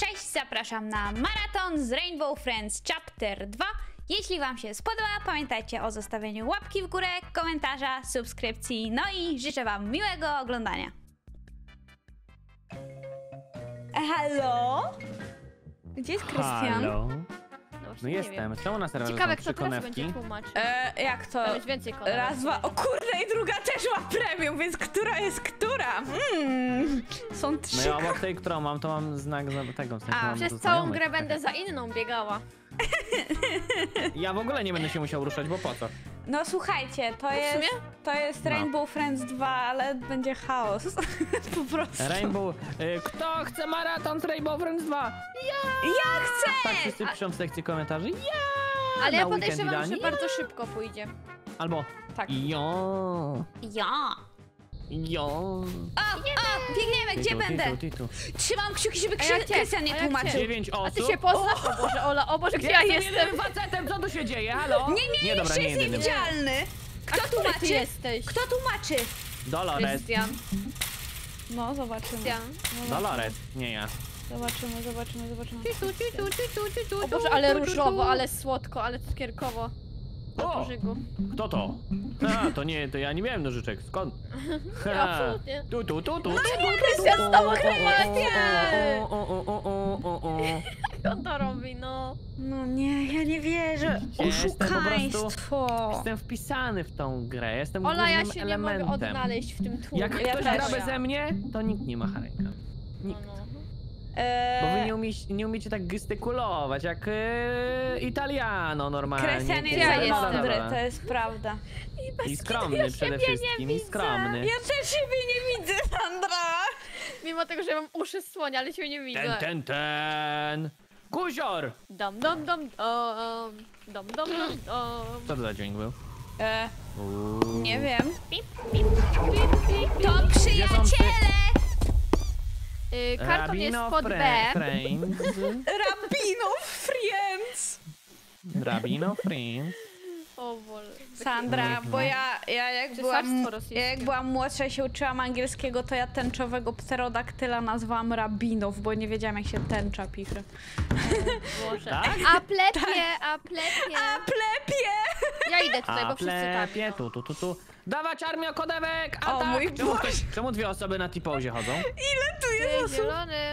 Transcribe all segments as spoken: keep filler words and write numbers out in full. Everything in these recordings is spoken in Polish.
Cześć, zapraszam na maraton z Rainbow Friends Chapter dwa. Jeśli wam się spodoba, pamiętajcie o zostawieniu łapki w górę, komentarza, subskrypcji, no i życzę wam miłego oglądania. E, halo? Gdzie jest Christian? No jestem, czemu na serwerze są trzy konewki? E, jak to? Tam jest więcej konewek. Raz, dwa, o kurde, i druga też ma premium, więc która jest która? Mm. Są trzy. No ja obok tej, którą mam, to mam znak za tego. W sensie A, mam przez całą grę będę za inną biegała. Ja w ogóle nie będę się musiał ruszać, bo po co? No słuchajcie, to jest, to jest Rainbow no. Friends dwa, ale będzie chaos. Po prostu. Rainbow... Y, kto chce maraton z Rainbow Friends dwa? Ja! Ja chcę! Tak wszyscy piszą w sekcji komentarzy. Ja! Ale ja podejrzewam, że bardzo szybko pójdzie. Albo... Tak. Jo! Ja! Jo! O! O! Biegniemy! Gdzie będę? Trzymam kciuki, żeby Krystian nie tłumaczył. A ty się poznasz? O Boże, Ola, o Boże, gdzie ja jestem? Facetem, co tu się dzieje? Halo? Nie, nie, jeszcze jest niewidzialny. Kto tłumaczy? Kto tłumaczy? Dolores. No, zobaczymy. Dolores, nie ja. Zobaczymy, zobaczymy, zobaczymy. O Boże, ale różowo, ale słodko, ale cukierkowo. O! Kto to? A, to nie, to ja nie miałem nożyczek. Skąd? Ja, absolutnie. Tu, tu, tu, tu. No nie, Krystian z tobą kremacie! Co to robi, no? No nie, ja nie wierzę. Oszukaństwo. Jestem wpisany w tą grę, jestem głównym elementem. Ola, ja się nie mogę odnaleźć w tym tłumie. Jak ktoś gra beze mnie, to nikt nie macha ręką. Nikt. Bo wy nie, umie, nie umiecie tak gestykulować jak yy, Italiano normalnie. Krystian jest ja ja mądry, to jest prawda. I, I skromny ja przede wszystkim, i skromny. Ja też siebie nie widzę, Sandra. Mimo tego, że mam uszy słonia, ale się nie widzę. Ten, ten, ten. Guzior! Dom, dom, dom, dom, dom, dom, dom. Co to za dźwięk był? E, nie wiem. Pip, pip, pip, pip. To przyjaciele! Yy, karton Rabino jest pod B. Rainbow Friends! Rainbow Friends. O Boże. Sandra, bo ja, ja, jak byłam, ja jak byłam młodsza i się uczyłam angielskiego, to ja tęczowego pterodaktyla nazwałam Rabinów, bo nie wiedziałam jak się tęcza pichry. O Boże. Tak? Aplepie, aplepie. Aplepie! Ja idę tutaj, bo wszyscy tam. Tu, tu, tu, tu. Dawać armia kodewek! A o, tak. mój czemu, ktoś, czemu dwie osoby na tipozie chodzą? Ile tu jest osób?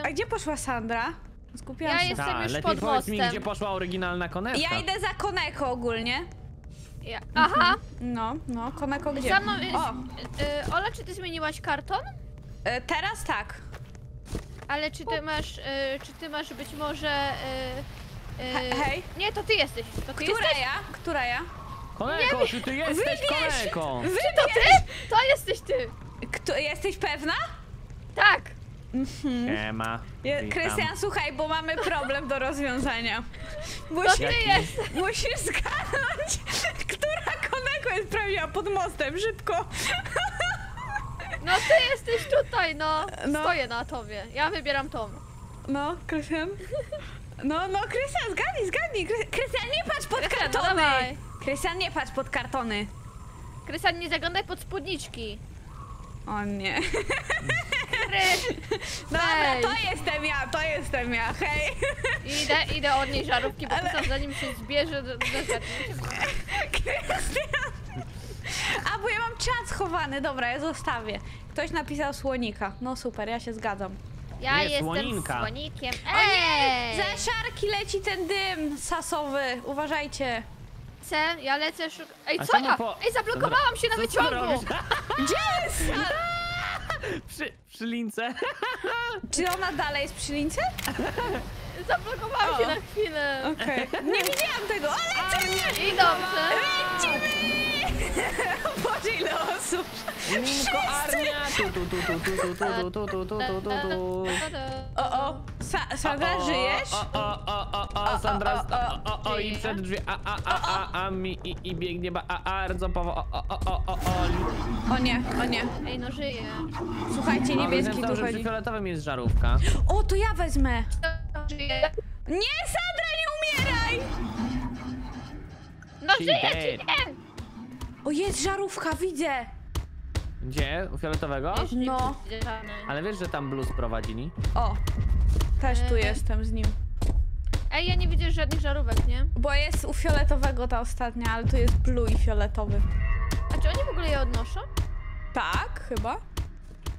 A gdzie poszła Sandra? Skupiłam ja się. Jestem Ta, już lepiej pod mostem. Mi, gdzie poszła oryginalna konewka. Ja idę za Koneko ogólnie. Ja. Aha. No, no, Koneko gdzie? Za mną jest, o. Y, Ola, czy ty zmieniłaś karton? Y, teraz tak. Ale czy ty U. masz, y, czy ty masz być może... Y, y, He, hej? Nie, to ty jesteś. To ty Która jesteś? ja? Która ja? Koneko, nie, czy ty jesteś Koneko? Czy to ty? To jesteś ty. Kto, jesteś pewna? Tak. Mhm. Nie ma. Krystian, słuchaj, bo mamy problem do rozwiązania. Musisz, jest. musisz zgadnąć, która Koneko jest prawdziwa pod mostem, szybko. No ty jesteś tutaj, no. no. Stoję na tobie. Ja wybieram tą. No, Krystian? No, no, Krystian, zgadnij, zgadnij. Krystian, nie patrz pod kartony. No, Krystian, nie patrz pod kartony. Krystian, nie zaglądaj pod spódniczki. O nie. Dobra, to jestem ja, to jestem ja, hej. Idę, idę od niej żarówki, bo Ale... to zanim się zbierze do, do Krystian. A, bo ja mam czat schowany, dobra, ja zostawię. Ktoś napisał słonika, no super, ja się zgadzam. Ja nie, jestem słoninka. słonikiem. Ej! O nie, ze szarki leci ten dym sasowy, uważajcie. Ja lecę szuk... Ej, co ja? Po... Ej, zablokowałam co się na wyciągu! Gdzie jest? Przy, przy lince. Czy ona dalej jest przy lince? Zablokowałam o. się na chwilę. Okej. Okay. Nie widziałam tego, ale lecę! Nie. I dobrze. O Boże, ile osób! Minko, armia! O, o! Sandra, żyjesz? O, o, o, o! Sandra, o, o! I przed drzwi, a, a, a, a, a, mi, i, i biegnie, ba, a, bardzo powo, o, o, o, o, o, o, nie, o nie. Ej, no żyje. Słuchajcie, niebieski tu chodzi. Przy fioletowym jest żarówka. O, to ja wezmę! Nie, Sandra, nie umieraj! No żyje, czy nie? O, jest żarówka, widzę! Gdzie? U fioletowego? No. Ale wiesz, że tam Blue sprowadzili? O, też tu e... jestem z nim. Ej, ja nie widzę żadnych żarówek, nie? Bo jest u fioletowego ta ostatnia, ale tu jest Blue i fioletowy. A czy oni w ogóle je odnoszą? Tak, chyba.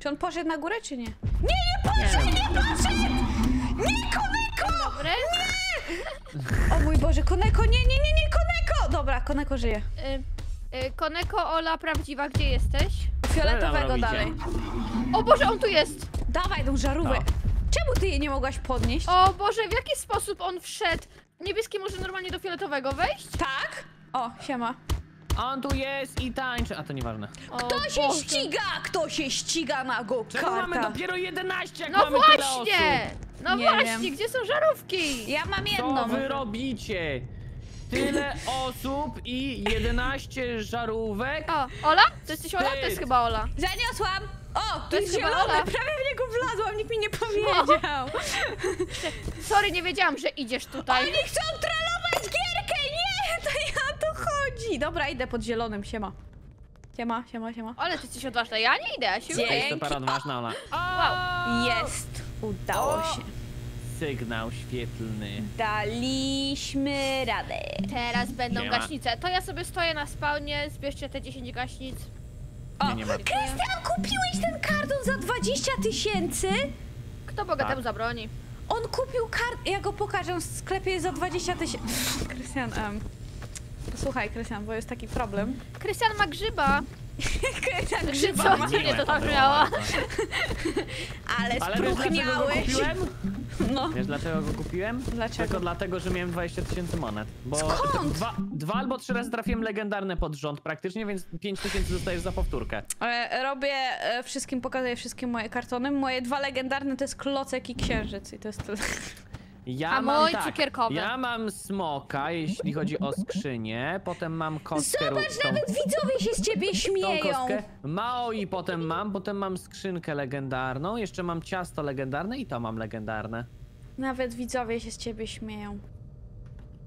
Czy on poszedł na górę, czy nie? Nie, nie poszedł, nie, nie poszedł! Nie, Koneko! Dobre. Nie! O mój Boże, Koneko, nie, nie, nie, nie, Koneko! Dobra, Koneko żyje. Y Koneko, Ola, prawdziwa, gdzie jesteś? Fioletowego dalej. O Boże, on tu jest! Dawaj tą żarówkę. No. Czemu ty jej nie mogłaś podnieść? O Boże, w jaki sposób on wszedł? Niebieski może normalnie do fioletowego wejść? Tak? O, siema. On tu jest i tańczy, a to nieważne. Kto się Boże. ściga? Kto się ściga na go-karta? Czemu mamy dopiero jedenaście, jak no mamy właśnie! Tyle osób? No nie właśnie, wiem. Gdzie są żarówki? Ja mam jedną. Co wy robicie? Tyle osób i jedenaście żarówek. O, Ola? To jesteś Ola? To jest chyba Ola. Zaniosłam! O, to, to jest zielone, Ola. Prawie w niego wlazłam, nikt mi nie powiedział. No. Sorry, nie wiedziałam, że idziesz tutaj. Oni chcą trollować gierkę, nie! To ja o to chodzi. Dobra, idę pod zielonym, siema. Siema, siema, siema. Ale ty jesteś odważna, ja nie idę, a się uda. Jest super odważna, Ola. Wow. Jest, udało o. się. Sygnał świetlny. Daliśmy radę. Teraz będą nie gaśnice. To ja sobie stoję na spawnie, zbierzcie te dziesięć gaśnic. O, nie, nie Krystian, kupiłeś ten karton za dwadzieścia tysięcy? Kto bogatemu tak. zabroni? On kupił karton, ja go pokażę w sklepie za dwadzieścia tysięcy. Krystian, um, posłuchaj Krystian, bo jest taki problem. Krystian ma grzyba. Krystian grzyba ma. Nie, to tak miała. Ale spróchniały. No. Wiesz dlaczego go kupiłem? Dlaczego? Tylko dlatego, że miałem dwadzieścia tysięcy monet. Bo skąd? Dwa, dwa albo trzy razy trafiłem legendarne pod rząd praktycznie, więc pięć tysięcy dostajesz za powtórkę. E, robię e, wszystkim, pokazuję wszystkie moje kartony. Moje dwa legendarne to jest klocek i księżyc i to jest tyle. Ja A mam, mój tak, cukierkowy. Ja mam smoka, jeśli chodzi o skrzynię, potem mam kostkę. Zobacz, tą, nawet widzowie się z ciebie śmieją. Mao i potem mam, potem mam skrzynkę legendarną, jeszcze mam ciasto legendarne i to mam legendarne. Nawet widzowie się z ciebie śmieją,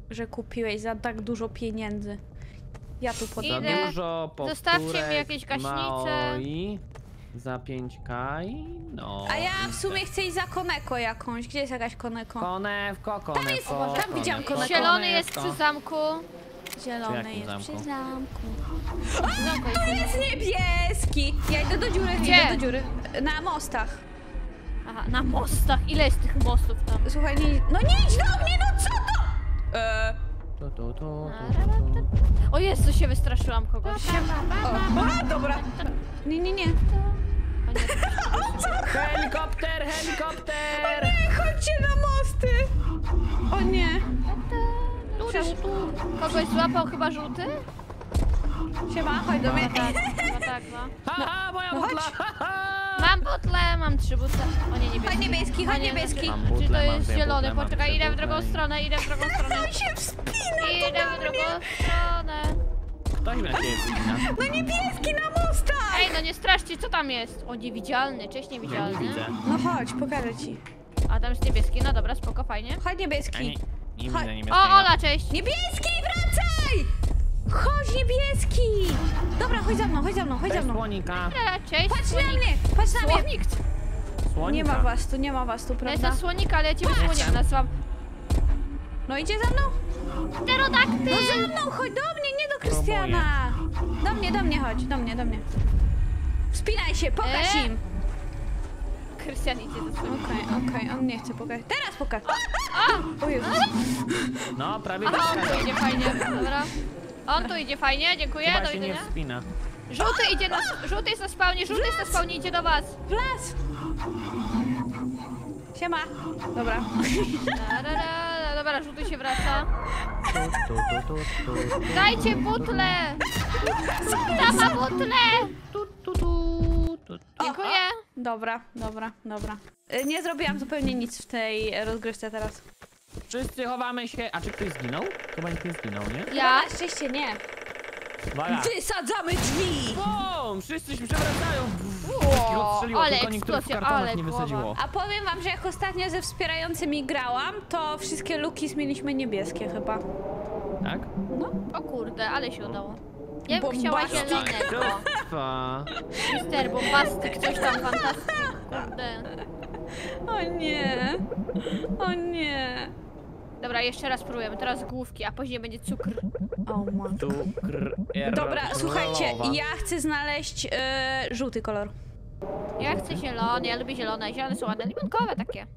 że kupiłeś za tak dużo pieniędzy. Ja tu podam. Za dużo powtórek, zostawcie mi jakieś gaśnice. Za pięć ka i no. A ja w sumie chcę iść za Koneko jakąś. Gdzie jest jakaś Koneko? Konewko, Koneko. Tam jest, Koneko, tam widziałam Koneko. Zielony jest przy zamku. Zielony jest zamku? przy zamku. A, tu jest niebieski! Ja idę do dziury, Gdzie? idę do dziury. Na mostach. Aha, na mostach? Ile jest tych mostów tam? Słuchaj, nie, no nie idź do mnie, no co to? Eee. To, to, to, to, to. O Jezu, się wystraszyłam kogoś. O, a, dobra. Nie, nie, nie. Helikopter, helikopter! O nie, chodźcie na mosty! O nie. Kogoś złapał chyba żółty? Siema, chodź do mnie. No tak, no. Haha, moja butla! Mam butlę, mam trzy butle. O nie, niebieski. Chodź niebieski, chodź niebieski. Czy to jest zielony? Poczekaj, idę w drugą stronę, idę w drugą stronę. On się wspina, idę w drugą stronę. Ktoś mnie wspina. No niebieski na mostach! Ej, no nie straszcie, co tam jest? O, niewidzialny, cześć niewidzialny. Widzę. No chodź, pokażę ci. A tam jest niebieski, no dobra, spoko, fajnie. Chodź niebieski. Nie, nie widzę niebieskiego. O, Ola, cześć. Niebieski, wracaj! Chodź niebieski! Dobra, chodź za mną, chodź za mną, chodź za mną. Słonika. Cześć, patrz słonik. na mnie, patrz na mnie. Słonik. Słonika. Nie ma was tu, nie ma was tu, prawda? Ja jestem słonika, ale ja cię słonik nazwam. No idzie za mną? Pterodaktyl! No za mną, chodź do mnie, nie do Krystiana. Do mnie, do mnie chodź, do mnie, do mnie. Wspinaj się, pokaż eee. im! Krystian idzie do swojego. Okej, okay, okej, okay. on nie chce pokazać. Teraz pokaż! O, o Jezus. No, prawie tak. On tu idzie fajnie, dobra. On tu idzie fajnie, dziękuję, chyba do widzenia. Żółty idzie na, żółty jest na spawnie, żółty jest na spawnie, idzie do was. W las! Siema. Dobra. Da, da, da, dobra, żółty się wraca. Dajcie butlę! Sama butlę! Dziękuję. Dobra, dobra, dobra. Nie zrobiłam zupełnie nic w tej rozgrywce teraz. Wszyscy chowamy się. A czy ktoś zginął? Chyba nikt nie zginął, nie? Ja? Oczywiście nie. Voilà. Wysadzamy drzwi! Bum! Wszyscy się przewracają. Wow, ale eksplozja, ale nie wysadziło. A powiem wam, że jak ostatnio ze wspierającymi grałam, to wszystkie luki zmieniliśmy niebieskie chyba. Tak? No. O kurde, ale się udało. Ja bym chciała zielonego. Mister Bombastyk, coś tam fantastyk, kurde. O nie, o nie. Dobra, jeszcze raz próbujemy, teraz główki, a później będzie cukr. O matko. Cukr. Dobra, słuchajcie, ja chcę znaleźć yy, żółty kolor. Ja chcę zielony, ja lubię zielone, zielone są ładne, limonkowe takie.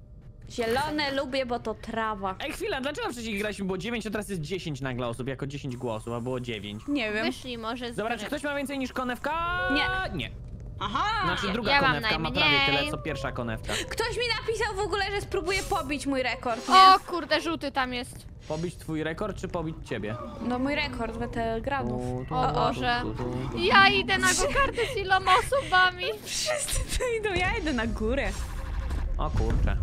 Zielone lubię, bo to trawa. Ej, chwila, dlaczego wcześniej graliśmy? Było dziewięć, a teraz jest dziesięć nagle osób, jako dziesięć głosów, a było dziewięć. Nie wiem. Wyszli może z... Dobra, czy ktoś ma więcej niż konewka? Nie. Nie. Aha! Znaczy druga ja konewka ma prawie tyle, co pierwsza konewka. Ktoś mi napisał w ogóle, że spróbuje pobić mój rekord, nie? O kurde, żółty tam jest. Pobić twój rekord, czy pobić ciebie? No mój rekord weteranów. O Boże. Ja idę na go-karty z iloma osobami. Wszyscy tu idą, ja idę na górę. O kurczę.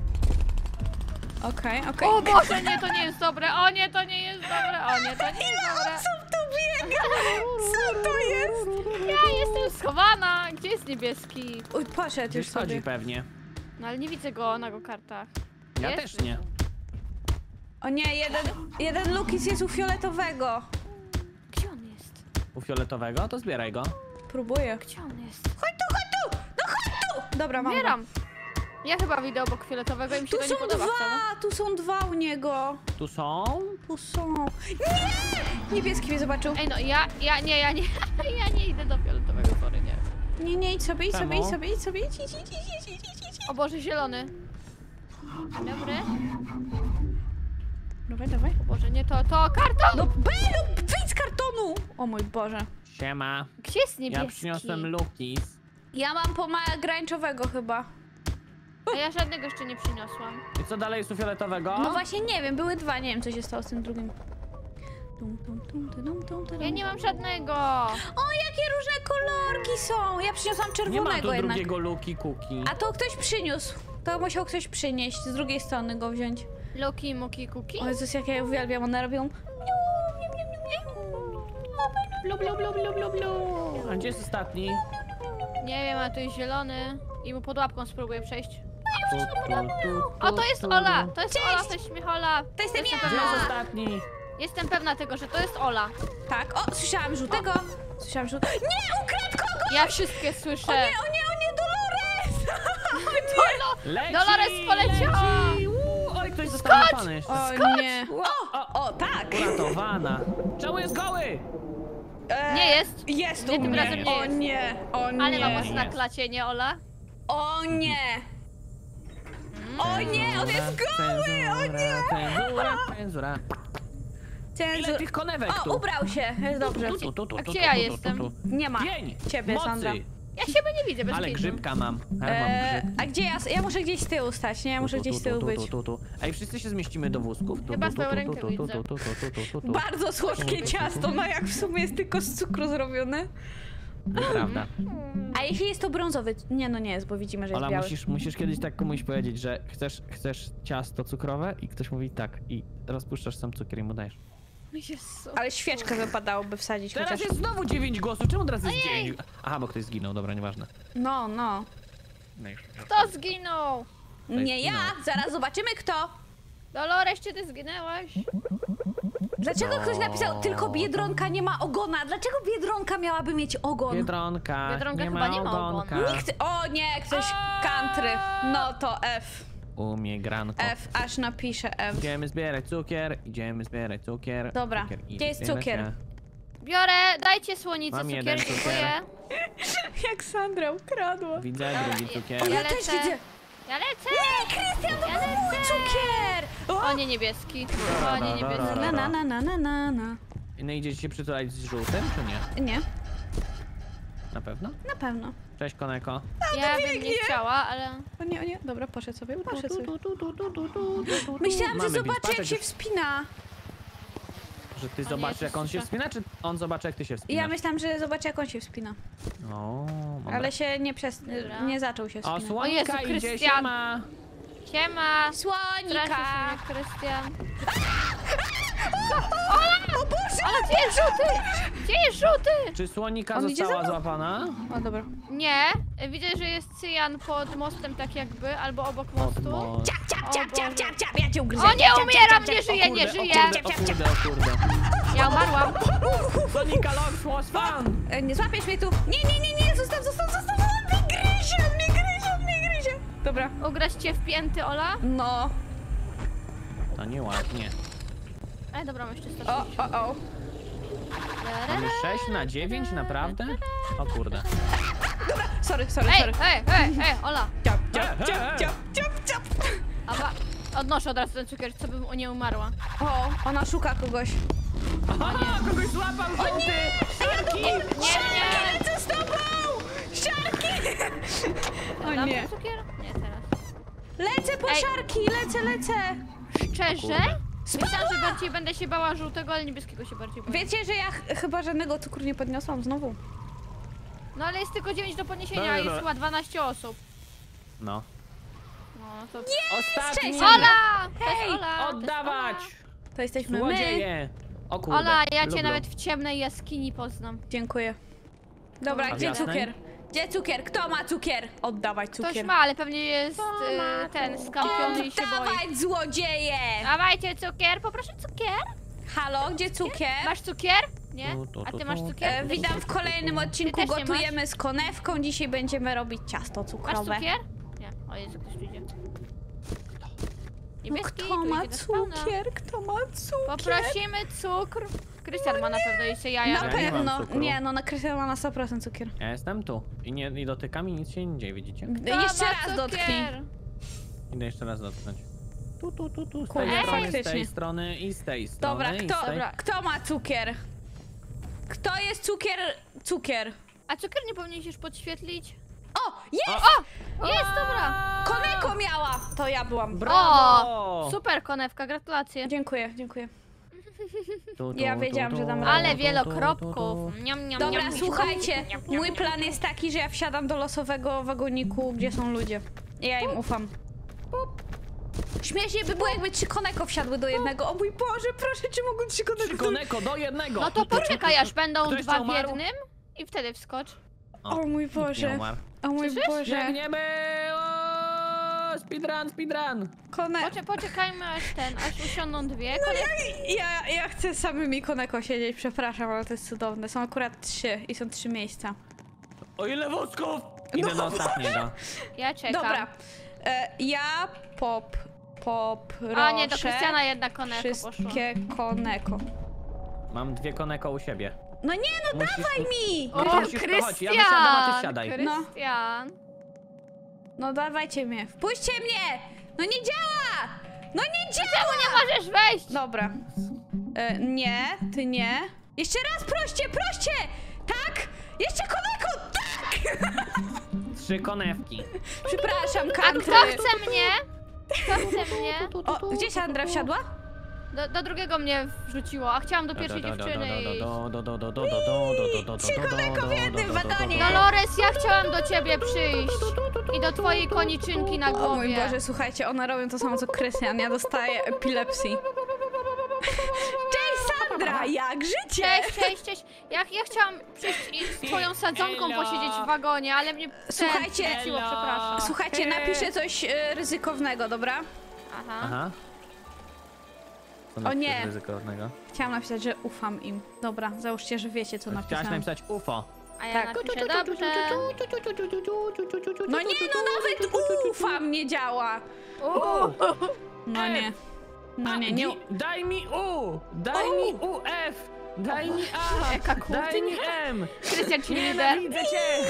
Okej, okay, okej. Okay. O Boże, nie, to nie jest dobre, o nie, to nie jest dobre, o nie, to nie jest dobre. Ile osób tu biega? Co to jest? Ja jestem schowana. Gdzie jest niebieski? Uj, poszedł już sobie. Chodzi pewnie. No ale nie widzę go na go-kartach. Ja jest? Też nie. O nie, jeden, jeden Lukis jest u fioletowego. Gdzie on jest? U fioletowego? To zbieraj go. Próbuję. Gdzie on jest? Chodź tu, chodź tu! No chodź tu! Dobra, mam. Zbieram. Ja chyba widzę obok fioletowego i mi się tu to nie podoba dwa, wcale. Tu są dwa u niego. Tu są? Tu są. Nie! Niebieski mnie zobaczył. Ej no, ja, ja, nie, ja nie, ja nie idę do fioletowego, sorry, nie. Nie, nie, idź sobie, idź sobie, idź sobie, idź sobie, idź, idź, idź, idź, idź, idź, idź. O Boże, zielony. Dobry. Dawaj, dawaj. O Boże, nie to, to karton! No Belu, wyjdź z kartonu! O mój Boże. Siema. Gdzie jest niebieski? Ja przyniosłem Lukis. Ja mam pomarańczowego chyba. A ja żadnego jeszcze nie przyniosłam. I co dalej jest u fioletowego? No właśnie nie wiem, były dwa, nie wiem co się stało z tym drugim. Dum, dum, dum, dum, dum, dum, dum. Ja nie mam żadnego. O, jakie różne kolorki są! Ja przyniosłam czerwonego jednak. Nie ma tu jednak drugiego Luki Kuki. A to ktoś przyniósł. To musiał ktoś przynieść, z drugiej strony go wziąć. Luki, Muki, Kuki? O Jezus, jak ja je uwielbiam, one robią... Blu, blu, blu, blu, blu, blu. A gdzie jest ostatni? Nie wiem, a tu jest zielony. I mu pod łapką spróbuję przejść. Tu, tu, tu, tu, o, to jest Ola! To jest Ola, to jest Śmichola. To jestem ja! Ostatni. Jestem pewna tego, że to jest Ola. Tak, o, słyszałam żółtego. O. Słyszałam żółtego. Nie, ukradł kogoś! Ja wszystkie słyszę. O nie, o nie, o nie, Dolores! O nie. Dolo leci, Dolores poleciała! Leci. Oj, ktoś został napany jeszcze. O nie. O, o, o, tak! Uratowana. Czemu jest goły? Eee, nie jest. Jest nie, tym razem nie. O jest. Nie, o nie. Ale mam was na klacie, nie Ola? O nie! O nie, on jest goły! O nie! Cenzura, cenzura. Ile tych konewek tu? O, ubrał się, jest dobrze. A gdzie ja jestem? Nie ma ciebie, Sandra. Ja siebie nie widzę bez. Ale grzybka mam. A gdzie ja? Ja muszę gdzieś z tyłu stać, nie? Ja muszę gdzieś z tyłu być. Ej, wszyscy się zmieścimy do wózków. Chyba swoją rękę widzę. Bardzo słodkie ciasto, no jak w sumie jest tylko z cukru zrobione. Nieprawda. A jeśli jest to brązowy? Nie, no nie jest, bo widzimy, że jest Ola, biały. Musisz, musisz kiedyś tak komuś powiedzieć, że chcesz, chcesz ciasto cukrowe i ktoś mówi tak i rozpuszczasz sam cukier i mu dajesz. Ale świeczkę wypadałoby wsadzić. Teraz chociaż... jest znowu dziewięć głosów, czemu teraz jest dziewięć? Aha, bo ktoś zginął, dobra, nieważne. No, no. Kto zginął? Nie ja, zaraz zobaczymy kto. Dolores, czy ty zginęłaś? Dlaczego no. Ktoś napisał, tylko Biedronka nie ma ogona? Dlaczego Biedronka miałaby mieć ogon? Biedronka, Biedronka nie chyba ma nie ma ogonka. Nikt, o nie, ktoś country. No to F. Umie granko. F, aż napisze F. Idziemy zbierać cukier, idziemy zbierać cukier. Dobra, cukier, gdzie jest cukier? Biorę, dajcie słonicę, mam cukier, dziękuję. Jak Sandra ukradła. Widzę drugi cukier. Ja też widzę. Ja lecę! Nie, Krystian, to był mój cukier! O! O nie, niebieski. O nie, niebieski. Na, na, na, na, na, na, na. No idziecie się przytulać z żółtym, czy nie? Nie. Na pewno? Na pewno. Cześć, Koneko. Ja bym nie chciała, ale... O nie, o nie. Dobra, poszedł sobie, poszedł sobie. Myślałam, że zobaczy, jak się wspina. Że ty zobaczysz, jak on się wspina, czy on zobaczy, jak ty się wspinasz? Ja myślałam, że zobaczy, jak on się wspina. O, ale się nie, przez... nie zaczął się wspinać. O, słonika o Jezu, idzie, siema! Siema! Słonika! Krystian. O Boże! Ale gdzie jest żółty? Gdzie jest żółty? Czy słonika on została złapana? O, dobra. Nie, widzę, że jest cyjan pod mostem tak jakby, albo obok mostu. Ciap, ciap, ciap, ciap, ciap, ciap, ja cię ugryzę. O nie, umieram, nie żyję, nie żyję. O kurde, o kurde, o kurde. Ja umarłam. Sonika Logs was found. Nie złapiesz mnie tu. Nie, nie, nie, nie, zostaw, zostaw, zostaw. On mnie gryzie, on mnie gryzie, on mnie gryzie. Dobra. Ugrać cię w pięty, Ola? No. To nieładnie. Ale dobra, mam jeszcze sto pięćdziesiąt. O, o, o. Mamy sześć na dziewięć, naprawdę? O kurde. Dobra, sorry, sorry, ej, sorry. Ej, ej, ej, Ola. Ciap, ciap, ciap, ciap, ciap, ciap. Aba, odnoszę od razu ten cukier, co bym nie umarła. O, ona szuka kogoś. Aha, kogoś złapał, żółty. O nie, Szarki, nie, nie. Lecę z tobą! Szarki! O nie. Cukier? Nie, teraz. Lecę po ej. Szarki, lecę, lecę. Szczerze? Myślałam, że bardziej będę się bała żółtego, ale niebieskiego się bardziej boję. Wiecie, że ja ch chyba żadnego cukru nie podniosłam znowu. No ale jest tylko dziewięć do podniesienia i jest chyba dwanaście osób. No. No to... Ostatni! Ola! Hej! Ola! Oddawać! To, jest Ola. To jesteśmy Złodzieje. My! O kurde, Ola, ja cię nawet w ciemnej jaskini poznam. Dziękuję. Dobra, a gdzie jasnej? Cukier? Gdzie cukier? Kto ma cukier? Oddawać cukier. Ktoś ma, ale pewnie jest y, ten skampiony i się boi. Oddawać złodzieje! Dawajcie cukier, poproszę cukier. Halo, gdzie cukier? Masz cukier? Nie? A ty masz cukier? Witam w kolejnym odcinku, gotujemy z Konewką. Dzisiaj będziemy robić ciasto cukrowe. Masz cukier? Nie, o Jezu, ktoś tu idzie. Niebieski, no kto ma cukier? Kto ma cukier? Poprosimy cukr. Krystian ma na pewno jeszcze jaja. Na pewno. Nie, no na Krystian ma na sto procent cukier. Ja jestem tu. I, nie, i dotykami nic się nie dzieje, widzicie? Kto jeszcze raz cukier? Dotknij. Idę jeszcze raz dotknąć. Tu, tu, tu, tu. Z tej Ej, strony, z tej strony i z tej strony. Dobra, kto, tej... dobra. Kto ma cukier? Kto jest cukier? Cukier. A cukier nie powinieneś podświetlić? O! Jest! O! Jest, o! Dobra! Koneko miała! To ja byłam. Brawo! O! Super, Konewka, gratulacje. Dziękuję, dziękuję. Tu, tu, ja wiedziałam, tu, tu, że dam radę. Ale wielokropków. Niam, niam, dobra, niam, słuchajcie, niam, niam, niam. Mój plan jest taki, że ja wsiadam do losowego wagoniku, gdzie są ludzie. I ja im ufam. Śmiesznie by było, jakby trzy Koneko wsiadły do jednego. O mój Boże, proszę cię, mogą trzy Koneko. Trzy Koneko do jednego. No to poczekaj, aż będą ktoś dwa w jednym i wtedy wskocz. O, o mój Boże. O mój Przyszysz? Boże. Biegniemy! Speedrun, speedrun! Poczekaj, poczekajmy aż ten, aż usiądą dwie. No ja, ja, ja chcę samymi Koneko siedzieć, przepraszam, ale to jest cudowne. Są akurat trzy i są trzy miejsca. O ile wózków! Idę no. do ostatniego. Ja czekam. Dobra. E, ja pop, pop, roszę. A nie, do Krystiana jedna Koneko poszło. Wszystkie Koneko. Mam dwie Koneko u siebie. No nie, no musisz, dawaj mi! O, Krystian! Ja wysiadam, ty siadaj. Krystian! No. No dawajcie mnie, wpuśćcie mnie! No nie działa! No nie działa! Czemu nie możesz wejść? Dobra. E, nie, ty nie. Jeszcze raz proście, proście! Tak! Jeszcze Koneko! Tak! Trzy Konewki. Przepraszam, Country. A kto chce mnie? Kto chce mnie? O, gdzie Sandra wsiadła? Do, do drugiego mnie wrzuciło, a chciałam do pierwszej dziewczyny iść. Trzy Koneko w jednym wagonie! Dolores, ja chciałam do ciebie przyjść. I do twojej koniczynki na głowie. O mój Boże, słuchajcie, one robią to samo co Krystian. Ja dostaję epilepsji. Cześć Sandra, jak życie? Cześć, cześć, cześć. Ja, ja chciałam przyjść i z twoją sadzonką Hello. Posiedzieć w wagonie, ale mnie... Słuchajcie, wrzuciło, przepraszam. Słuchajcie, napiszę coś y, ryzykownego, dobra? Aha. Aha. O nie, chciałam napisać, że ufam im. Dobra, załóżcie, że wiecie co napisałam. Chciałaś napisać U F O. A ja tak. Napiszę, dobrze. No nie, no nawet ufam nie działa. U. No nie. No nie, nie. Daj mi U! Daj U. mi U F! Daj mi A! Eka, daj mi M! Krystian ci nie da. Widzę cię!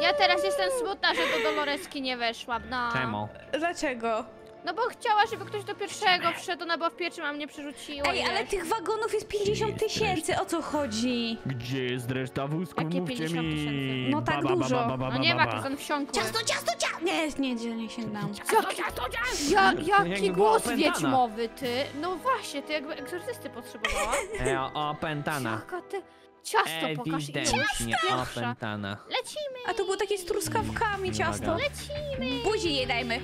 Ja teraz jestem smutna, że do Doloreski nie weszłam, no. Czemu? Dlaczego? No bo chciała, żeby ktoś do pierwszego wszedł, ona była w pierwszym, a mnie przerzuciła. Ej, ale tych wagonów jest pięćdziesiąt tysięcy, o co chodzi? Gdzie jest reszta wózków? Jakie pięćdziesiąt tysięcy? No tak dużo. No nie ma, to on wsiąkł. Ciasto, ciasto, ciasto! Nie, nie, nie sięgnam. Ciasto, ciasto, ciasto! Jaki głos wiedźmowy, ty? No właśnie, ty jakby egzorcysty potrzebowała. E, opętana. Ciasto pokaż i opętana. Lecimy! A to było takie z truskawkami ciasto. Lecimy! Buzi jej dajmy.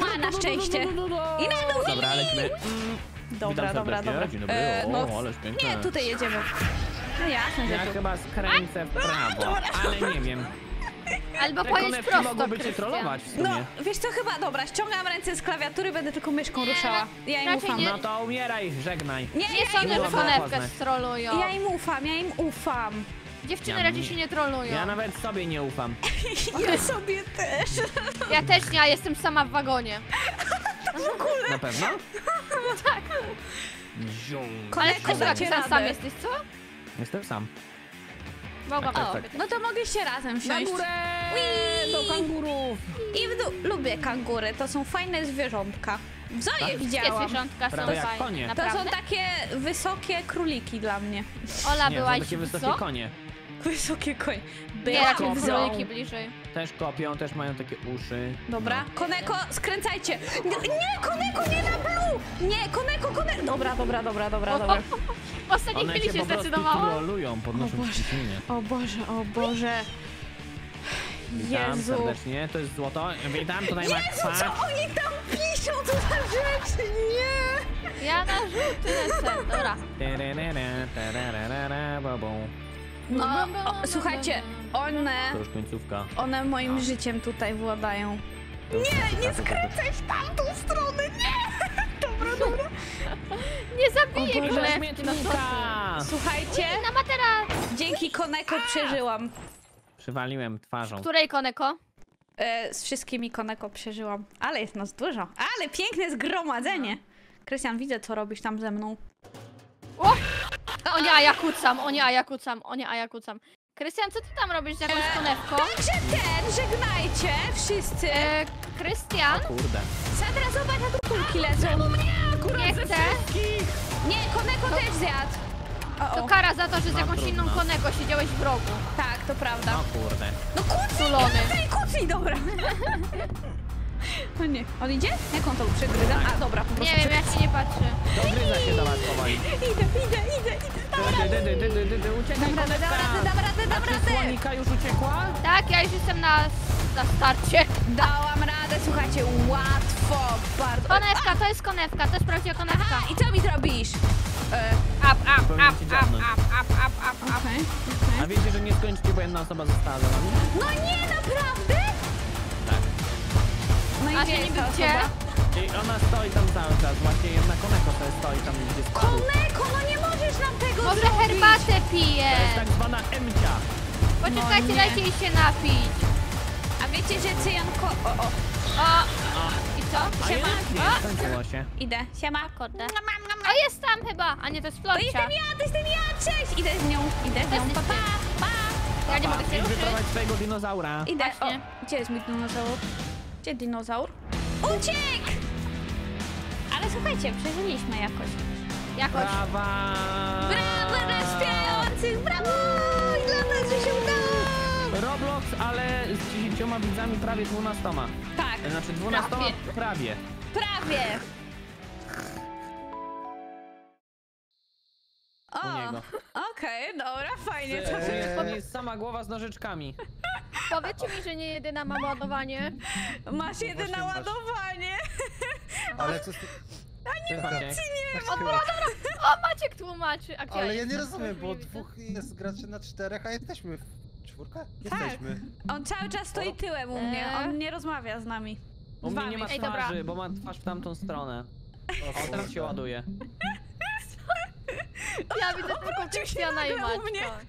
Ma na szczęście. I na dobra, lecimy. Dobra, dobra, dobra. Nie, tutaj jedziemy. No ja chyba skręcę w prawo, ale nie wiem. Albo pojedź prosto, trollować. No, wiesz co, chyba, dobra, ściągam ręce z klawiatury, będę tylko myszką nie, ruszała. Ja im ufam. Nie... No to umieraj, żegnaj. Nie, nie, nie sądzę, że konewkę strolują. Ja im ufam, ja im ufam. Dziewczyny ja raczej się nie trollują. Ja nawet sobie nie ufam. Ja sobie też. Ja też nie, a jestem sama w wagonie. W ogóle. Na pewno? Tak. Ale też raczej sam jesteś, co? Jestem sam. Mogłam tak, tak, tak. No to mogliście razem wsiąść. Na górę, do kangurów. I w dół. Lubię kangury, to są fajne zwierzątka. W zoo je widziałam. Zwierzątka są fajne. To są takie wysokie króliki dla mnie. Ola, nie, byłaś takie wysokie w zoo? Konie. Wysokie konie. Byłam w zoo. Króliki bliżej. Też kopią, też mają takie uszy. Dobra, no. Koneko, skręcajcie. Nie, nie, Koneko, nie na Blue. Nie, Koneko, Koneko. Dobra, dobra, dobra, dobra, dobra. W ostatniej chwili się, się zdecydowała. Trolują, podnoszą ciśnienie. O Boże, o Boże. Witam Jezu. Serdecznie, to jest złoto. Witam, tutaj Jezu, ma co oni tam piszą, to za rzeczy, nie! Ja narzuty lecę, dobra. No, o, słuchajcie, one... To już końcówka. One moim A. życiem tutaj władają. Nie, nie skręcaj w tamtą stronę, nie! Dobra, dobra. Nie zabiję go. Słuchajcie, dzięki Koneko przeżyłam. Przywaliłem twarzą. Z której Koneko? E, z wszystkimi Koneko przeżyłam. Ale jest nas dużo. Ale piękne zgromadzenie. Krystian, widzę co robisz tam ze mną. O, o nie, a ja kucam, o nie, a ja kucam, o nie, a ja kucam. Krystian, co ty tam robisz z jakąś konewką? Eee, także ten, żegnajcie wszyscy. Krystian. Eee, kurde. Sandra, zobacz, jak tu kulki lecą. Mnie akurat nie chcę. Nie, Koneko to... też zjadł. O -o. To kara za to, że z jakąś no, inną Koneko siedziałeś w rogu. Tak, to prawda. No kurde. No kucnij, kucnij, dobra. O nie, on idzie? Jak on to przygryza? A dobra, po prostu. Nie wiem, ja się nie patrzę. Dogryza się do was powoli. Idę, idę, idę, idę. Dam radę, dam radę, dam radę, dam radę. Słonika już uciekła? Tak, ja już jestem na, na starcie. Dałam radę, słuchajcie, łatwo, bardzo. Konewka, to jest konewka, to jest prawdziwa konewka. Aha, i co mi zrobisz? Up, up, up, up, up, up, up, up, up. A wiecie, że nie skończycie, bo jedna osoba została. No nie, naprawdę? No i gdzie jest gdzie? I ona stoi tam cały czas, właśnie jedna Koneko to stoi tam gdzieś. Koneko, no nie możesz nam tego Może zrobić. herbatę pije. To jest tak zwana emcia. Poczekajcie, no dajcie jej się napić. A wiecie, że Cyjan ko... O, o. O. o. I co? A siema. O. Się. Idę. Siema, kurde. O, jest tam chyba. A nie, to jest Florcia. O, jestem ja, to jestem ja, cześć. Idę z nią, idę z nią. Pa, pa, pa. Ja nie mogę się ruszyć. Wyprowadź swojego dinozaura. Idę. O, gdzie jest mój dinozaur? Gdzie dinozaur? Uciek! Ale słuchajcie, przeżyliśmy jakoś. Jakoś. Brawa! Brawo dla śpiewających! Brawo! I dla nas, że się udało! Roblox, ale z dziesięcioma widzami prawie dwunastoma. Tak. Znaczy dwunastoma prawie. Prawie. Prawie. O, okej, okay, dobra, fajnie. To jest, jest sama głowa z nożyczkami. Powiedzcie mi, że nie jedyna mam ładowanie. Masz jedyne no ładowanie. Masz. Ale co z... A nie, Maciek. nie ma. O, dobra, dobra. O, Maciek tłumaczy. A ale ja nie rozumiem, bo dwóch jest graczy na czterech, a jesteśmy w czwórkę? Tak. Jesteśmy. On cały czas stoi tyłem u mnie, on nie rozmawia z nami. U mnie nie ma twarzy, Ej, bo ma twarz w tamtą stronę. O, teraz się ładuje. Ja widzę tylko Krystiana i Maćka.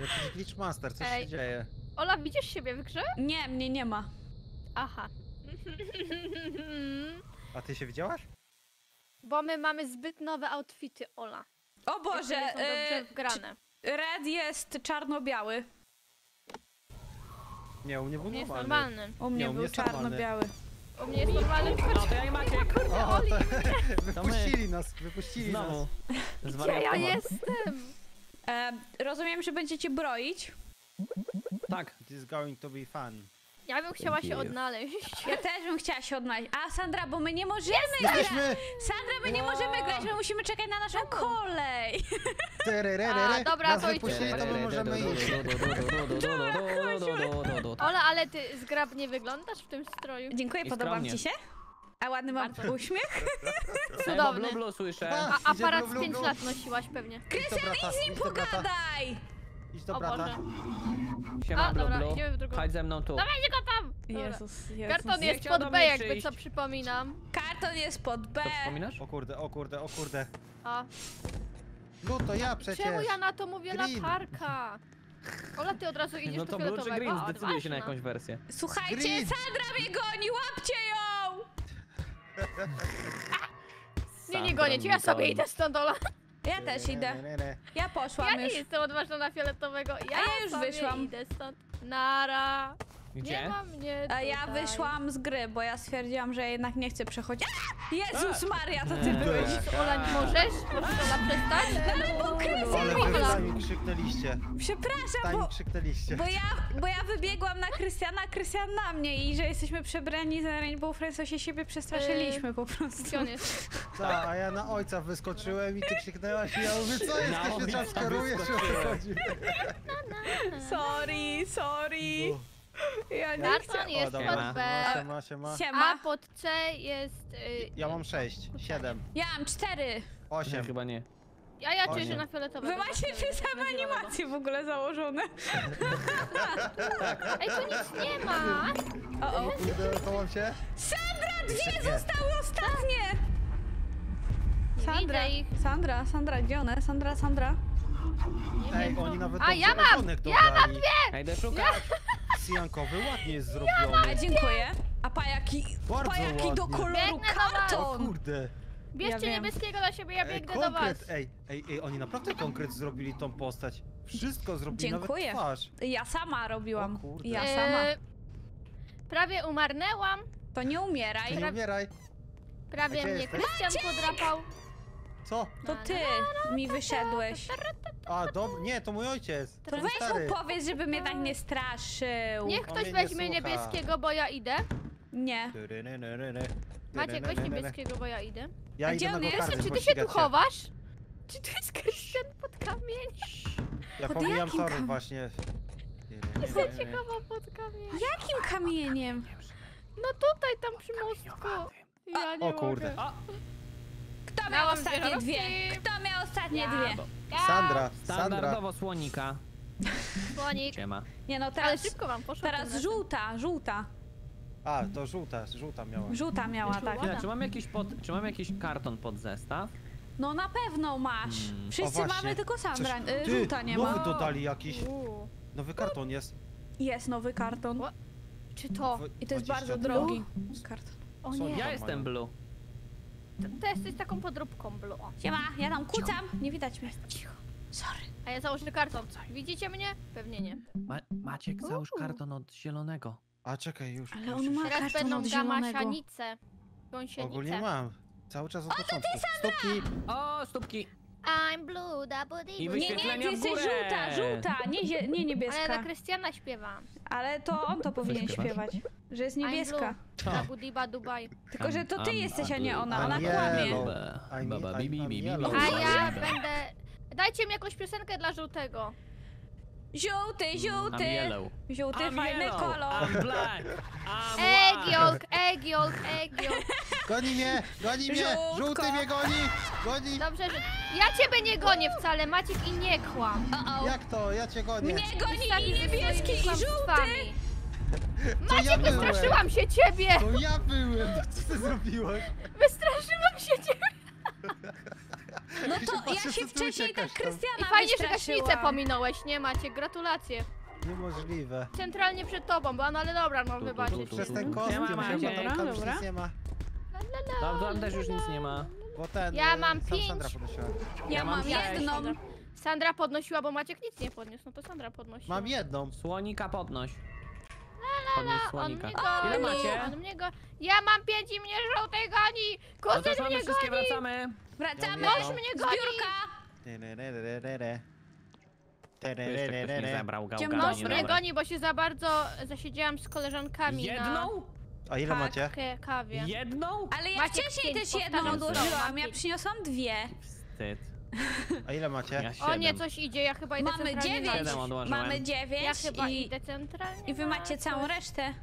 Jakiś glitch master, co się dzieje? Ola, widzisz siebie w grze? Nie, mnie nie ma. Aha. A ty się widziałaś? Bo my mamy zbyt nowe outfity, Ola. O Boże! Są dobrze wgrane. Red jest czarno-biały. Nie, u mnie był normalny. U mnie był czarno-biały. U mnie jest normalny. No to ja i Maciek. Wypuścili nas, wypuścili nas. Gdzie ja jestem? E, rozumiem, że będziecie broić. Tak. This is going to be fun. Ja bym chciała się odnaleźć. Ja też bym chciała się odnaleźć. A Sandra, bo my nie możemy grać. Sandra, my nie wow. możemy grać, my musimy czekać na naszą kolej. A, dobra, to idziemy. to my możemy iść. Ola, ale ty zgrabnie wyglądasz w tym stroju. Dziękuję, podobam ci się? A ładny mam uśmiech? Cudowny. A aparat z pięć lat nosiłaś pewnie. Krystian, idź z nim pogadaj! Idź do o brata. Boże. Siema, o, dobra, Blue. Idziemy w drugą. Chodź ze mną tu. Dawaj go tam! Jezus, Jezus. Karton jest pod B, jakby co przypominam. Karton jest pod B. Co przypominasz? O kurde, o kurde, o kurde. A. Blue, to ja przecież. Czemu ja na to mówię green. Latarka? Ola, ty od razu idziesz no do fioletowego. No to Blue czy green, zdecyduje się na jakąś wersję. Słuchajcie, green. Sandra mnie goni, łapcie ją! Nie, nie gonię cię, ja sobie idę stąd, Ola. Ja też idę. Ja poszłam ja już. Ja nie jestem odważna na fioletowego. Ja, ja już wyszłam. Idę stąd. Nara. Gdzie? Nie ma mnie tutaj. A ja wyszłam z gry, bo ja stwierdziłam, że jednak nie chcę przechodzić. A! Jezus Maria, to ty byłeś. Ola, nie możesz? Możesz Ola przestać? No ale bo Krystian mi krzyknęliście. Przepraszam, bo, bo, ja, bo ja wybiegłam na Krystiana, a Krystian na mnie i że jesteśmy przebrani za Rainbow Friends, to się siebie przestraszyliśmy po prostu. Tak, a ja na ojca wyskoczyłem i ty krzyknęłaś i ja mówię, co jest, to się czas skoruje, czy o co chodzi? Sorry, sorry. Ja nie Karton jest pod B, siema, siema. Siema. A pod C jest... Y, ja mam sześć, siedem. Ja mam cztery, osiem. Nie, chyba nie. Ja, ja czuję się na fioletowe. Wy macie te same animacje w ogóle założone. Ej, tu nic nie ma. O, o. Sandra, dwie zostały ostatnie. Sandra, Sandra, Sandra, gdzie one? Sandra, Sandra. Ej, oni nawet a ja mam! Ja mam dwie! Idę szukać. Cyjankowy ładnie jest zrobiony. Ja dziękuję. A pajaki, pajaki do koloru karton! Kurde. Bierzcie ja niebieskiego na siebie, ja biegnę do was. Ej, ej, ej, oni naprawdę konkret zrobili tą postać. Wszystko zrobili, dziękuję. Nawet twarz. Ja sama robiłam. O, ja e sama. Prawie umarnęłam. To nie umieraj. To nie umieraj. Prawie mnie jesteś? Christian podrapał. Co? To ty mi wyszedłeś. A, dobra, nie, to mój ojciec. To weź stary. Mu powiedz, żeby mnie tak nie straszył. Niech ktoś weźmie nie niebieskiego, bo ja idę. Nie. Maciek, weź niebieskiego, bo ja idę. Ja a idę gdzie on jest? Czy ty się tu chowasz? Czy to jest Christian pod kamień? Ja pod pomijam tory właśnie. Jestem ciekawa pod kamieniem. Jakim kamieniem? No tutaj, tam przy mostku. Ja nie o kurde. Kto miał ostatnie dwie? Kto miał ostatnie ja. dwie? Ja. Sandra, standardowo słonika. Słonik. Siema. Nie no teraz, ale szybko wam poszło. Teraz żółta, żółta. A, to żółta, żółta miała. Żółta miała, tak. Chwila, czy mam jakiś pod, czy mam jakiś karton pod zestaw? No na pewno masz. Hmm. Wszyscy mamy, tylko Sandra, Coś, ty, żółta nie ma. Nowy dodali jakiś. U. Nowy karton jest. Jest nowy karton. O. Czy to? I to jest bardzo drogi karton. O nie. Ja jestem Blue. To, to jesteś taką podróbką, Blue. Siema, ja tam kucam. Nie widać mnie. Cicho. Sorry. A ja założę karton. Widzicie mnie? Pewnie nie. Ma Maciek, załóż Uuu. karton od zielonego. A czekaj już. Ale on ma teraz będą gamasianice. Ogólnie mam. Cały czas od o, początku. To ty, stópki. O, stópki. I'm Blue, da body. Nie, nie, ty jesteś żółta, żółta. Nie, nie niebieska. Ale na Krystiana śpiewam. Ale to on to powinien śpiewać. Że jest niebieska. Zabudiba Dubaj. Tylko, że to ty I'm, jesteś, a nie ona. Ona kłamie. A ja będę... Dajcie mi jakąś piosenkę dla żółtego. Żółty, żółty. Żółty, fajny kolor. Egg, egg, egg. Goni mnie, goni mnie. Żółty mnie goni. Goni. Dobrze, że... Ja ciebie nie gonię wcale, Maciek, i nie kłam. Uh -oh. Jak to? Ja cię gonię. Mnie goni i niebieski, i żółty. Maciek, ja wystraszyłam się ciebie! To ja byłem! Co ty zrobiłaś? Wystraszyłam się ciebie! No to ja się wcześniej tak Krystiana i fajnie, że gaśnicę pominąłeś, nie Maciek? Gratulacje! Niemożliwe. Centralnie przed tobą, bo no ale dobra, no wybaczyć. Przez ten kostium się ma, tam już nic nie ma. Tam też już nic nie ma. Ja mam pięć. Ja mam jedną. Sandra podnosiła, bo Maciek nic nie podniósł, no to Sandra podnosiła. Mam jedną. Słonika podnoś. Lala, on mnie goni, ile macie? On mnie go... Ja mam pięć i mnie żółtej goni! Kuzyn no mnie goni! Wracamy! Wracamy! Noś mnie goni! Zbiórka! Noś mnie goni, bo się za bardzo zasiedziałam z koleżankami. Jedną? Na... A ile macie? Kawie. Jedną? Ale ja macie wcześniej też jedną odłożyłam, ja przyniosłam dwie. Wstyd. A ile macie? Ja o nie, coś idzie, ja chyba idę mamy centralnie dziewięć. Mamy dziewięć ja chyba i, idę centralnie i wy macie całą coś. Resztę.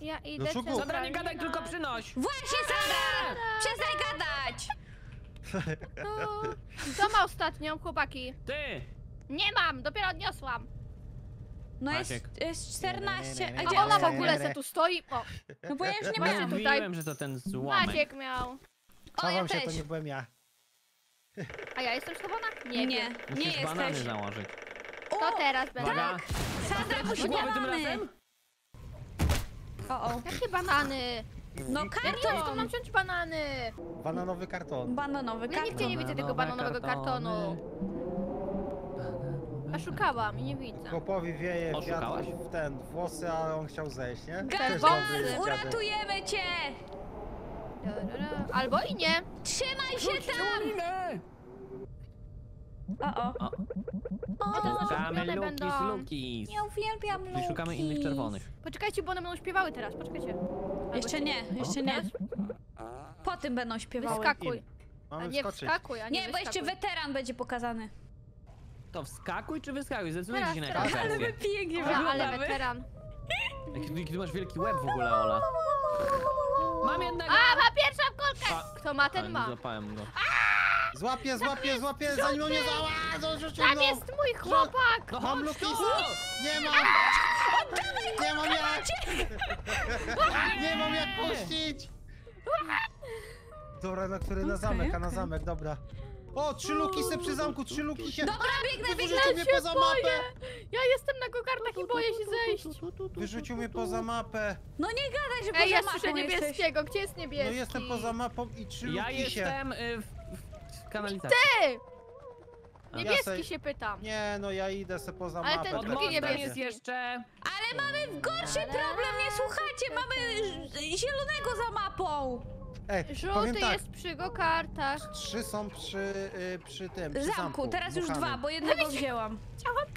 Ja idę no centralnie. Dobra, nie gadaj, tylko przynoś. Właśnie, Sandra! Przestań gadać! Kto ma ostatnią, chłopaki? Ty! Nie mam, dopiero odniosłam. No jest, jest czternaście. A gdzie Ola w ogóle se tu stoi? O. No bo ja już nie miałem tutaj. Mówiłem, że to ten złomek. Maciek miał. O, ja też. To nie byłem ja. A ja jestem schowana? Nie, nie. Nie jesteś. Banany założyć. To teraz będę. Tak. Sandra, musi banany. O, o. Jakie banany? No karton, to mam wziąć banany. Bananowy karton. Bananowy karton. Ja nigdzie nie widzę tego bananowego kartonu. A szukałam i nie widzę. Chłopowi wieje wiatr w ten włosy, ale on chciał zejść, nie? Gabon, uratujemy cię! Albo i nie. Trzymaj się tam! O-o. O, to znaczy będą. Ja uwielbiam lukis. Szukamy innych czerwonych. Poczekajcie, bo one będą śpiewały teraz, poczekajcie. Jeszcze nie, jeszcze nie. Po tym będą śpiewały. Wyskakuj. A nie wskakuj, a nie Nie, bo jeszcze weteran będzie pokazany. To wskakuj czy wyskakuj? Zdecydujcie się na jaka wersja. Ale my pięknie wyglądamy. Ale weteran. Ty masz wielki łeb w ogóle, Ola. Mam jednego. A, ma pierwszą kolkę! Kto ma, ten ma. Złapałem go. Złapię, złapię, złapię, zanim on mnie załatwił! Tam jest mój chłopak! No, mam lukisa! Nie mam! Nie mam jak! Nie mam jak puścić! Dobra, na który? Na zamek, a na zamek, dobra. O, trzy lukisy przy zamku, trzy lukisy! Dobra, biegnę, biegnę! Mnie poza mapę! Ja jestem na gokartach i boję się zejść! Wyrzucił mnie poza mapę! No nie gadaj, że poza mapą jesteś! Niebieskiego, gdzie jest niebieski? No jestem poza mapą i trzy lukisie! Ja jestem kanalizacji. Ty! Niebieski ja se... się pytam. Nie, no ja idę se poza mapę. Ale ten drugi niebieski jest jeszcze. Ale mamy gorszy problem, nie słuchacie, mamy zielonego za mapą. Ej, żółty tak, jest przy go kartach. Trzy są przy, y, przy tym, przy zamku. zamku. Teraz Buchamy. już dwa, bo jednego wzięłam.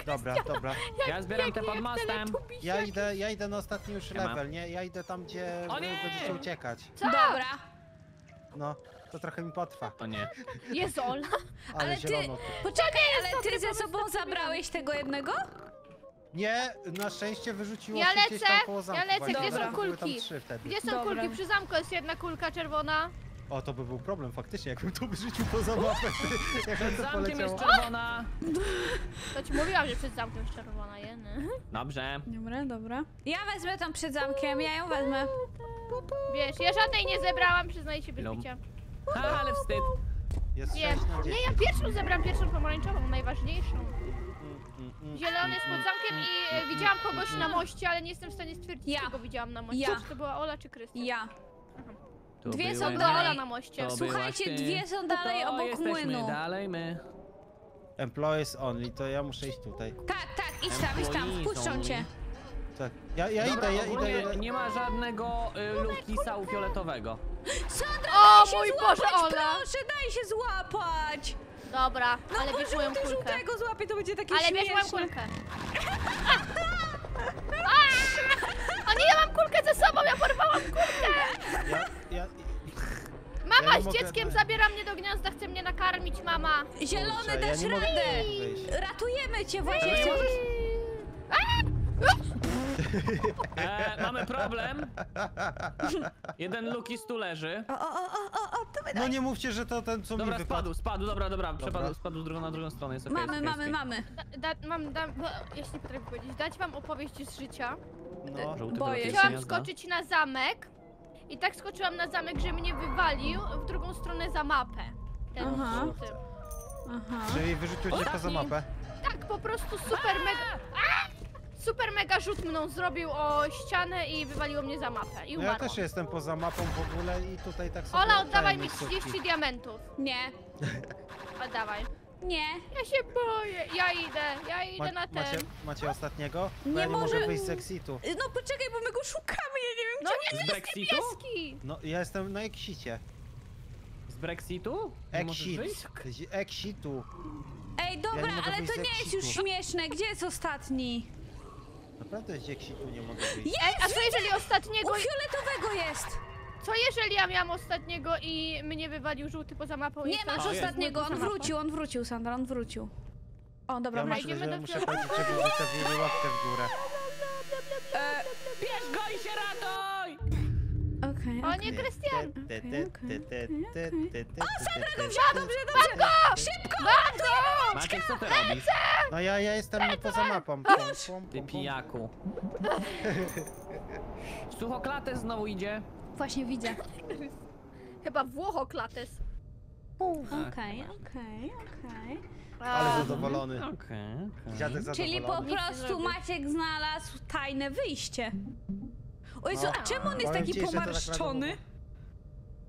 Dobra, dobra. Ja zbieram te pod mostem. Ja idę, ja idę na ostatni już ja level, nie? Ja idę tam, gdzie będziecie uciekać. Co? Dobra. No. To trochę mi potrwa. To nie. Jest Ola. Ale, ale ty... Poczekaj, ale ty ze sobą zabrałeś tego jednego? Nie, na szczęście wyrzuciło ja się lecę, gdzieś tam koło zamku. Ja lecę, gdzie są kulki? Gdzie są Dobra. kulki? Przy zamku jest jedna kulka czerwona. O, to by był problem faktycznie, jakbym tu wyrzucił poza mapę. Przed zamkiem jest czerwona. To ci mówiłam, że przed zamkiem jest czerwona, jeny. Dobrze. Dobra, dobra. Ja wezmę tam przed zamkiem, ja ją wezmę. Wiesz, ja żadnej nie zebrałam, przyznaję się bez bicia. Ha, ale wstyd. Jest nie, nie, ja pierwszą zebrałam, pierwszą pomarańczową, najważniejszą. Zielony jest pod zamkiem i widziałam kogoś na moście, ale nie jestem w stanie stwierdzić, ja. kogo widziałam na moście. Ja. Czy to była Ola czy Krystian? Ja. Dwie są dalej. Ola na moście. Słuchajcie, dwie są dalej to obok młynu. Dalej my. Employees only, to ja muszę iść tutaj. Tak, tak, idź tam, idź tam, wpuszczą cię. Tak. Ja, ja Dobra, idę, ja idę, ja idę. Nie ma żadnego y, lukisa u fioletowego. Sandra, o mój Boże, Ola! Proszę, daj się złapać! Dobra, no ale bierz moją kulkę. No tego złapie, to będzie takie ale śmieszne. Ale bierz moją kulkę. O nie, ja mam kulkę ze sobą, ja porwałam kulkę! Ja, ja, mama ja z dzieckiem mogę... zabiera mnie do gniazda, chce mnie nakarmić, mama. Zielony, Kurczę, dasz ja radę! Ratujemy cię właśnie. E, mamy problem. Jeden lukis tu leży. O, o, o, o, o, to wydaj. No nie mówcie, że to ten co dobra, mi wypadł. Spadł, spadł, dobra, dobra, dobra. Przepadł, spadł drugą, na drugą stronę. Jest okay, mamy, jest okay, mamy, mamy. Da, da, mam, dam, bo, jeśli potrafię powiedzieć, dać wam opowieść z życia. No, boję się. Chciałam skoczyć na zamek i tak skoczyłam na zamek, że mnie wywalił w drugą stronę za mapę. Ten Aha. Aha. Czyli wyrzucił cię poza mapę? Tak, po prostu super mega... Super mega rzut mną zrobił o ścianę i wywaliło mnie za mapę i umarłam. Ja też jestem poza mapą w ogóle i tutaj tak sobie... Ola, oddawaj mi trzydzieści diamentów. Nie. Oddawaj. Nie. Ja się boję. Ja idę, ja idę Ma na ten. Macie, macie ostatniego? Bo nie ja nie może... mogę wyjść z exitu. No poczekaj, bo my go szukamy, ja nie wiem, no gdzie nie jest niebieski. No ja jestem na exicie. Z Brexitu? Exit. Exitu. Ej, dobra, ja ale to nie jest już śmieszne. Gdzie jest ostatni? Naprawdę jest tu nie mogę wyjść. Ej, a co jeżeli ostatniego... U fioletowego jest! Co jeżeli ja miałam ostatniego i mnie wywalił żółty poza mapą? Nie masz ostatniego, on wrócił, on wrócił, Sandra, on wrócił. O, dobra, ja idziemy do muszę powiedzieć, żeby wystawili łapkę w górę. Bierz go i się ratuj! Okej. O nie, Krystian! O, Sandra go wziął! Dobrze, dobrze! Szybko! Maciek, co ty robisz? No ja, ja jestem poza mapą. Ty pijaku. Suchoklates znowu idzie. Właśnie widzę. Chyba Włochoklates. Okej, okej, okej. Ale zadowolony. Okej, okej. Zadowolony. Czyli po prostu Maciek znalazł tajne wyjście. Ojcu, a czemu on jest taki pomarszczony?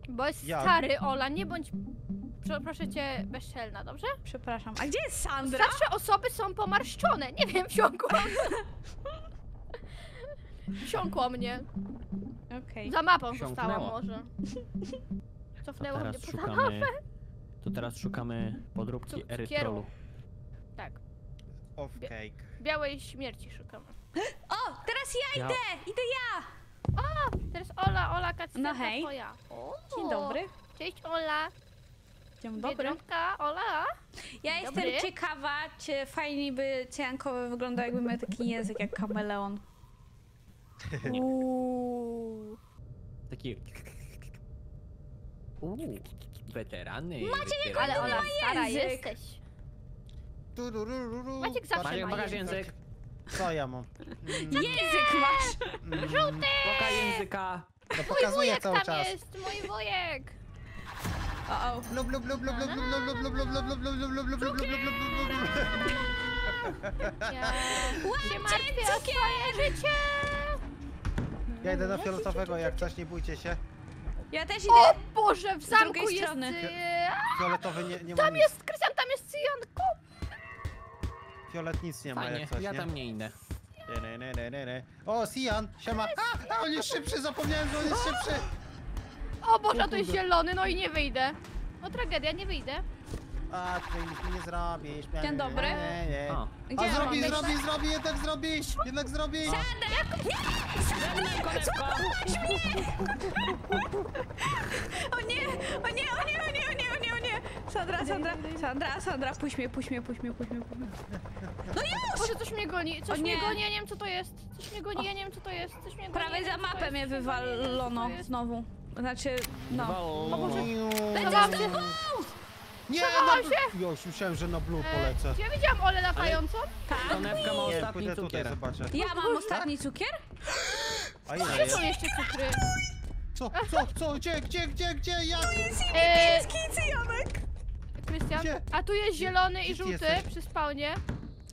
Bo jest stary, Ola, nie bądź... Proszę cię, bezczelna, dobrze? Przepraszam. A gdzie jest Sandra? Zawsze osoby są pomarszczone. Nie wiem, wsiąkło. Wsiąkło mnie. Okay. Za mapą została może. Cofnęło mnie poza mapę. To teraz szukamy podróbki erytrolu. Tak. Off cake. Białej śmierci szukamy. O! Teraz ja idę! Idę ja! O! Teraz Ola, Ola, Kacina, no hej. Twoja. O. Dzień dobry. Cześć, Ola. Dzień dobry. Biedronka, Ola. Ja Dzień jestem dobry. ciekawa, czy fajnie by Cyjankowy wyglądał, jakby miał taki język jak kameleon. Uuuu. Taki... Uuu, weterany. Maciek, jak on nie ma język! Maciek zawsze Maciek, ma język. język. Co ja mam? Mm. Język masz! Mm. Żółty! Pokaż języka! No, pokazuję cały czas. Mój wujek tam jest! Mój wujek! O-o! Blub, blub, blub, blub, blub, blub, blub, blub, blub, blub, blub, blub, blub, blub, blub, blub, blub, blub, blub, Ja też idę. O Boże, w zamku jest... Strony. Fioletowy nie, nie ma Tam nic. jest, Krystian, tam jest Cyjanku. Fiolet nic nie Fajnie. ma, jak coś, ja nie? tam nie idę. Ne, ne, ne, ne, ne. O, Cyjan, siema. A, a, on jest szybszy, zapomniałem, że on jest szybszy. O Boże, to jest zielony, no i nie wyjdę. No tragedia, nie wyjdę. A, ty nic nie zrobisz. Dzień dobry. Nie, nie. A, a zrobi, zrobi, zrobi, jednak zrobisz. Jednak zrobisz. Sandra, nie! Sandra, złapałaś mnie! O nie, o nie, o nie, o nie, o nie, o nie, o nie. Sandra, Sandra, Sandra, Sandra, puść mnie, puść mnie, puść mnie, puść mnie, puść mnie. No już! Boże, coś mnie goni, coś mnie goni, ja nie wiem co to jest. Coś mnie goni, ja nie wiem co to jest. Coś mnie goni. Prawie za mapę mnie wywalono znowu. Znaczy, no. O Boże. Będziesz Nie, na się? Już myślałem, że na Blue polecę. E, ja widziałam Olę latającą. Tak. Konewka ma ostatni nie, cukier. Tutaj, ja mam ostatni cukier? A ile jest? Są jeszcze cukry. Co, co, co? Gdzie, gdzie, gdzie, gdzie? Ja... Tu jest niebieski e... Cyjanek. Krystian, a tu jest zielony i żółty przy spawnie.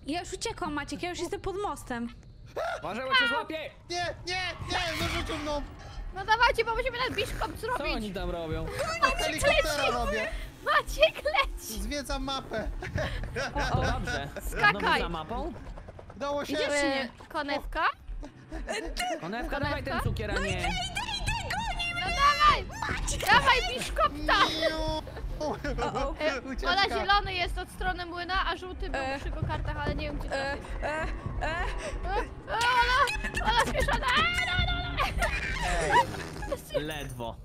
Ja już uciekłam, Maciek, ja już jestem pod mostem. Uważaj, bo cię złapię. Nie, nie, nie, zarzucił mną. No dawajcie, bo musimy nad biszką zrobić. Co oni tam robią? Helikoptera robię. Maciek, leci! Zwiedzam mapę! O, o dobrze. Skakaj! Za mapą? Dało się... Idziesz, nie? Konewka? Konewka? Konewka, dawaj ten cukier, no nie! No idę, idę, idę, goni mnie! No dawaj! Maciek, dawaj, biszkopta! Ola, zielony jest od strony młyna, a żółty był e. przy go-kartach, ale nie wiem, gdzie to e. jest. E. E. E. Ola, Ola spieszona! E. Ledwo.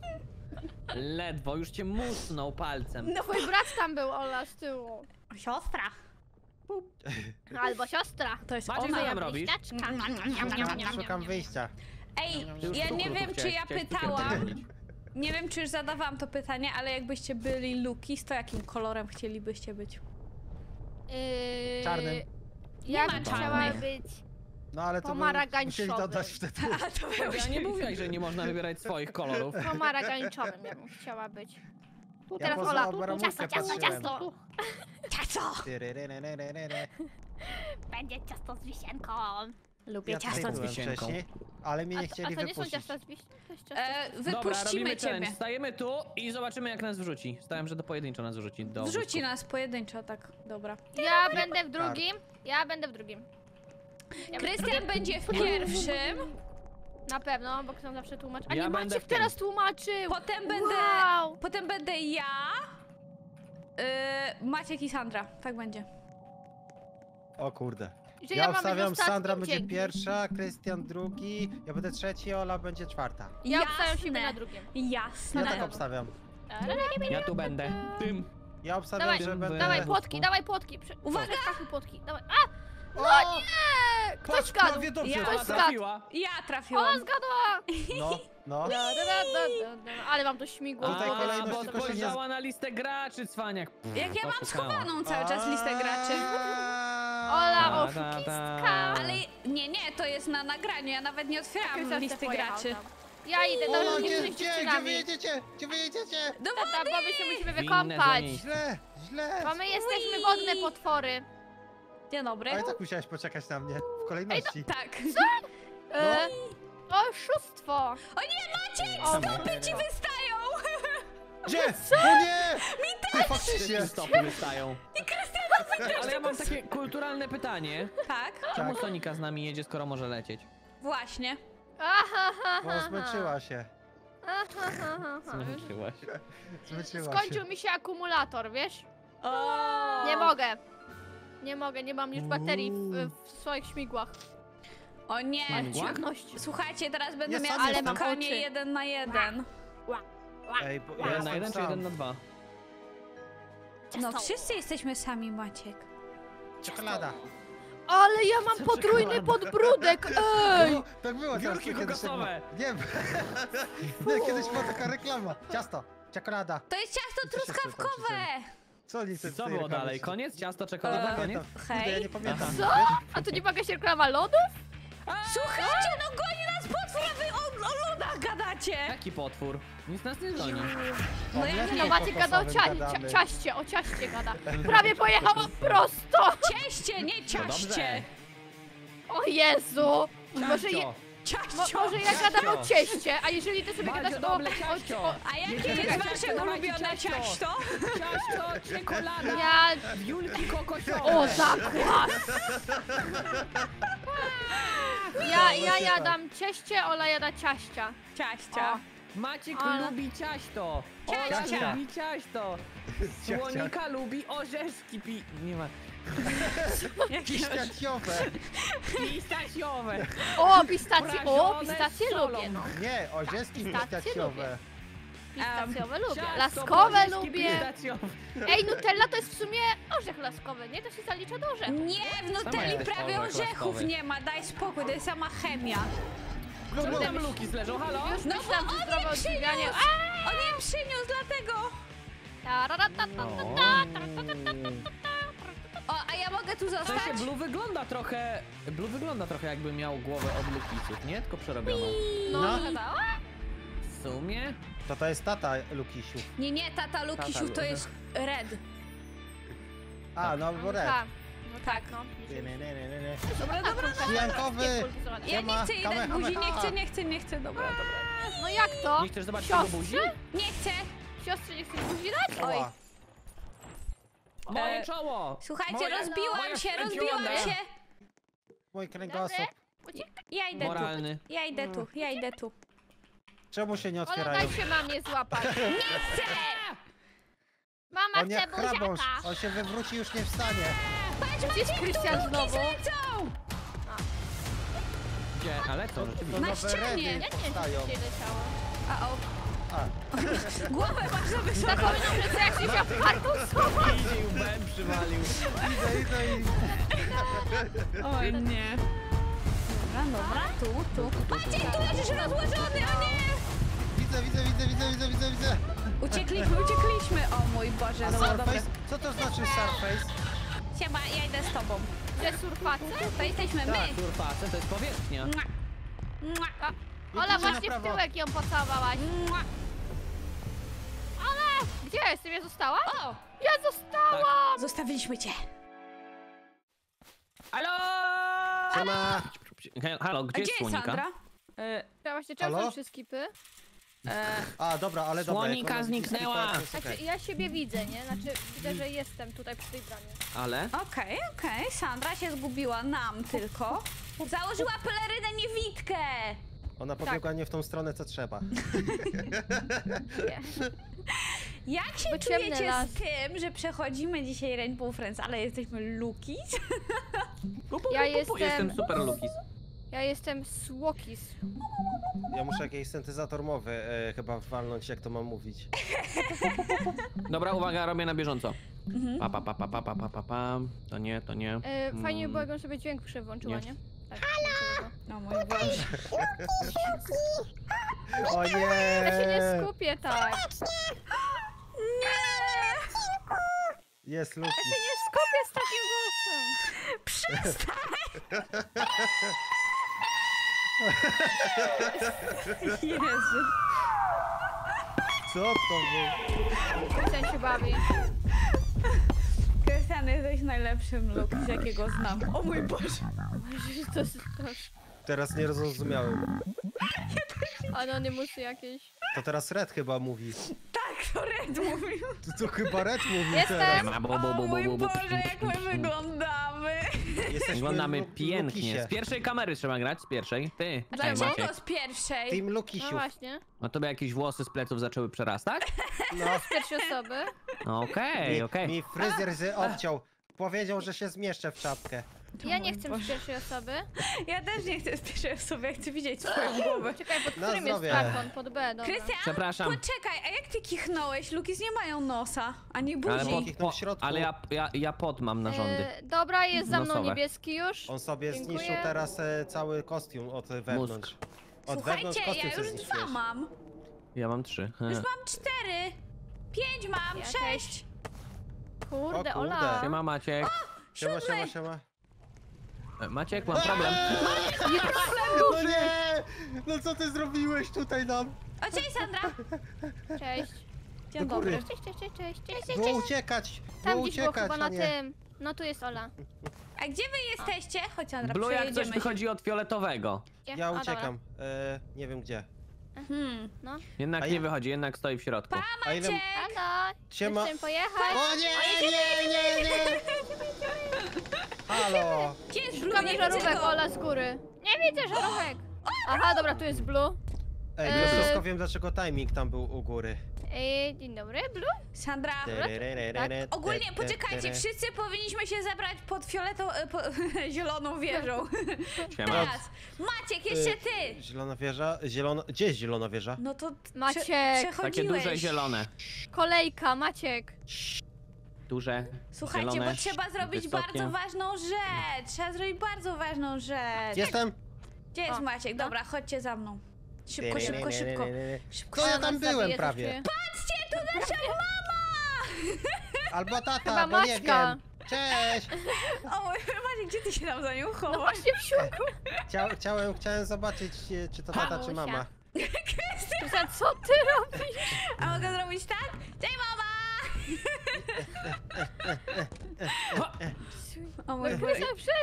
Ledwo, już cię musnął palcem. No mój brat tam był, Ola, z tyłu. Siostra. Albo siostra. To jest Maciek, ona, robisz? Szukam wyjścia. Ej, ja nie wiem, czy ja pytałam. Nie wiem, czy już zadawałam to pytanie, ale jakbyście byli Lukis, to jakim kolorem chcielibyście być? Yy... Czarnym. Ja bym chciała być... No ale to musieli dodać wtedy. Ja nie mówiłaś, że nie można wybierać swoich kolorów. Pomaragańczowym ja bym chciała być. Tu teraz Ola, ciasto, ciasto, ciasto! Ciasto! Będzie ciasto z wisienką. Lubię ciasto z wisienką. Ale mnie nie chcieli wypuścić. A to nie są ciasta z wisienką? Wypuścimy ciebie. Stajemy tu i zobaczymy, jak nas wrzuci. Stałem, że to pojedynczo nas wrzuci. Wrzuci nas pojedynczo, tak, dobra. Ja będę w drugim, ja będę w drugim. Ja Krystian będzie w pierwszym. Na pewno, bo kto zawsze tłumaczy. A ja nie Maciek teraz tłumaczył! Potem będę. Wow. Potem będę ja. Yy, Maciek i Sandra. Tak będzie. O kurde. Że ja ja obstawiam, Sandra będzie dzięki. pierwsza, Krystian drugi, ja będę trzeci, Ola będzie czwarta. Ja obstawiam siebie na drugim. Jasne. Ja tak obstawiam. Ja tu będę. Tym. Ja obstawiam, dawaj, że będę. Dawaj płotki, dawaj płotki. Uwaga! Dawaj płotki. Dawaj. A! No nie! Ktoś Patrz, prawie skadł. dobrze. Ja ktoś trafiła. Skadł. Ja trafiłam. O, zgadła! No, no. Da, da, da, da, da, da. Ale mam to śmigło. Tutaj kolejność tylko się nie... na listę graczy, cwaniak. Pff, jak ja mam schowaną cały czas listę graczy. Ola, oszukistka. Ale nie, nie, to jest na nagraniu. Ja nawet nie otwierałam tak listy graczy. Ja idę, dobrze, nie jesteś dziewczynami. Gdzie wyjedziecie? Gdzie wyjedziecie? Do wody! Tata, bo my się musimy wykąpać. Źle, źle. Bo my jesteśmy wodne potwory. Dzień dobry. Ale tak musiałaś poczekać na mnie w kolejności. Ej, no, tak. Co? E, no. Oszustwo. O nie, Maciek, stopy ci wystają. Gdzie? Co? O nie! Mi też! Faktycznie stopy wystają. I Krystian, ale ja mam takie kulturalne pytanie. Tak? Czemu tak. Sonika z nami jedzie, skoro może lecieć? Właśnie. Bo zmęczyła się. Zmęczyła się. Zmęczyła Skończył się. mi się akumulator, wiesz? O! Nie mogę. Nie mogę, nie mam już baterii w, w swoich śmigłach. O nie, ciemność. Słuchajcie, teraz będę miał, ale mam konie jeden na jeden. Ej, bo ja jeden na jeden czy jeden na dwa? No wszyscy jesteśmy sami, Maciek. Czekolada. Ale ja mam potrójny podbródek, ej! No, tak było, Górki kokosowe! Nie, nie, kiedyś była taka reklama. Ciasto, czekolada. To jest ciasto truskawkowe! Co, nic, co było dalej? Koniec? Ciasto, czekolada, eee, koniec? Hej. Ja nie pamiętam. Co? A to nie jakaś reklama lodów? Słuchajcie, no goni nas potwór, a wy o, o lodach gadacie! Jaki potwór? Nic nas nie goni. No ja nie, no Maciek gada o cia cia ciaście, o ciaście gada. Prawie pojechała prosto! Cieście, nie ciaście! O Jezu! Może, je, mo, może ja gadam o cieście, a jeżeli ty sobie Mario, gadasz doble, o, o, o... A jakie jest wasze ulubione ciasto? Ciasto, czekolada, ja... Julki kokosowe. O, zakład! Ja, ja jadam cieście, Ola jada ciaścia. Ciaścia. O. Maciek Ola. lubi ciasto. Ciaścia. Ola lubi ciasto. Słonika lubi orzeszki pi... Nie ma... Pistasiowe. Pistasiowe. O, pistacje, o, pistacje lubię. No. Nie, orzeszki pistacjowe. Pistacjowe um, lubię, ciasto, laskowe lubię. Ej, Nutella to jest w sumie orzech laskowy, nie? To się zalicza do orzechu. Nie, w Nutelli prawie orzechów nie ma, daj spokój, to jest sama chemia. No bo tam luki zleżą, halo? No bo on je przyniósł, on je przyniósł, dlatego. O, a ja mogę tu zostać? W sensie Blue wygląda trochę, Blue wygląda trochę jakby miał głowę od lukisów, nie? Tylko przerobioną. No chyba. W sumie? To to jest tata Lukisiu. Nie, nie, tata Lukisiu tata to Lu jest Red. A, no bo Red. Ta. No tak, no. Nie, nie, nie, nie, nie. Dobra, dobra, dobra. Ja nie chcę jeden buzi, nie chcę, nie chcę, nie chcę, dobra, dobra. No jak to? Nie chcesz zobaczyć jego buzi? Nie chcę. Siostrze nie chcesz buzi dać? Oj. Moje czoło. Słuchajcie, rozbiłam się, rozbiłam się. Mój kręgosłup. Ja idę tu, ja idę tu, ja idę tu. Czemu się nie otwierają? Ola, daj się mamie złapać. Nie chcę! Mama chce buziaka. On się wywróci, już nie wstanie. Patrz, Maciek, Krystian znowu. Gdzie? Ale to rzeczywiście. Na ścianie. Ja nie wiem, gdzie leciało. A o. Głowę masz za wysoko. Zapomniał, że jak się chciał kartą schować. Idzie, łbem przywalił. Idę, idę, idę. Oj, nie. Dobra, dobra, tu, tu, tu. Maciek, tu leżysz rozłożony, a nie! Widzę, widzę, widzę, widzę, widzę, widzę, widzę. Uciekliśmy, uciekliśmy, o mój Boże, no dobra. Co to znaczy surface? Siema, ja idę z tobą. Że surface? To jesteśmy my. Tak, surface to jest powierzchnia. Ola, właśnie w tyłek ją pocałowałaś. Ola, gdzie jestem? Ja została? O, ja zostałam! Zostawiliśmy cię. Halo! Halo! Halo, gdzie, A gdzie jest Sandra? Y ja właśnie czasem trzy skipy. E A dobra, ale dobra. Słonika zniknęła. Znaczy, ja siebie widzę, nie? Znaczy widzę, że jestem tutaj przy tej bramie. Ale? Okej, okay, okej. Okay. Sandra się zgubiła nam tylko. Założyła pelerynę niewidkę. Ona pobiegła tak. nie w tą stronę, co trzeba. Jak się czujecie las. z tym, że przechodzimy dzisiaj Rainbow Friends, ale jesteśmy Lukis? Ja jestem... jestem super Lukis. Ja jestem Słokis. Ja muszę jakiś syntezator mowy e, chyba walnąć, jak to mam mówić. Dobra, uwaga, robię na bieżąco. Mhm. Pa, pa, pa, pa, pa, pa, pa, pa, to nie, to nie. Yy, fajnie było, jakbym sobie dźwięk przywłączyła, nie? nie? Tak, halo! No mój Boże. O nie! Ja się nie skupię, tak. Nie! Jest Luki. Ja się nie skupię z takim głosem. Przestań! Jezu. Co to było? Krystian się bawi. Krystian, jesteś najlepszym Luke, z jakiego znam. O mój Boże! To jest toż. Teraz nie zrozumiałem. Anonimusy jakieś. To teraz Red chyba mówi. Tak, to Red mówił. To, to chyba Red mówi. Jestem. Teraz. O mój Boże, jak my wyglądamy. Jesteśmy wyglądamy pięknie. Z pierwszej kamery trzeba grać, z pierwszej. Ty. Dlaczego z pierwszej? Team Lukisiu. No właśnie. No to by jakieś włosy z pleców zaczęły przerastać? No. Z pierwszej osoby. Okej, no, okej. Okay, okay. Mi, mi fryzjer odciął. Powiedział, że się zmieszczę w czapkę. To ja nie chcę Boże. z pierwszej osoby. Ja też nie chcę z pierwszej osoby, ja chcę widzieć swoją głowę. Czekaj, pod którym jest plafon? Pod B, dobra. Krystian, przepraszam. Poczekaj, a jak ty kichnąłeś? Lukis nie mają nosa, ani buzi. Ale, pod, po, ale ja, ja, ja pod mam narządy. E, dobra, jest za mną nosowe. Niebieski już. On sobie Dziękuję. zniszczył teraz e, cały kostium od wewnątrz. Mózg. Od Słuchajcie, wewnątrz ja już dwa wiesz. mam. Ja mam trzy. He. Już mam cztery. Pięć mam, ja sześć. Też. Kurde, kurde, Ola. Siema, Maciek. O, siema, siema, siema. Maciek, mam problem. Eee! Maciek, no nie! No co ty zrobiłeś tutaj nam? O, cześć, Sandra! Cześć. Dzień dobry. Cześć, cześć, cześć, cześć, cześć, cześć. Było uciekać, Tam było uciekać, było chyba na tym. No tu jest Ola. A gdzie wy jesteście? Chodź, Sandra, Blue, jak coś wychodzi od fioletowego. Ja, ja uciekam. E, nie wiem gdzie. Hmm, no. Jednak A nie ja... wychodzi, jednak stoi w środku. Pa, Maciek! Halo! Siema. Pojechać. O nie, nie, nie, nie! Halo! Gdzie jest Blue? Szukamy żarówek, Ola, z góry. Nie widzę żarówek. Aha, dobra, tu jest Blue. Ej, ja wszystko wiem, dlaczego timing tam był u góry. Ej, dzień dobry, Blue? Sandra. Ogólnie, poczekajcie, wszyscy powinniśmy się zebrać pod fioletą, zieloną wieżą. Teraz. Maciek, jeszcze ty. Zielona wieża, zielona... Gdzie jest zielona wieża? No to Maciek. Takie duże zielone. Kolejka, Maciek. Duże, Słuchajcie, zielone, bo trzeba zrobić wysokie. bardzo ważną rzecz. Trzeba zrobić bardzo ważną rzecz. Jestem. Gdzie jest o, Maciek? Dobra, no. chodźcie za mną. Szybko, szybko, szybko. szybko. Co ja tam byłem prawie? Patrzcie, tu nasza mama! Albo tata, bo nie wiem. Cześć! O, Maciek, gdzie ty się tam za nią chowasz? No właśnie w siłku. Chcia, chciałem, chciałem zobaczyć, czy to tata, czy mama. Krystian, co ty robisz? A mogę zrobić tak? Cześć, mama! O mój Boże,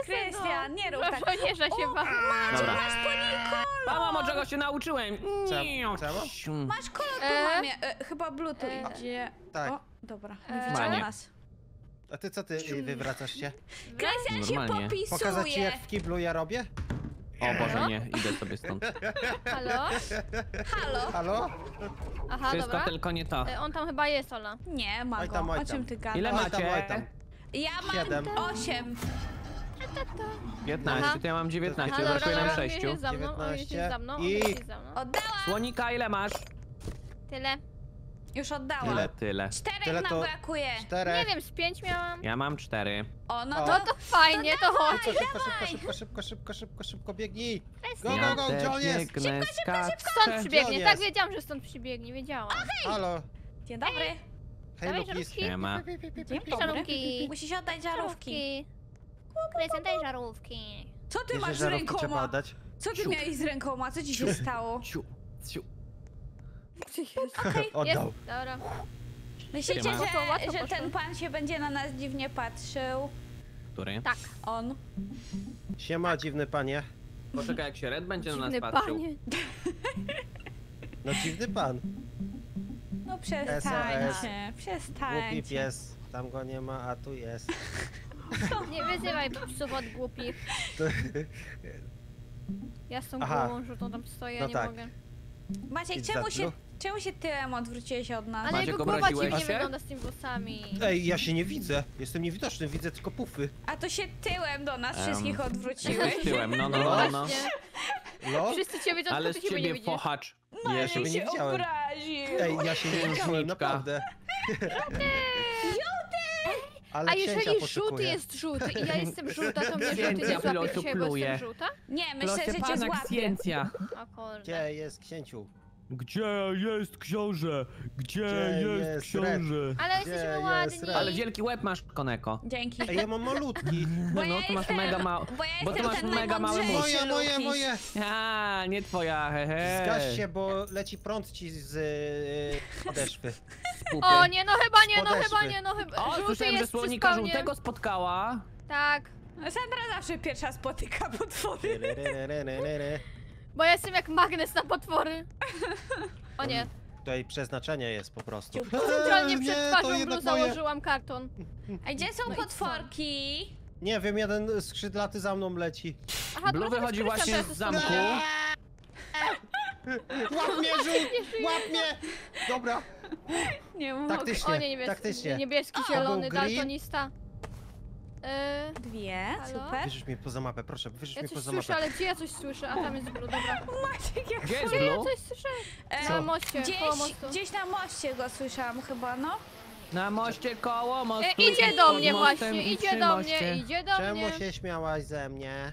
Krystian, nie rób tak. Nie, że się bawi. Dobra. Masz kolor. Mamo, czego się nauczyłem? Czemu? Masz kolor tu, mamie. Chyba Bluetooth idzie. Tak. O, dobra. Nas. A ty co, ty wywracasz się? Krystian się popisuje. Pokazać ci, jak w kiblu ja robię? O Boże, nie, idę sobie stąd. Halo? Halo? Halo? Aha, Wszystko dobra. tylko nie to. On tam chyba jest, Ola. Nie, ma go. O czym ty gadasz? Ile macie? Oj tam, oj tam. Ja mam siedem. osiem. piętnaście, tutaj ja mam dziewiętnaście, Halo, brakuje nam sześć. Jest za mną, dziewiętnaście. Jest za mną, I... jest za mną. Oddałam! Słonika, ile masz? Tyle. Już oddałam. Tyle, tyle. Czterech tyle nam brakuje. Czterech. Nie wiem, z pięć miałam. Ja mam cztery. O, no to, o. to fajnie, to, to chodź. Szybko, szybko, szybko, szybko, szybko, szybko, szybko, biegnij. Go, go, go, gdzie on jest? Szybko, szybko, szybko. Stąd przybiegnie, tak wiedziałam, że stąd przybiegnie, wiedziałam. Okay. Halo. Dzień dobry. Hej, dawaj żarówki. Nie ma. Dzień dobry. Musisz oddać żarówki. Krystian, daj żarówki. Co ty masz z rękoma? Co ty miałeś z rękoma? Co ci się stało? Okej, okay, jest, dobra. Myślicie, że, poszło, że ten pan się będzie na nas dziwnie patrzył? Który? Tak, on. Siema, tak. dziwny panie. Poczekaj, jak się Red będzie dziwny na nas patrzył. Panie. No dziwny pan. No przestańcie, przestańcie. Głupi pies, tam go nie ma, a tu jest. Nie wyzywaj psów od głupich. Ja z tą głową żółtą tam stoję, no nie tak. mogę. Maciek, czemu się, czemu się tyłem odwróciłeś od nas? Ale jego głowa dziwnie wygląda z tymi włosami. Ej, ja się nie widzę. Jestem niewidoczny, widzę tylko pufy. A to się tyłem do nas um, wszystkich odwróciłeś. Tyłem, no, no, no, no. no. Wszyscy cię widzą, ale z ciebie fochacz. No, ja się nie widziałem. Obraził. Ej, ja się nie widziałem, naprawdę. Joty! Joty! Ale a jeżeli żółty jest żółty i ja jestem żółta, to mnie żółty nie złapie dzisiaj, bo jestem żółta? Nie, myślę, że cię złapie. Gdzie jest księciu? Gdzie jest książę? Gdzie, Gdzie jest, jest książę? Ale jesteśmy ładni. Ale wielki łeb masz, Koneko. Dzięki. Ej, ja mam malutki. Bo no, ja to masz mega mały. Bo, ja bo to masz mega mały mózg. Moje, moje, moje. A, nie twoja, hehe. Zgaś się, bo leci prąd ci z y, podeszwy. Z o nie, no chyba nie, no chyba nie, no chyba. O, słyszałem, że słonika żółtego spotkała. Tak. Sandra zawsze pierwsza spotyka potwory. Bo ja jestem jak magnes na potwory. O nie. Tutaj przeznaczenie jest po prostu. Centralnie przed twarzą Blue założyłam karton. A gdzie są no potworki? Nie wiem, jeden skrzydlaty za mną leci. Aha, Blue wychodzi właśnie z zamku. Łap mnie, żółt! Łap mnie! Dobra. Nie mogę. Taktycznie, o nie, niebieski, taktycznie. Niebieski, zielony, daltonista. Yy, Dwie, halo? Super. Wyrzuć mnie poza mapę, proszę, wyrzuć ja mnie poza słyszę, mapę. Ja coś słyszę, ale gdzie ja coś słyszę? A tam jest Blue, dobra. Maciek, jak gdzie ja coś słyszę? E, na moście, gdzieś, koło mostu. Gdzieś na moście go słyszałam chyba, no. Na moście, koło mostu. E, idzie do mnie właśnie, idzie do mnie, idzie do Czemu mnie. Czemu się śmiałaś ze mnie?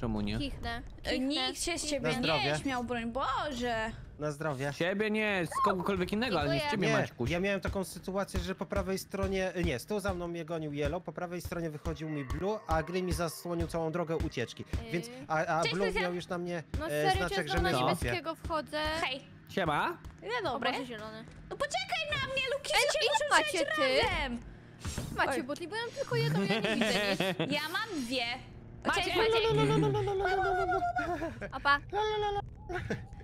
Czemu nie? Kichnę. Kichnę. Nikt się z ciebie nie śmiał, broń Boże. Na zdrowie. Ciebie nie, z kogokolwiek innego, ale nie z ciebie, nie, Maćkuś. Ja miałem taką sytuację, że po prawej stronie, nie, z tyłu za mną mnie gonił Yellow, po prawej stronie wychodził mi Blue, a Green mi zasłonił całą drogę ucieczki. Yy. Więc, a, a Cześć, Blue Cyjan. miał już na mnie no, e, serio, znaczek, że mnie na niebieskiego wchodzę. Hej. Siema. No dobra. Zielony. No poczekaj na mnie, Luki, muszę przejść razem. Macie butli, bo ja mam tylko jedną, ja nie widzę nic. Ja mam dwie. Cześć, Maciek. Opa.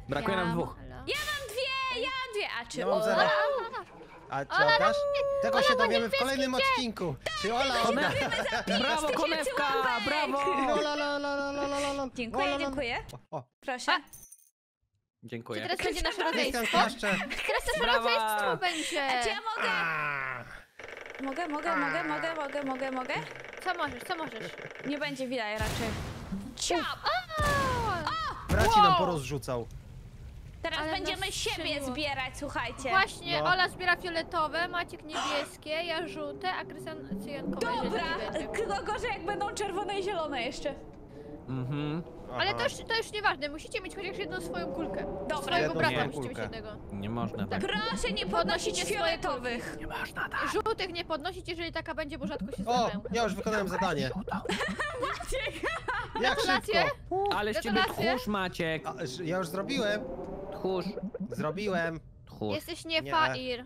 Brakuje ja nam dwóch. Halo. Ja mam dwie, ja mam dwie. A czy ja Ola? Ola? A czy Ola oddasz? Tego Ola się dowiemy w kolejnym odcinku. Tak, czy Ola odda? Brawo, Konewka, brawo! Ola, la, la, la, la, la, la. Dziękuję, Ola, dziękuję. O, o. Proszę. A. Dziękuję. Czy teraz będzie nasze rodzeństwo? Teraz nasze rodzeństwo będzie. A czy ja mogę? Mogę, mogę, mogę, mogę, mogę, mogę, mogę? Co możesz, co możesz? Nie będzie widać raczej. Ciao! Braci nam porozrzucał. Teraz ale będziemy siebie zbierać, słuchajcie. Właśnie, no. Ola zbiera fioletowe, Maciek niebieskie, ja żółte, a Krystian cyjankowe. Dobra, tylko gorzej jak będą czerwone i zielone jeszcze. Mhm. Ale to już, to już nieważne, musicie mieć chociaż jedną swoją kulkę. Dobra. Swojego brata musicie mieć jednego. Nie można. Tak. Proszę nie podnosić fioletowych. Nie można, tak. Żółtych nie podnosić, jeżeli taka będzie, bo rzadko się zdarzają. O, ja już wykonałem zadanie. Maciek! Jak szybko. Ale z ciebie tchórz, Maciek. A, ja już zrobiłem. Tchórz. Zrobiłem. Tchórz. Jesteś nie, nie. fair.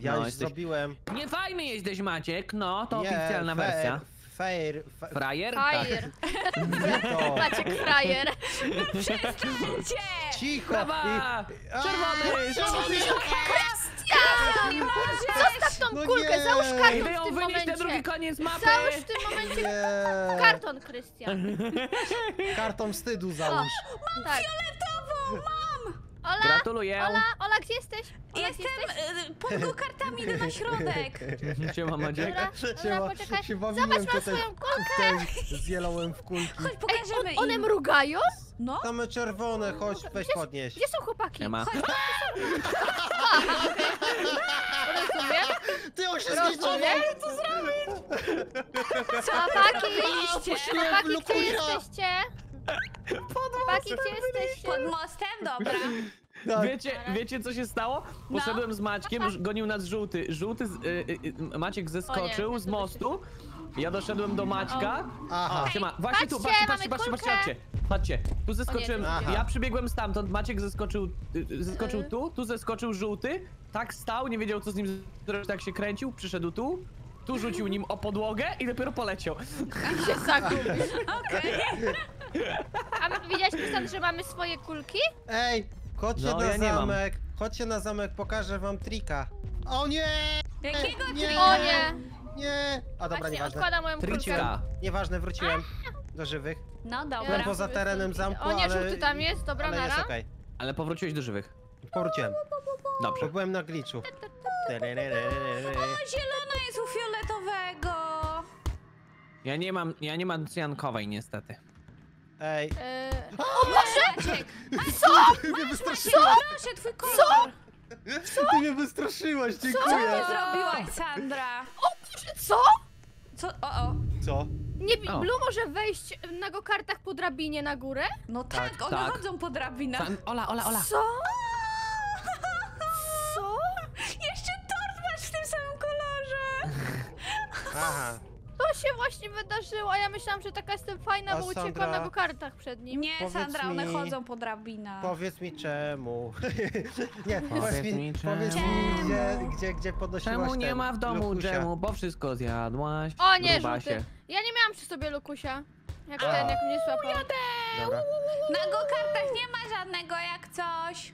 Ja no, już jesteś... zrobiłem. Nie fajny jesteś, Maciek, no to nie, oficjalna fair. wersja. Fajer, fa frajer? Frajer. Tak. Maciek frajer. No przestańcie! Cicho! Brawa! Czerwony! Czerwony! Krystian! Zostaw tą no kulkę, nie. załóż karton Wy w tym momencie. Drugi koniec mapy. Załóż w tym momencie nie. karton, Krystian. Karton wstydu załóż. O, mam tak. fioletową, mam! Ola, Gratuluję. Ola, Ola, gdzie jesteś? Ola, Jestem jesteś? pod go-kartami, idę na środek. Siema, Maciek. Zobacz, mam swoją kulkę. Zjelałem w kulki. Chodź, pokażemy Ej, on, One im. mrugają? No. Same czerwone, chodź, weź gdzie, podnieś. Gdzie są chłopaki? Nie ma. Chodź, Rozumiem? Ty już się Rozumiem? Co zrobić? Chłopaki, chłopaki, gdzie jesteście? Pod mostem jesteś? Pod mostem? Dobra. Tak. Wiecie, wiecie co się stało? Poszedłem no. z Maćkiem, gonił nas żółty. Żółty, z, y, y, Maciek zeskoczył nie, z mostu. Ja doszedłem do Maćka. Aha. O, siema. Właśnie patrzcie, tu, patrzcie, patrzcie, patrzcie, patrzcie, patrzcie, patrzcie. Tu zeskoczyłem, nie, ja przybiegłem stamtąd, Maciek zeskoczył, y, zeskoczył tu, tu zeskoczył żółty. Tak stał, nie wiedział co z nim zrobić, tak się kręcił, przyszedł tu. Tu rzucił nim o podłogę i dopiero poleciał. I się zagubił. Okej. A widziałeś, Krystian, że mamy swoje kulki? Ej, chodźcie no, na ja zamek. Chodźcie na zamek, pokażę wam trika. O nie! Jakiego nie, trika? O nie! Nie! A dobra, Właśnie, nieważne. odkładam moją kulkę. Nieważne, wróciłem A. do żywych. No dobra. Byłem poza terenem zamku, O nie, ale, żółty tam jest, dobra, ale nara. Jest okay. Ale powróciłeś do żywych. Powróciłem. Dobrze. Bo byłem na glitchu. O, zielona jest u fioletowego. Ja nie mam, ja nie mam cyjankowej niestety. Ej. Eee. O, o Boże! Co? Ty mnie wystraszyłaś! Proszę, twój kolor! Co? Ty mnie wystraszyłaś, dziękuję! Co ty zrobiłaś, Sandra? O Boże, co? Co? O, o. Co? Nie, o. Blue może wejść na go-kartach po drabinie na górę? No tak, tak one tak. chodzą po drabinach. Sam, Ola, Ola, Ola. Co? Co? Jeszcze tort masz w tym samym kolorze. Aha. To się właśnie wydarzyło, a ja myślałam, że taka jestem fajna, a bo uciekłam Sandra... na go-kartach przed nim. Nie, powiedz Sandra, mi... one chodzą po drabinach. Powiedz mi czemu. Nie, powiedz mi czemu. Powiedz mi, gdzie, gdzie, gdzie podnosiłaś Czemu nie ten ma w domu dżemu, bo wszystko zjadłaś. O nie, żółty. Ja nie miałam przy sobie lukusia. Jak ten, jak mnie słapał. Na go-kartach nie ma żadnego jak coś.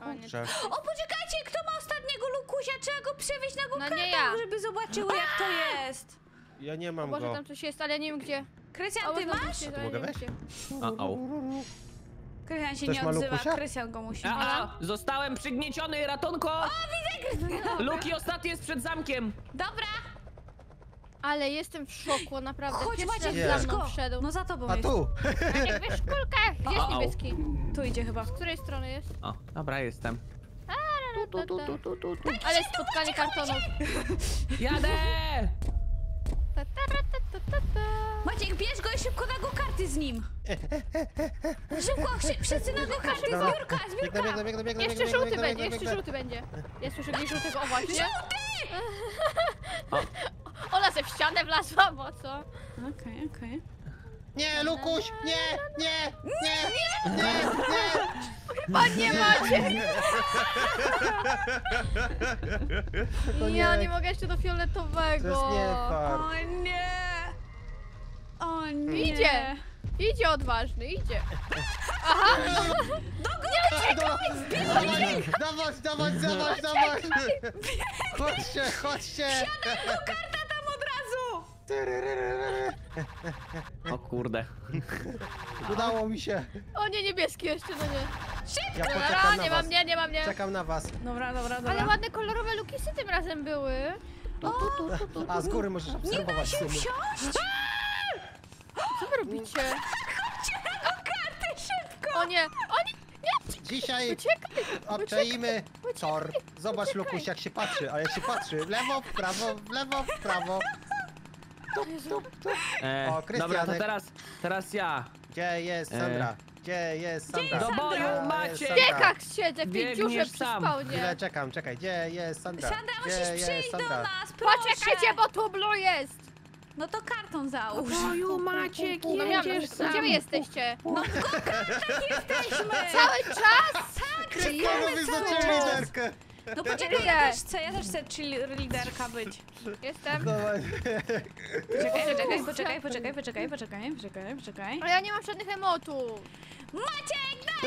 O, nie. O, poczekajcie, kto ma ostatniego lukusia? Trzeba go przewieźć na go-kartach, no ja. żeby zobaczyły jak to jest. Ja nie mam. Może tam coś jest, ale nie wiem gdzie. Krystian, ty masz? Się, mogę wejść? Krystian się Też nie odzywa, Krystian go musi. A, a, zostałem przygnieciony, ratunku! O, widzę Krystian! Luki ostatni jest przed zamkiem! Dobra! Ale jestem w szoku, naprawdę. Chodź, Maciek, wszedł. No za tobą jest. A tu! Jak wiesz, kulkę! Jest niebieski. Tu idzie chyba. Z której strony jest? O, dobra, jestem. Ale spotkanie kartonów. Jadę! Maciek, bierz go i szybko na go-karty z nim! Szybko, wszyscy na go-karty, zbiórka, zbiórka! Biegnę, biegnę, biegnę, jeszcze żółty będzie, jeszcze żółty będzie. Ja słyszę gdzieś żółtego, o właśnie. Żółty! Ola ze w ścianę wlazła, bo co? Okej, okej. Nie, Lukuś, nie, nie, nie, nie, nie, chyba nie macie. Ja nie mogę jeszcze do fioletowego. O nie, o nie. Idzie, idzie odważny, idzie. Aha. Do góry, czekaj, zbieraj. Dawaj, dawaj, dawaj, dawaj. Chodźcie, chodźcie. Siadaj do karta tam od razu. O kurde. Udało mi się. O nie, niebieski jeszcze, no nie. Szybko! Ja nie mam, nie, nie mam, nie. Czekam na was. Dobra, dobra, dobra. Ale ładne kolorowe lukisy tym razem były. Tu, tu, tu, tu, tu, tu. A z góry możesz obserwować. Nie da się wsiąść! Co wy robicie? Chodźcie na kartę szybko! O nie, o nie, nie! Dzisiaj uciekaj, obczaimy uciekaj, tor. Zobacz, uciekaj. Lukuś, jak się patrzy, a jak się patrzy. W lewo, w prawo, w lewo, w prawo. Tup, tup, tup. E, o, dobra, to teraz, teraz ja. Gdzie jest Sandra? E. Gdzie jest Sandra? Do boju, Maciek! W piekach siedzę, w pięciurze przy spawnie. Czekam, czekaj, gdzie jest Sandra? Sandra, musisz przyjść do nas, proszę! Poczekajcie, bo tu Blue jest! No to kartą załóż. O boju, Maciek, jedziesz sam. Gdzie wy jesteście? No w go-kartach jesteśmy! Cały czas? Tak, czekamy cały czas! No poczekaj, ja też chcę, ja też chcę cheerleaderka być. Jestem. Poczekaj, poczekaj, poczekaj, poczekaj, poczekaj, poczekaj, poczekaj, poczekaj. Ale ja nie mam żadnych emotów. Maciek, dać!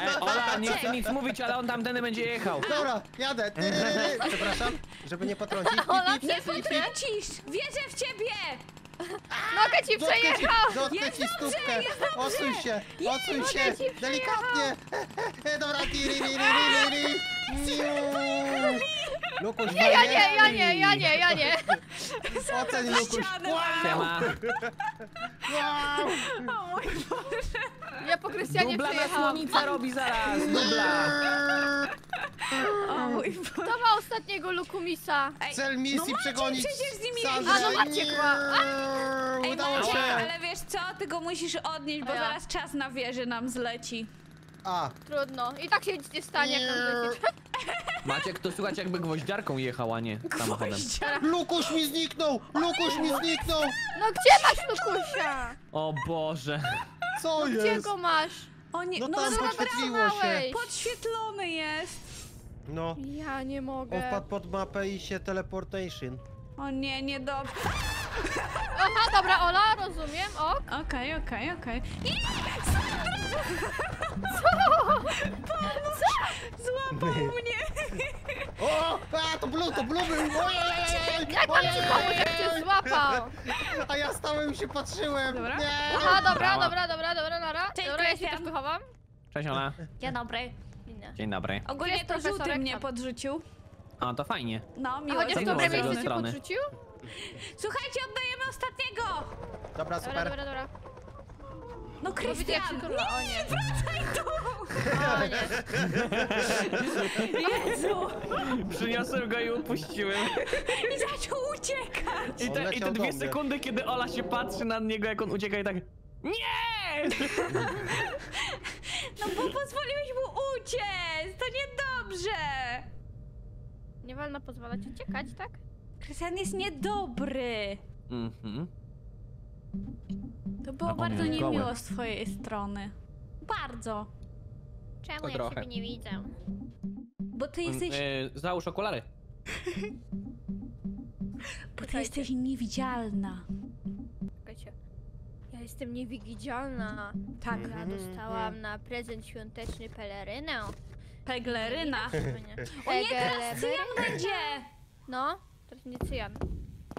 Ej, Ola, nie chcę nic mówić, ale on tamtędy będzie jechał. Dobra, jadę. Przepraszam, żeby nie potrącić. Ola, nie potrącisz! Wierzę w ciebie! Nogę ci przejechał! Jest dobrze, jest dobrze! Odsuń się, odsuń się! Delikatnie! Dobra, tiriririririri! Lukuś, nie, ja nie, ja nie, ja nie, ja nie! Oceń, Lukuś! Wow! O mój Boże! Ja po Krystianie przejechałam. Dubla robi zaraz, dubla! O mój Boże! To ma ostatniego Lukumisa! Cel misji przegonić Sandrę! A no Maciek ma! Ej Maciek, ale wiesz co? Ty go musisz odnieść, bo zaraz czas na wieży nam zleci. A. Trudno. I tak się nic nie stanie, nie. Jak nam leci. Maciek, to słuchać jakby gwoździarką jechała, nie samochodem. Lukuś mi zniknął! Lukuś mi zniknął! No gdzie masz Lukusia? O Boże. Co no jest? Gdzie go masz? O nie, no, no tam podświetliło się. Podświetlony jest. No. Ja nie mogę. On wpadł pod mapę i się teleportation. O nie, niedobrze. Aha, dobra, Ola, rozumiem, ok. Okej, okej, okej. Co? Pomóż! Złapał mnie! O! A, to Blue, to Blue był! Jak mam ci pomóc, jak cię złapał? A ja stałem i się patrzyłem! Dobra. Aha, dobra, dobra, dobra, dobra, dobra. Dobra, ja się też wychowam. Cześć, Ola. Dzień dobry. Dzień dobry. Ogólnie to żółty mnie podrzucił. A, to fajnie. No, miło. A chociaż dobre miejsce cię podrzucił? Słuchajcie, oddajemy ostatniego! Dobra, super. Dobra, dobra, dobra. No Krystian! Nie, nie, wracaj tu! O nie. Jezu! Przyniosłem go i upuściłem. I zaczął uciekać! I te, i te dwie sekundy, kiedy Ola się patrzy na niego, jak on ucieka i tak... Nie! No bo pozwoliłeś mu uciec! To niedobrze! Nie wolno pozwalać uciekać, tak? Krystian jest niedobry! Mhm. To było bardzo niemiło z twojej strony. Bardzo. Czemu ja ciebie nie widzę? Bo ty jesteś... Yy, załóż okulary. Bo ty jesteś niewidzialna. Czekajcie. Ja jestem niewidzialna. Tak. Ja dostałam na prezent świąteczny pelerynę. Pegleryna. O nie, teraz cyjan będzie! No, teraz nie cyjan.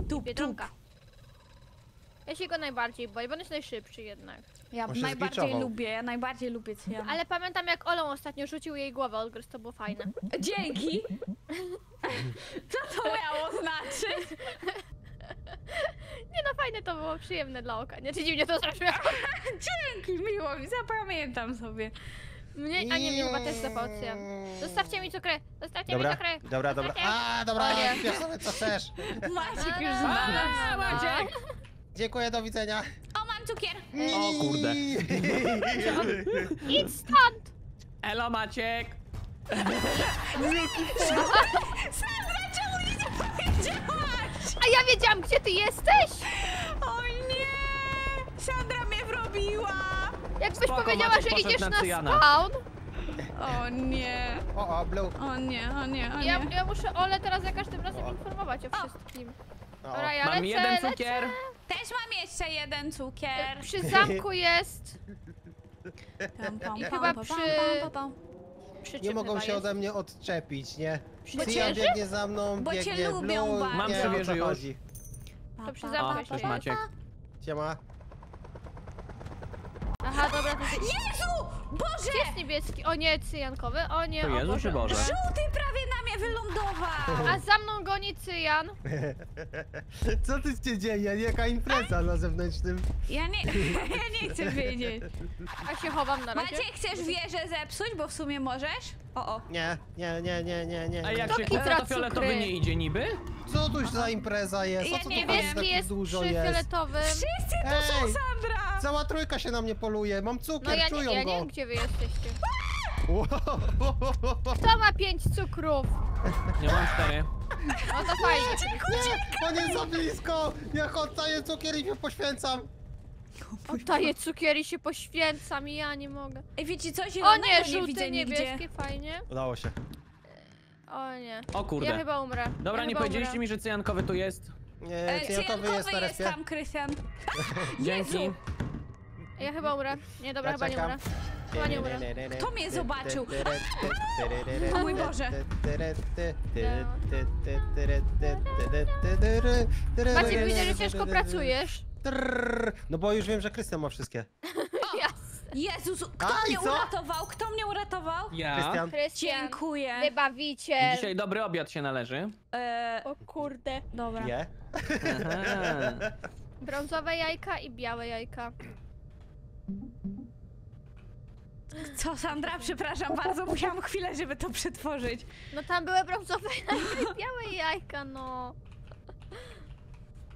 Tu, Biedronka. Ja się go najbardziej boję, bo on jest najszybszy jednak. Ja najbardziej lubię, ja najbardziej lubię cyjan. Ale pamiętam, jak Olą ostatnio rzucił jej głowę odgryz, to było fajne. Dzięki! Co to miało znaczyć? Nie no, fajne to było, przyjemne dla oka. Nie, czy dziwnie to zrobiłam. Dzięki, miło mi, zapamiętam sobie. Mnie, a nie mnie chyba też zapał cyjan. Zostawcie mi cukrę, zostawcie mi cukrę. Dobra, dobra, a dobra, wiesz sobie co chcesz. Maciek już znalazł. Maciek! Dziękuję, do widzenia. O, mam cukier. O kurde. Idź stąd. Elo, Maciek. Sandra, czemu mi nie powiedziałaś? A ja wiedziałam, gdzie ty jesteś. O nie. Sandra mnie wrobiła. Jakbyś Spoko, powiedziała, Maciek, że idziesz na, na spawn. O nie. O, o, Blue. O nie, o nie, o nie. Ja, ja muszę Ole teraz za każdym razem informować o wszystkim. O. Dobra, ja mam lecę, jeden cukier. Lecę. Też mam jeszcze jeden cukier. Przy zamku jest. Tam, tam, chyba tam, przy... Tam, tam, tam. Przy nie mogą się jest? Ode mnie odczepić, nie? Cyjan biegnie za mną, bo biegnie cię lubią Blue, bardzo. Mam sobie, że już. To przy zamku jeszcze jest. Maciek. Siema. Aha, dobra. To jest... Jezu! Boże! Jest niebieski, o nie, cyjankowy, o nie, o Jezu, Boże. Boże. Żółty prawie na mnie wylądował! A za mną goni cyjan. Co ty się dzieje? Jaka impreza a... na zewnętrznym? Ja nie, ja nie chcę wiedzieć. A się chowam na razie. Maciej, chcesz wieżę zepsuć, bo w sumie możesz? O, o. Nie, nie, nie, nie, nie, nie. A jak się chce, to fioletowy nie idzie niby? Co tuś za impreza jest? O co tu niebieski jest dużo jest? Fioletowym. Wszyscy tu Ej, są, Sandra! Cała trójka się na mnie poluje, mam cukier, no ja czują nie, ja go. Ja nie wiem, gdzie wy jesteście. Kto ma pięć cukrów? Ja mam cztery. No to fajnie. Nie, on jest za blisko! Jak oddaję cukier i się poświęcam. Oddaję cukier i się poświęcam i ja nie mogę. Ej, wiecie co, zielonego nie widzę nigdzie. O nie, żółty, niebieski, fajnie. Udało się. O nie. O kurde. Ja chyba umrę. Dobra, ja nie powiedzieliście umrę. mi, że cyjankowy tu jest. Nie, e, cyjankowy, cyjankowy jest na respie. Jest tam, Krystian. Dzięki. Jezu. Ja chyba umrę. Nie, dobra, ja chyba czekam. nie umrę. Chyba nie umrę. Kto mnie zobaczył? O mój Boże. Maciek, widzę, że ciężko pracujesz. No bo już wiem, że Krystian ma wszystkie. Jezus, kto A, mnie co? uratował? Kto mnie uratował? Ja. Krystian. Krystian. Dziękuję. Wybawiciel. Dzisiaj dobry obiad się należy. Eee, o kurde. Dobra. Nie. Brązowe jajka i białe jajka. Co, Sandra? Przepraszam bardzo, musiałam chwilę, żeby to przetworzyć. No tam były brązowe jajka i białe jajka, no.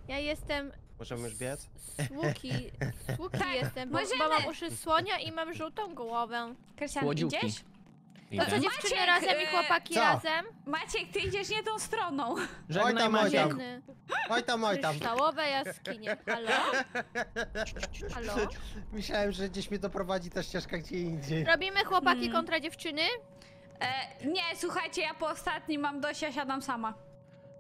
Ja jestem... Możemy już biec? Słuki, słuki tak, jestem, bo, bo mam uszy słonia i mam żółtą głowę. Krystian, idziesz? To co, dziewczyny Maciek, razem i chłopaki co? razem? Maciek, ty idziesz nie tą stroną. Oj tam, oj tam. Oj tam, oj tam. Kryształowe jaskinie. Halo? Halo? Myślałem, że gdzieś mnie doprowadzi ta ścieżka gdzie indziej. Robimy chłopaki hmm. kontra dziewczyny? E, nie, słuchajcie, ja po ostatnim mam dość, ja siadam sama.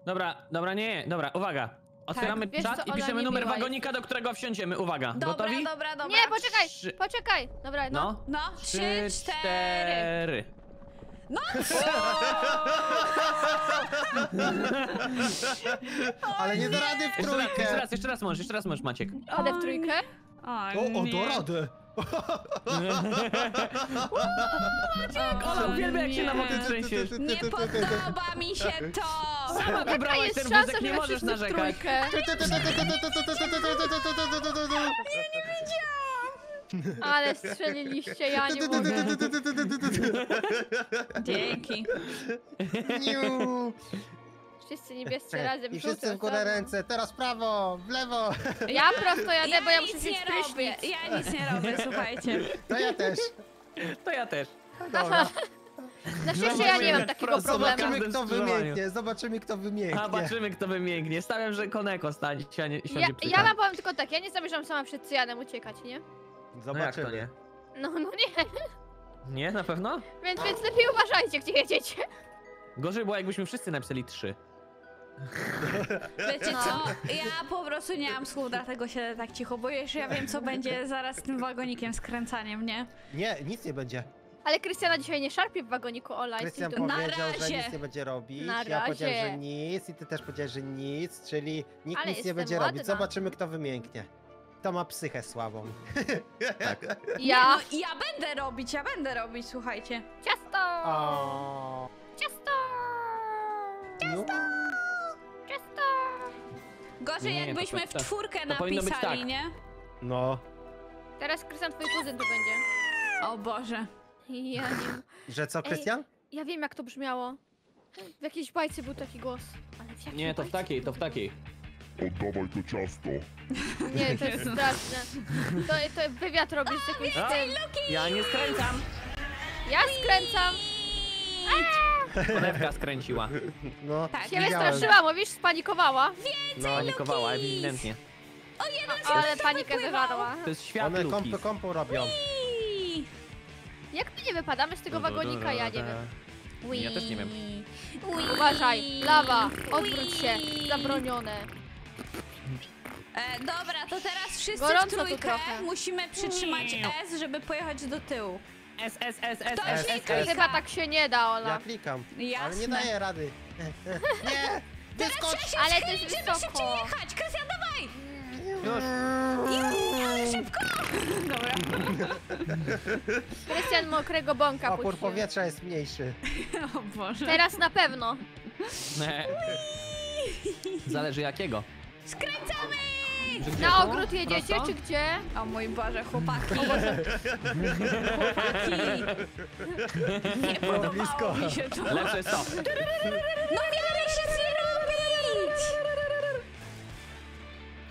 Dobra, dobra, nie, dobra, uwaga. Otwieramy tak, czat i piszemy numer wagonika, jest. do którego wsiądziemy. Uwaga, dobra, gotowi? Dobra, dobra. Nie, poczekaj, Trzy... poczekaj. Dobra, no. No, no. Trzy, cztery. No co? Ale nie do rady w trójkę. Jeszcze raz, jeszcze raz, jeszcze raz możesz, jeszcze raz możesz, Maciek. Ale w trójkę? O, o, do rady. Maciek, Ola uwielbia, jak się na moty trzęsiesz. Nie podoba mi się to. Sama wybrałaś ten wózek, nie możesz narzekać. Nie, nie widziałam. Ale strzeliliście, ja nie mogę. Dzięki. Niu. Wszyscy niebiescy razem. I wszyscy w górę ręce, teraz prawo, w lewo. Ja prosto jadę, ja bo ja muszę się prysznic. Ja nic nie robię, słuchajcie. To ja też. To ja też. Dobra. Na szczęście ja nie mam takiego problemu. Zobaczymy, kto wymięknie, zobaczymy, kto wymięknie. Zobaczymy, kto wymięknie. Stawiam, że Koneko stanie się ja, ja wam powiem tylko tak, ja nie zamierzam sama przed Cyjanem uciekać, nie? Zobaczymy. No, nie? No, no nie. Nie, na pewno? Więc, więc lepiej uważajcie, gdzie jedziecie. Gorzej było, jakbyśmy wszyscy napisali trzy. Wiecie co, ja po prostu nie mam słów, dlatego się tak cicho boję, że ja wiem, co będzie zaraz z tym wagonikiem, skręcaniem, nie? Nie, nic nie będzie. Ale Krystiana dzisiaj nie szarpie w wagoniku, Ola. Krystian powiedział, że nic nie będzie robić, na razie. Ja powiedziałem, że nic i ty też powiedziałeś, że nic, czyli nikt Ale nic nie będzie ładna. robić. Zobaczymy, kto wymięknie. Kto ma psychę słabą. Tak. Ja? No, ja będę robić, ja będę robić, słuchajcie. Ciasto! O... Ciasto! Ciasto! No. Ciasto! Gorzej nie, jakbyśmy to, to, to, w czwórkę to, to napisali, tak. nie? No. Teraz Krystian, twój kuzyn tu będzie. O Boże. Ja wiem. Że co, Krystian? Ej, ja wiem, jak to brzmiało. W jakiejś bajce był taki głos. Ale w nie, to w takiej, to w takiej. Oddawaj to ciasto. Nie, to jest straszne. To, to wywiad robisz z jakimś... Ja nie skręcam. Ja skręcam. Konewka skręciła. No, tak, się wystraszyła, mówisz, spanikowała. No, panikowała, ewidentnie. Ale panikę wywarła. To jest świat luki. One kompą robią. Jak my nie wypadamy z tego wagonika? Ja nie wiem. Wii. Ja też nie wiem. Wii. Uważaj, lawa, odwróć się, zabronione. E, dobra, to teraz wszyscy w trójkę musimy przytrzymać S, żeby pojechać do tyłu. S, S, S, S, Ktoś S, S, S. Chyba tak się nie da, Ola. Ja klikam, Jasne. ale nie daję rady. Nie, wyskocz! Ale to jest wysoko. Żeby szybciej jechać, Krystian, dawaj! Już. Już, szybko! Dobra. Krystian mokrego bąka puścił. Opór powietrza jest mniejszy. O Boże. Teraz na pewno. Ne. Zależy jakiego. Skręcamy! Na ogród jedziecie, Prosto? czy gdzie? O mój Boże, chłopaki. O Boże. Chłopaki. Nie podobało mi się to. Lepsze jest to. No wiele się zrobić!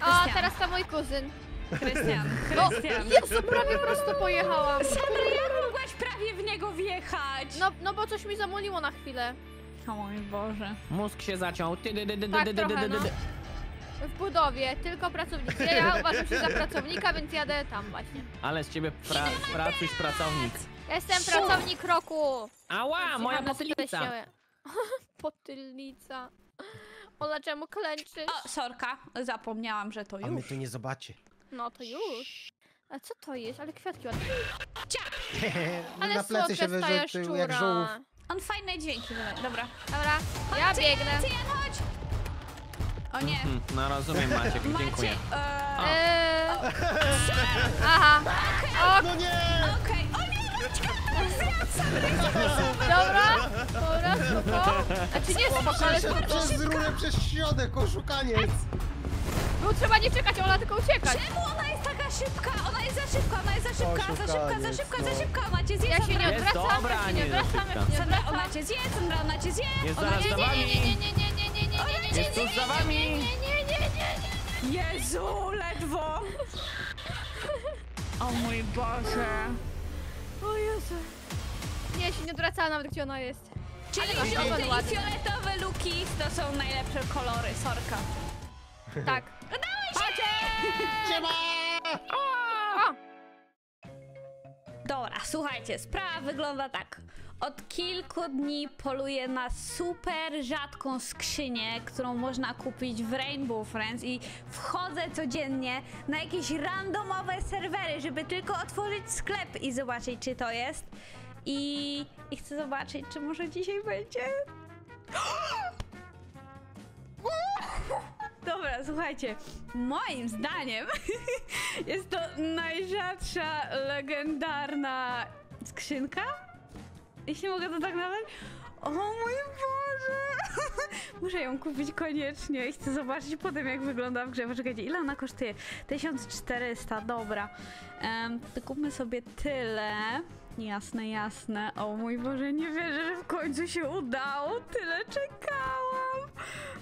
O, teraz to mój kuzyn. Krystian, Krystian. No, Jezu, prawie prosto pojechałam. Sandra, jak mogłaś prawie w niego wjechać? No, no bo coś mi zamuliło na chwilę. O mój Boże. Mózg się zaciął. Tak trochę, no. W budowie, tylko pracownicy. Ja uważam się za pracownika, więc jadę tam właśnie. Ale z ciebie pra pracuj pracownik. Ja jestem Szu. pracownik roku. Ała, moja potylnica. Potylnica. Ola, czemu klęczysz? O, sorka, zapomniałam, że to już. A my tu nie zobaczy. No to już. A co to jest? Ale kwiatki ładne. Ale na plecy się wyrzucił jak żółw. On fajne dźwięki wydaje. Dobra. Dobra, ja chodź, biegnę. Cyjan, chodź. O nie. Mm, no rozumiem, Maciek, dziękuję. Maciek, ee... o. O. Aha. Okay. O. No nie! Okej. Okay. O nie, Maćka, Dobra, dobra, spoko. A czy nie spoko, ale spoko. Przez rurę, przez środek, oszukaniec. No trzeba nie czekać, Ola, tylko uciekać. Czemu ona jest taka szybka? Ona jest za szybka, ona jest za szybka, za szybka, za szybka, za szybka. Ona cię zje, ja się nie odwracam, ja się nie odwracam, ja się nie odwracam. Ona cię zje, Sandra, ona cię zje. Nie, nie, nie, nie, nie, nie, nie, nie, nie, nie, jest tuż za wami. Nie, nie, nie, nie, nie. Jezu, ledwo. O mój Boże. O Jezu. Nie, się nie odwracała nawet, gdzie ona jest. Czyli żółte i fioletowe luki to są najlepsze kolory, sorka. Tak. Udało się! Siema! Dobra, słuchajcie, sprawa wygląda tak. Od kilku dni poluję na super rzadką skrzynię, którą można kupić w Rainbow Friends i wchodzę codziennie na jakieś randomowe serwery, żeby tylko otworzyć sklep i zobaczyć, czy to jest. I, i chcę zobaczyć, czy może dzisiaj będzie. Dobra, słuchajcie, moim zdaniem jest to najrzadsza, legendarna skrzynka, jeśli mogę to tak nazwać. O mój Boże! Muszę ją kupić koniecznie i chcę zobaczyć potem, jak wygląda w grze. Poczekajcie, ile ona kosztuje? tysiąc czterysta, dobra. Um, to kupmy sobie tyle. Jasne, jasne. O mój Boże, nie wierzę, że w końcu się udało. Tyle czekałam.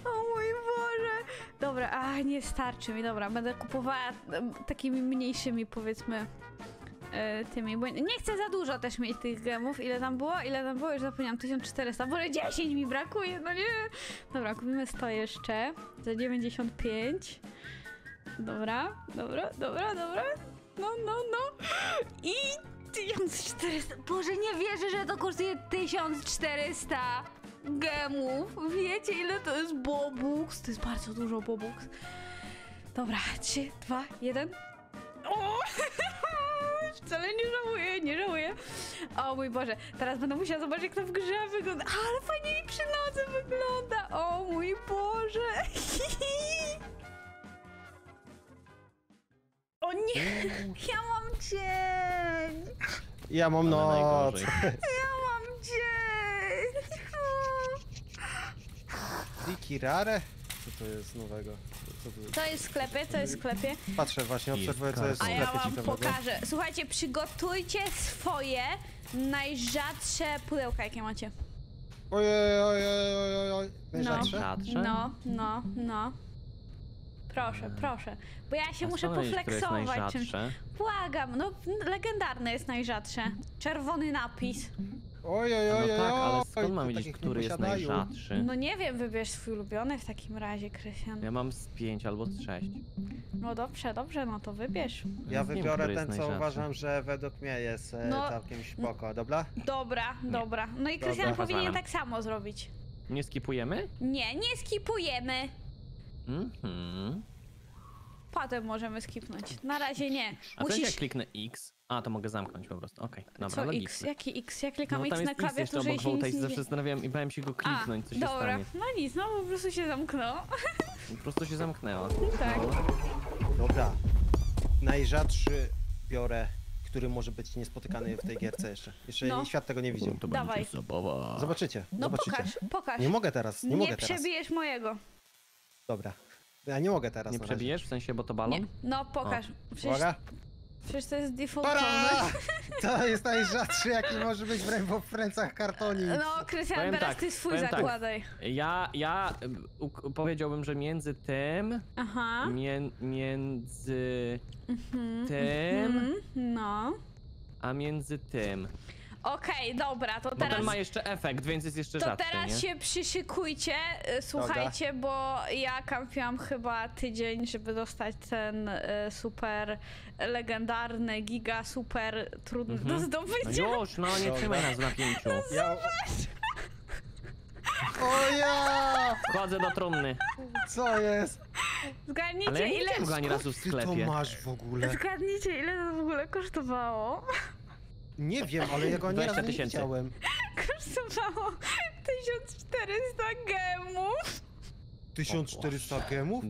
O mój Boże. Dobra, a nie starczy mi. Dobra, będę kupowała takimi mniejszymi, powiedzmy, tymi, bo nie chcę za dużo też mieć tych gemów. Ile tam było? Ile tam było? Już zapomniałam. tysiąc czterysta. Boże, dziesięć mi brakuje, no nie. Dobra, kupimy sto jeszcze. Za dziewięćdziesiąt pięć. Dobra, dobra, dobra, dobra. No, no, no. I tysiąc czterysta. Boże, nie wierzę, że to kosztuje tysiąc czterysta gemów. Wiecie, ile to jest bobux? To jest bardzo dużo bobux. Dobra, trzy, dwa, jeden. O! Wcale nie żałuję, nie żałuję. O mój Boże, teraz będę musiała zobaczyć, jak to w grze wygląda. Ale fajnie mi przy nocy wygląda. O mój Boże. O nie, ja mam dzień. Ja mam noc. Ja mam dzień. Dikirare? Co to jest nowego? Co to jest? To jest w sklepie, to jest w sklepie. Patrzę właśnie, obserwuję, co jest w sklepie. A ja wam pokażę. Słuchajcie, przygotujcie swoje najrzadsze pudełka, jakie macie. Ojej, ojej, ojej, ojej. Najrzadsze? No, no, no, no. Proszę, proszę. Bo ja się A muszę pofleksować czymś. Błagam, no legendarne jest najrzadsze. Czerwony napis. Ojej, ojej, no tak, ale skąd mam wiedzieć, który jest najrzadszy? No nie wiem, wybierz swój ulubiony w takim razie, Krystian. Ja mam z pięć albo z sześć. No dobrze, dobrze, no to wybierz. Ja wybiorę ten, co uważam, że według mnie jest no, całkiem spoko, dobra? Dobra, nie. dobra. No i Krystian powinien Zwalam. tak samo zrobić. Nie skipujemy? Nie, nie skipujemy. Mhm. Potem możemy skipnąć. Na razie nie. A Musisz... to jak kliknę X? A, to mogę zamknąć po prostu. Okej, okay, dobra, logicznie. X? Jaki X? Ja klikam no, X na klawiaturze i się nic nie... Zawsze zastanawiałem i bałem się go kliknąć, A, co się dobra. stanie. Dobra, no nic, no po prostu się zamknęło. Po prostu się zamknęło. Tak. No. Dobra. Najrzadszy biorę, który może być niespotykany w tej gierce jeszcze. Jeszcze no. świat tego nie widział. To Dawaj. Zabawa. Zobaczycie, no zobaczycie. pokaż, pokaż. Nie mogę teraz, nie, nie mogę teraz. Nie przebijesz mojego. Dobra. Ja nie mogę teraz. Nie przebijesz? W sensie, bo to balon? Nie. No pokaż. Przecież... Uwaga. Przecież to jest defaultowe. To jest najrzadszy, jaki może być w Rainbow Friendsach kartonik. No, Krystian, teraz tak, ty swój zakładaj. Tak. Ja, ja powiedziałbym, że między tym... Aha. Mię, między... Mhm. Tym... Mhm. No. A między tym. Okej, okay, dobra, to bo teraz... ten ma jeszcze efekt, więc jest jeszcze rzadszy, To teraz nie? się przyszykujcie, słuchajcie, bo ja kampiłam chyba tydzień, żeby dostać ten super legendarny, giga, super trudny mm -hmm. do zdobycia. No już, no nie dobra. trzymaj nas na pięciu. No zobacz! O ja! Wchodzę do trumny. Co jest? Zgadnijcie, Ale ja ile... Ale nie razu w sklepie. Ty to masz w ogóle? Zgadnijcie, ile to w ogóle kosztowało. Nie wiem, ale ja go nie widziałem. Kosztowało tysiąc czterysta gemów. tysiąc czterysta gemów?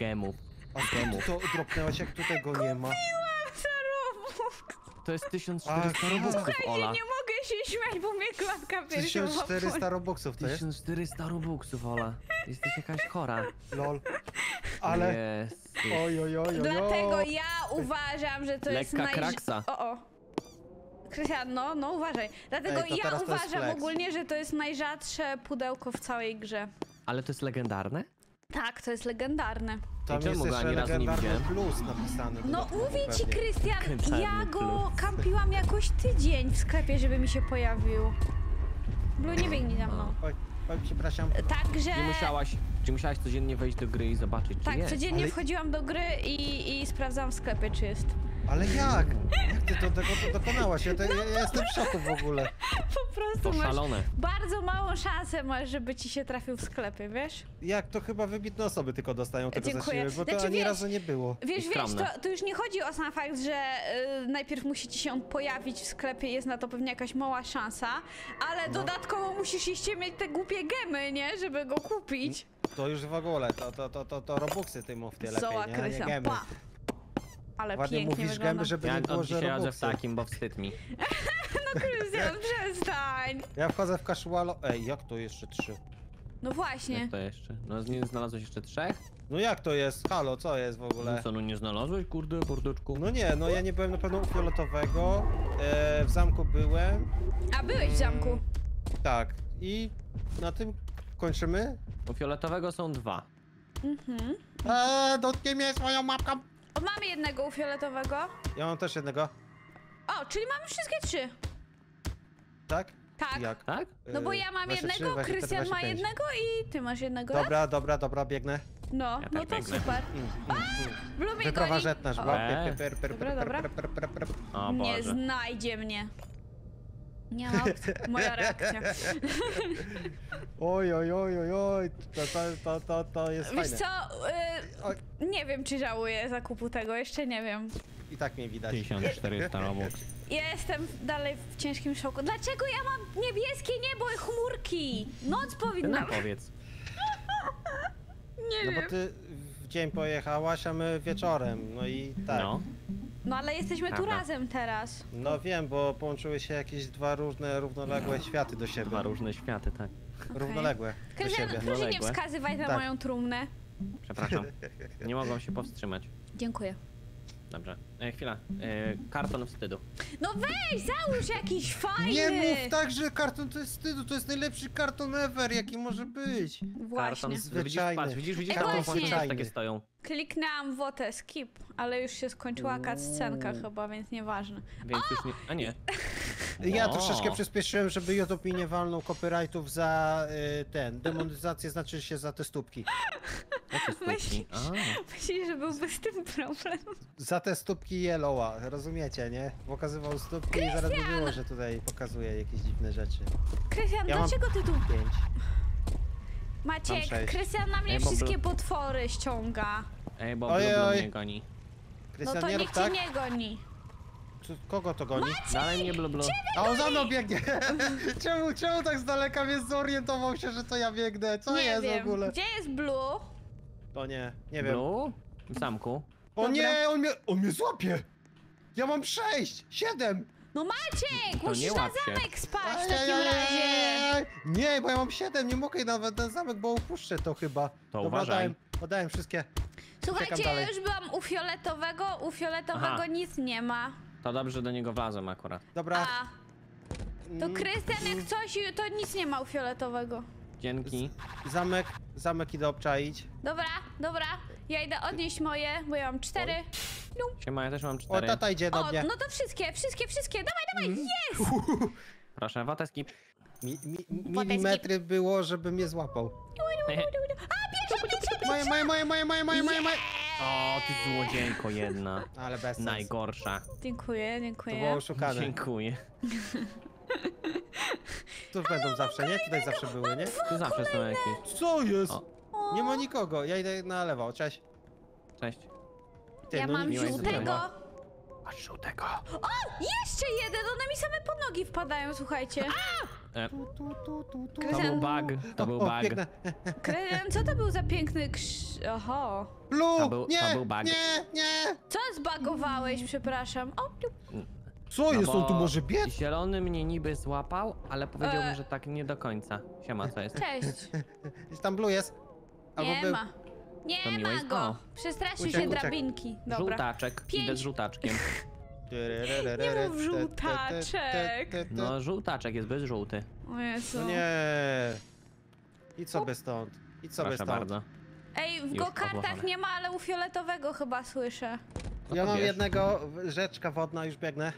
Gemów. A gemów. To dropnęłaś, jak tutaj go nie ma. Kupiłam za Robux. To jest tysiąc czterysta robuxów, Ola. Nie mogę się śmiać, bo mnie klatka piersiowa. tysiąc czterysta robuxów to jest? tysiąc czterysta robuxów, Ola. Jesteś jakaś chora. Lol. Ale... Yes. Oj, oj, oj, oj. Dlatego ja uważam, że to Lekka jest naj... kraksa. O, o. Krystian, no, no uważaj. Dlatego Ej, ja uważam ogólnie, że to jest najrzadsze pudełko w całej grze. Ale to jest legendarne? Tak, to jest legendarne. Tam jest jeszcze legendarny plus napisany. No mówię ci, Krystian, ja go kampiłam jakoś tydzień w sklepie, żeby mi się pojawił. Blue, nie biegnij za mną. Oj, przepraszam. Także... Nie musiałaś, czy musiałaś codziennie wejść do gry i zobaczyć, czy Tak, jest. codziennie Ale... wchodziłam do gry i, i sprawdzałam w sklepie, czy jest. Ale jak? Jak ty to, tego, to dokonałaś? Ja, to, no ja, ja jestem w szoku w ogóle. Po prostu to masz szalone. bardzo małą szansę masz, żeby ci się trafił w sklepie, wiesz? Jak to chyba wybitne osoby tylko dostają tego Dziękuję. za siebie, bo znaczy, to ani wiesz, razu nie było. Wiesz, wiesz, to, to już nie chodzi o sam fakt, że y, najpierw musi ci się on pojawić w sklepie, jest na to pewnie jakaś mała szansa, ale no. dodatkowo musisz jeszcze mieć te głupie gemy, nie? Żeby go kupić. To już w ogóle, to, to, to, to, to robuxy ty mów tyle lepiej, nie? Krysia, nie gemy. Pa. Ale Ładnie pięknie mówisz wygląda. gęby, żeby ja nie było, że Ja w takim, bo wstyd mi. No Krystian, przestań! Ja wchodzę w casualo... Ej, jak to jeszcze trzy? No właśnie. Jak to jeszcze? No nie znalazłeś jeszcze trzech? No jak to jest? Halo, co jest w ogóle? No co, no nie znalazłeś, kurde, kurdeczku? No nie, no ja nie byłem na pewno u fioletowego. E, w zamku byłem. A byłeś w zamku? Tak. I na tym kończymy? U fioletowego są dwa. Mhm. Eee, dotknij mnie swoją mapką! O, mamy jednego u fioletowego. Ja mam też jednego. O, czyli mamy wszystkie trzy. Tak? Tak. Jak? Tak? No bo ja mam jednego, Krystian ma jednego i ty masz jednego. Dobra, dobra, dobra, biegnę. No, ja no tak to biegnę. Super. Blue mnie goni. Dobra, dobra. O, nie znajdzie mnie. Nie ma opcji. Moja reakcja. Oj, oj, oj, oj, oj. To, to, to, to jest fajne. Wiesz co, y nie wiem czy żałuję zakupu tego, jeszcze nie wiem. I tak mnie widać. tysiąc czterysta Robux. Jestem dalej w ciężkim szoku. Dlaczego ja mam niebieskie niebo i chmurki? Noc powinna... Ty nam powiedz. Nie no wiem. Bo ty w dzień pojechałaś, a my wieczorem, no i tak. No, no ale jesteśmy Aha. tu razem teraz. No wiem, bo połączyły się jakieś dwa różne, równoległe no. światy do siebie. Dwa różne światy, tak. Okay. Równoległe do siebie. Proszę nie wskazywać na tak. moją trumnę. Przepraszam, nie mogłam się powstrzymać. Dziękuję. Dobrze, e, chwila, e, karton wstydu. No weź, załóż jakiś fajny! Nie mów tak, że karton to jest wstydu, to jest najlepszy karton ever, jaki może być. Właśnie. Karton zwyczajny. Widzisz, widzisz, widzisz, e, karton zwyczajny. Takie stoją. Kliknęłam wotę skip, ale już się skończyła cutscenka chyba, więc nieważne. Więc o! Już nie, a nie. Ja o. troszeczkę przyspieszyłem, żeby YouTube mi nie walnął copyrightów za y, ten, demonetyzację, znaczy się za te stópki. Myślisz, myślisz, że byłby z tym problem? Za te stópki Yellowa, rozumiecie, nie? Pokazywał stópki Christian! I zaraz mówiło, że tutaj pokazuje jakieś dziwne rzeczy. Krystian, ja dlaczego ty tu? pięć. Maciek, Krystian na mnie Ej, wszystkie bo... potwory ściąga. Ej, bo Blue mnie goni. Krystian, no to nie nikt tak? cię nie goni. Kogo to goni? Maciek, dalej mnie Blue. A on za mną biegnie! czemu, czemu tak z daleka mnie zorientował się, że to ja biegnę? Co nie jest wiem. w ogóle? Gdzie jest Blue? O nie, nie wiem. Blue? W zamku. O Dobra. nie, on mnie, on mnie złapie! Ja mam sześć, siedem! No Maciek, to musisz na zamek spać w takim razie! Nie, bo ja mam siedem, nie mogę nawet na zamek, bo opuszczę to chyba. To uważaj. Podałem wszystkie. Słuchajcie, ja już byłam u fioletowego, u fioletowego Aha. nic nie ma. To dobrze, do niego wlazłem akurat. Dobra. A, to Krystian jak coś, to nic nie ma u fioletowego. Dzięki. Z zamek, zamek idę obczaić. Dobra, dobra. Ja idę odnieść moje, bo ja mam cztery. Siema, ja też mam cztery. O, tata idzie do mnie. O, no to wszystkie, wszystkie, wszystkie. Dawaj, dawaj, jest! Proszę, wotę skip. Mi, mi, milimetry skip. było, żeby mnie złapał. A, pierwsza, pierwsza, pierwsza! Moje, moje, moje, moje, moje, moje, moje, moje. O, ty złodziejko jedna. Ale bez sensu. Najgorsza. Dziękuję, dziękuję. To było oszukane. Dziękuję. Tu będą zawsze, nie? Tutaj zawsze były, nie? Tu zawsze są jakieś. Co jest? O. Nie ma nikogo. Ja idę na lewo. Cześć. Cześć. Ty, ja no mam żółtego. A żółtego. O! Jeszcze jeden! One mi same pod nogi wpadają, słuchajcie. E. Tu, tu, tu, tu, tu. To był bug. To był bug. Krystian, co to był za piękny krz... Oho. Blue! To był, nie, to był bug. Nie, nie! Co zbugowałeś, przepraszam? O, Co no jest? On tu może biec? Zielony mnie niby złapał, ale powiedziałbym, e... że tak nie do końca. Siema, co jest? Cześć. Tam Blue jest. Albo nie był... ma. Nie to ma go. O. Przestraszył uciek, się uciek. drabinki. Dobra. Żółtaczkiem. Idę z żółtaczkiem. Nie mów żółtaczek. No żółtaczek jest bez żółty. O Jezu. Nie. I co by stąd? I co by stąd? Bardzo. Ej, w go-kartach nie ma, ale u fioletowego chyba słyszę. No ja mam wiesz. jednego. Rzeczka wodna, już biegnę.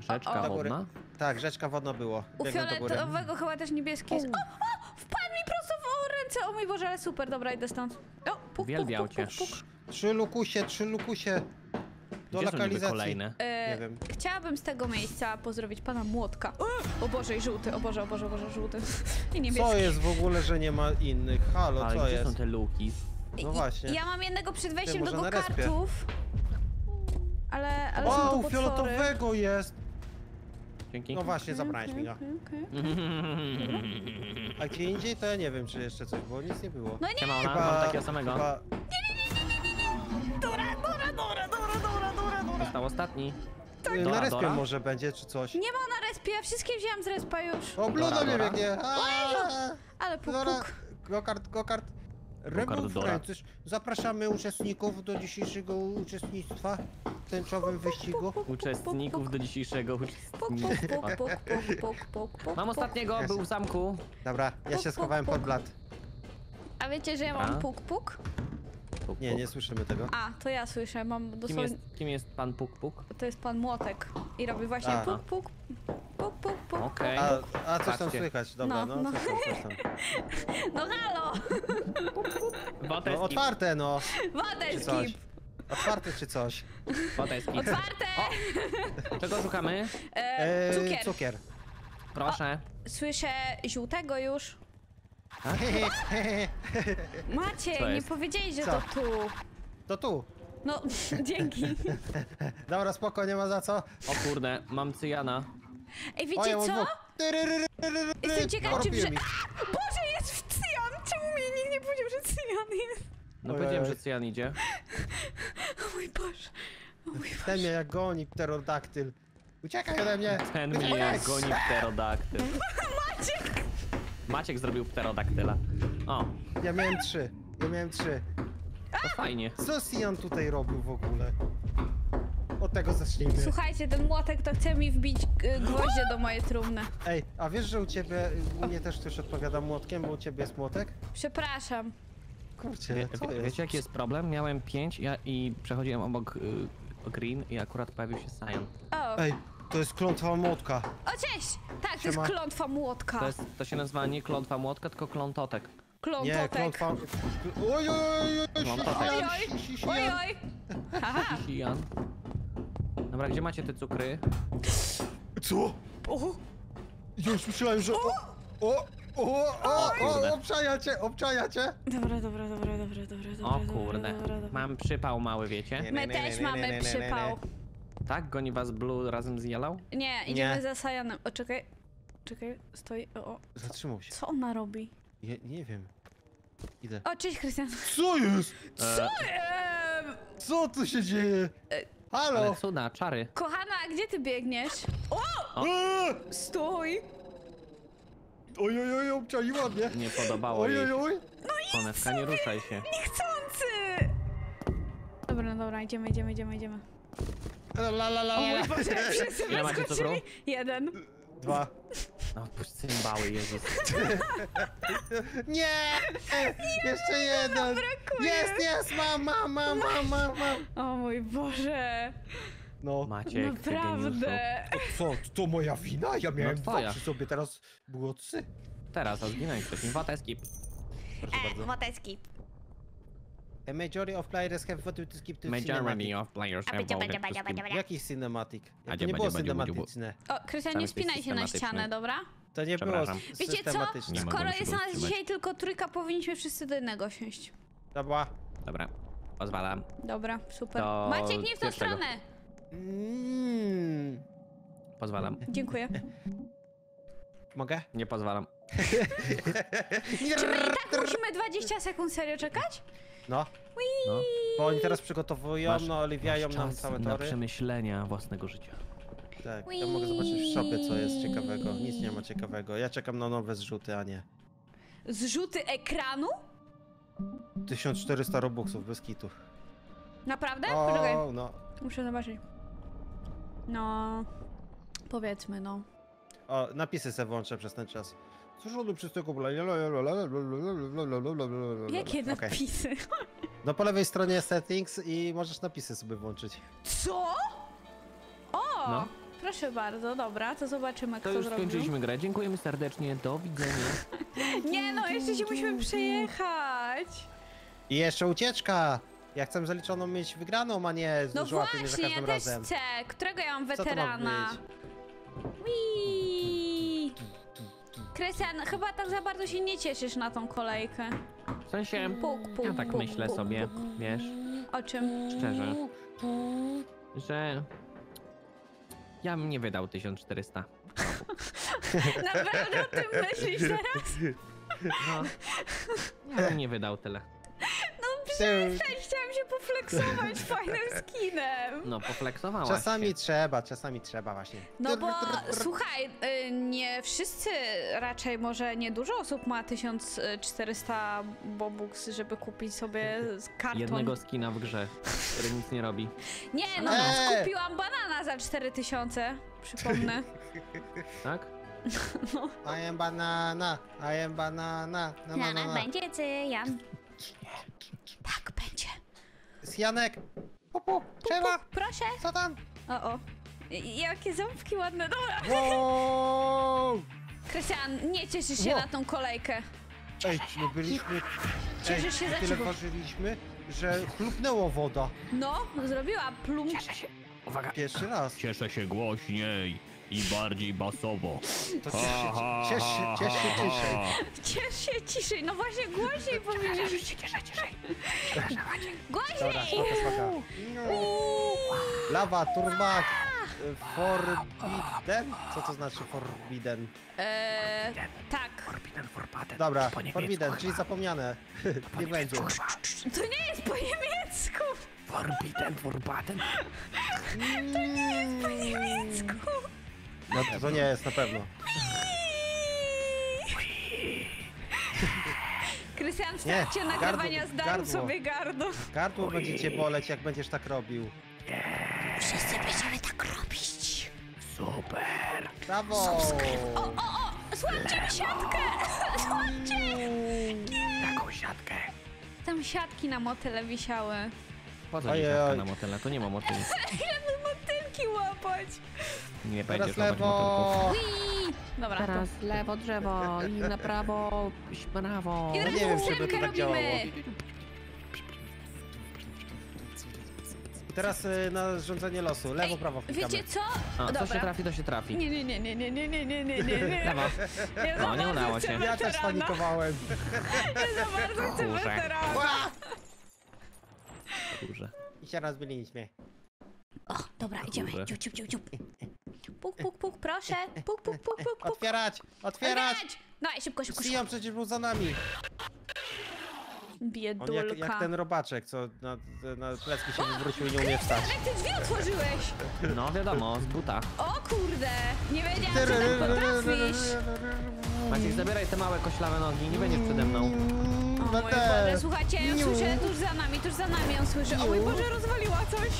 Rzeczka o, o. wodna? Tak, rzeczka wodna było. U fioletowego chyba też niebieski jest. O, o, wpadł mi prosto w ręce. O mój Boże, ale super, dobra, idę stąd. O, puk, Uwielbiał puk, puk, puk, puk. Trzy lukusie, trzy lukusie. Do Gdzie lokalizacji. Kolejne? E, Nie wiem. Chciałabym z tego miejsca pozdrowić pana Młotka. O Boże, i żółty, o Boże, o Boże, o Boże, żółty. I niebieski. Co jest w ogóle, że nie ma innych? Halo, ale co gdzie jest? są te luki? No właśnie. Ja mam jednego przed wejściem do go-kartów. Ale, ale o, są to fioletowego jest! Dzięki. No właśnie, zabrałeś okay, mi go. Okay, okay, okay. A gdzie indziej to ja nie wiem, czy jeszcze coś było, nic nie było. No nie! Chyba, Ola, mam takiego samego. Chyba... Nie, nie, nie, nie, nie, nie! Dora, dora, dora, dora, dora, dora, dora! Został ostatni. Tak. Dora, na respie dora? może będzie, czy coś. Nie ma na respie, ja wszystkie wziąłem z respa już. O, Blue do mnie biegnie! Ale ale puk, puk. Gokart, gokart. Rainbow Friends. Zapraszamy uczestników do dzisiejszego uczestnictwa w tęczowym wyścigu. Uczestników do dzisiejszego uczestnictwa. Mam ostatniego, był w zamku. Dobra, ja się schowałem pod blat. A wiecie, że ja mam puk, puk? Puk, nie, puk. Nie słyszymy tego. A, to ja słyszę, mam dosłownie... Kim jest, kim jest pan Puk Puk? To jest pan Młotek i robi właśnie a. Puk Puk, Puk Puk Puk. Okej. Okay. A, a coś tam słychać, dobra, no. No, no. Coś tam, coś tam. No halo! Wodę no, otwarte no! Wodę skip! Otwarte czy coś? Wodę skip. Otwarte! O. Czego szukamy? E, cukier. Cukier. Proszę. O, słyszę żółtego już. Maciek, nie powiedzieli, że co? To tu. To tu. No, dzięki. Dobra, spoko, nie ma za co. O kurde, mam Cyjana. Ej, wiecie o, ja co? Jestem ciekaw, czy... Boże, jest w Cyjan! Czemu mnie nikt nie powiedział, że Cyjan jest? No powiedziałem, że Cyjan idzie. O mój Boże. O mój Boże. Ten mnie jak goni pterodaktyl. Uciekaj ode mnie. Ten mnie jak goni pterodaktyl. Maciek! Maciek zrobił pterodaktyla. O. Ja miałem trzy. Ja miałem trzy. To fajnie. Co Cyjan tutaj robił w ogóle? Od tego zacznijmy. Słuchajcie, ten młotek to chce mi wbić gwoździe do mojej trumny. Ej, a wiesz, że u ciebie, u mnie też ktoś odpowiada młotkiem, bo u ciebie jest młotek? Przepraszam. Kurczę, Wie, co wie, jest? Wiecie jaki jest problem? Miałem pięć ja, i przechodziłem obok y, Green i akurat pojawił się Cyjan. O. Ej. To jest klątwa młotka. O, cześć! Tak, siema. To jest klątwa młotka. To, jest, to się nazywa nie klątwa młotka, tylko klątotek. Klątotek. Nie, klątwa... Oj, oj, oj, klątotek. Oj, oj, oj, oj. Aha. Dobra, gdzie macie te cukry? Co? O! Ja już myślałem, że... O! O! O! O! O! Obczaja cię, obczaja cię. Dobra, dobra, dobra, dobra, dobra. O kurde, dobra, dobra. Mam przypał mały, wiecie? My też mamy przypał. Tak? Goni was Blue razem z Yellow? Nie, idziemy nie. za Cyjanem. O, czekaj. Czekaj, stoi. O, o. Co, zatrzymał się. Co ona robi? Je, nie wiem. Idę. O, cześć, Christian. Co jest? Co e... Co tu się dzieje? E... Halo? Ale cuda, czary. Kochana, a gdzie ty biegniesz? O! o. E... Stój! Oj, oj, oj, obczaiła mnie. Nie podobało oj, jej. Oj, oj, no Konewka, nie ruszaj się. Niechcący! Dobra, no dobra, idziemy, idziemy, idziemy, idziemy. La, la, la, la. O mój Boże, wszyscy wyskoczyli. Jeden. Dwa. No, puść cymbały, Jezus. Nie! Jeszcze jeden! Jest, jest! Mam, mam, mam, mam, mam! O mój Boże. No. Maciek, naprawdę. Co? To moja wina? Ja miałem dwa przy sobie, teraz było trzy. Teraz, a zginąłem wcześniej. Wata skip. E, wata skip. A majority of players have voted to skip to majority cinematic. Of players have voted to skip. Jaki cinematic? Jak to nie było systematyczne. O, Krystian, nie spinaj się na ścianę, dobra? To nie było systematyczne. Wiecie co? Skoro jest nas dzisiaj tylko trójka, powinniśmy wszyscy do jednego siąść. Dobra. Dobra. Pozwalam. Dobra, super. Do Maciek, nie w tą stronę! Mm. Pozwalam. Dziękuję. Mogę? Nie pozwalam. Czy my i tak musimy dwadzieścia sekund serio czekać? No. no. Bo oni teraz przygotowują, masz, no oliwiają nam całe tory. Na przemyślenia własnego życia. Tak, Wii. Ja mogę zobaczyć w shopie, co jest ciekawego. Nic nie ma ciekawego. Ja czekam na nowe zrzuty, a nie. Zrzuty ekranu? tysiąc czterysta robuxów bez kitów. Naprawdę? O, no. Muszę zobaczyć. No. Powiedzmy, no. O, napisy se włączę przez ten czas. Rządu przez tego bla. Jakie napisy? No po lewej stronie settings i możesz napisy sobie włączyć. Co? O! No. Proszę bardzo, dobra, to zobaczymy, kto to już zrobił. Skończyliśmy grę, dziękujemy serdecznie, do widzenia. Nie no, jeszcze się musimy przejechać. I jeszcze ucieczka! Ja chcę zaliczoną mieć wygraną, a nie z no właśnie, za każdym ja też razem. Chcę. Którego ja mam weterana? Krystian, chyba tak za bardzo się nie cieszysz na tą kolejkę. W sensie, puk, puk, ja tak puk, myślę puk, sobie, puk, puk. Wiesz. O czym? Szczerze. Że... ja bym nie wydał tysiąc czterysta. Naprawdę o tym myślisz teraz? No. Ja bym nie wydał tyle. No Cześć, cześć, chciałam się poflexować fajnym skinem. No, poflexowałaś. Czasami się. trzeba, czasami trzeba właśnie. No bo słuchaj, nie wszyscy, raczej może nie dużo osób ma tysiąc czterysta bobuks, żeby kupić sobie karton. Jednego skina w grze, który nic nie robi. Nie, no, eee. kupiłam banana za cztery tysiące, przypomnę. Tak? No. I am banana, I am banana. Na banana będzie Cyjan. Tak będzie. Cyjanek. Pupu, trzeba. Proszę. Co tam? O, o. Jakie ząbki ładne, dobra. Wow. Krystian, nie cieszysz się wow. na tą kolejkę. Ej, my byliśmy... Cieszysz się za tyle ważyliśmy, że chlupnęło woda. No, zrobiła plum. Cieszę się. Uwaga. Pierwszy raz. Cieszę się głośniej. I bardziej basowo. To ciesz się, ciesz się, ciesz się ciszej. Ciesz się ciszej, no właśnie głośniej powinieneś. Ciesz się ciszej, ciszej. Głośniej! Lawa, turmak, forbidden? Co to znaczy forbidden? Eee, tak. Forbidden, forbidden. Dobra, forbidden, czyli zapomniane. Nie będzie. To nie jest po niemiecku. Forbidden, forbidden. To nie jest po niemiecku. No to, to nie jest na pewno. Krystian, w trakcie nagrywania zdarł sobie gardło. Gardło będzie cię boleć, jak będziesz tak robił. Nie. Wszyscy będziemy tak robić. Super. Brawo. O, o, o, złapcie mi siatkę. Złapcie. Nie. Taką siatkę. Tam siatki na motyle wisiały. Po co siatka na motyle? To nie ma motyli. Ile my motylki łapać? Nie będziesz łapać motylków. Dobra. Teraz to... lewo drzewo i na prawo śprawo. I teraz no ósemkę tak robimy. Działało. Teraz y, na rządzenie losu. Lewo, prawo klikamy. Wiecie co? A, dobra. Co się trafi, to się trafi. Nie, nie, nie, nie, nie, nie, nie, nie, nie, nie. Lewa. Ja no, nie udało się. Ja też panikowałem. Ja za bardzo chcę weterana. Kurze. I się rozbiliśmy. O, dobra, idziemy. Ciup, ciup, ciup, ciup. Puk, puk, puk, proszę. Puk, puk, puk, puk, puk. Otwierać, otwierać. otwierać. No i szybko, szybko, szybko. przecież był za nami. Biedulka. On jak, jak ten robaczek, co na, na plecki się wywrócił i nie umie wstać. Ale ty drzwi otworzyłeś. No wiadomo, z buta. O kurde, nie wiedziałam, co tam potrafisz. Maciek, zabieraj te małe koślawe nogi, nie będziesz przede mną. O mój Boże, słuchajcie, ja słyszę tuż za nami, tuż za nami on słyszy. O mój Boże, rozwaliła coś.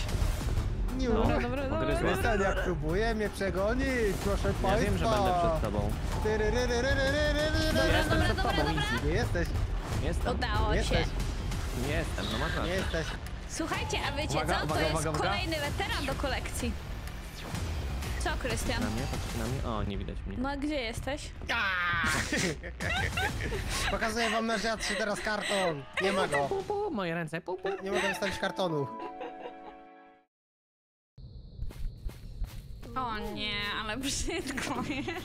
No, dobra, dobra, dobra. Krystian, jak próbuję mnie przegonić, proszę ja państwa. Ja wiem, że będę przed tobą. Dobra, dobra, dobra, dobra. Nie jesteś. Jestem. Udało się. Nie jestem, no masz rację. Jesteś. Słuchajcie, a wiecie uwaga, co? Uwaga, to uwaga, jest uwaga. kolejny weteran do kolekcji. Co, Krystian? Na mnie, patrz na mnie. O, nie widać mnie. No, a gdzie jesteś? Pokazuję wam, że ja trzy teraz karton. Nie ma go. Pu, pu, moje ręce. Pu, pu. Nie mogę wystawić kartonu. O nie, ale brzydko jest.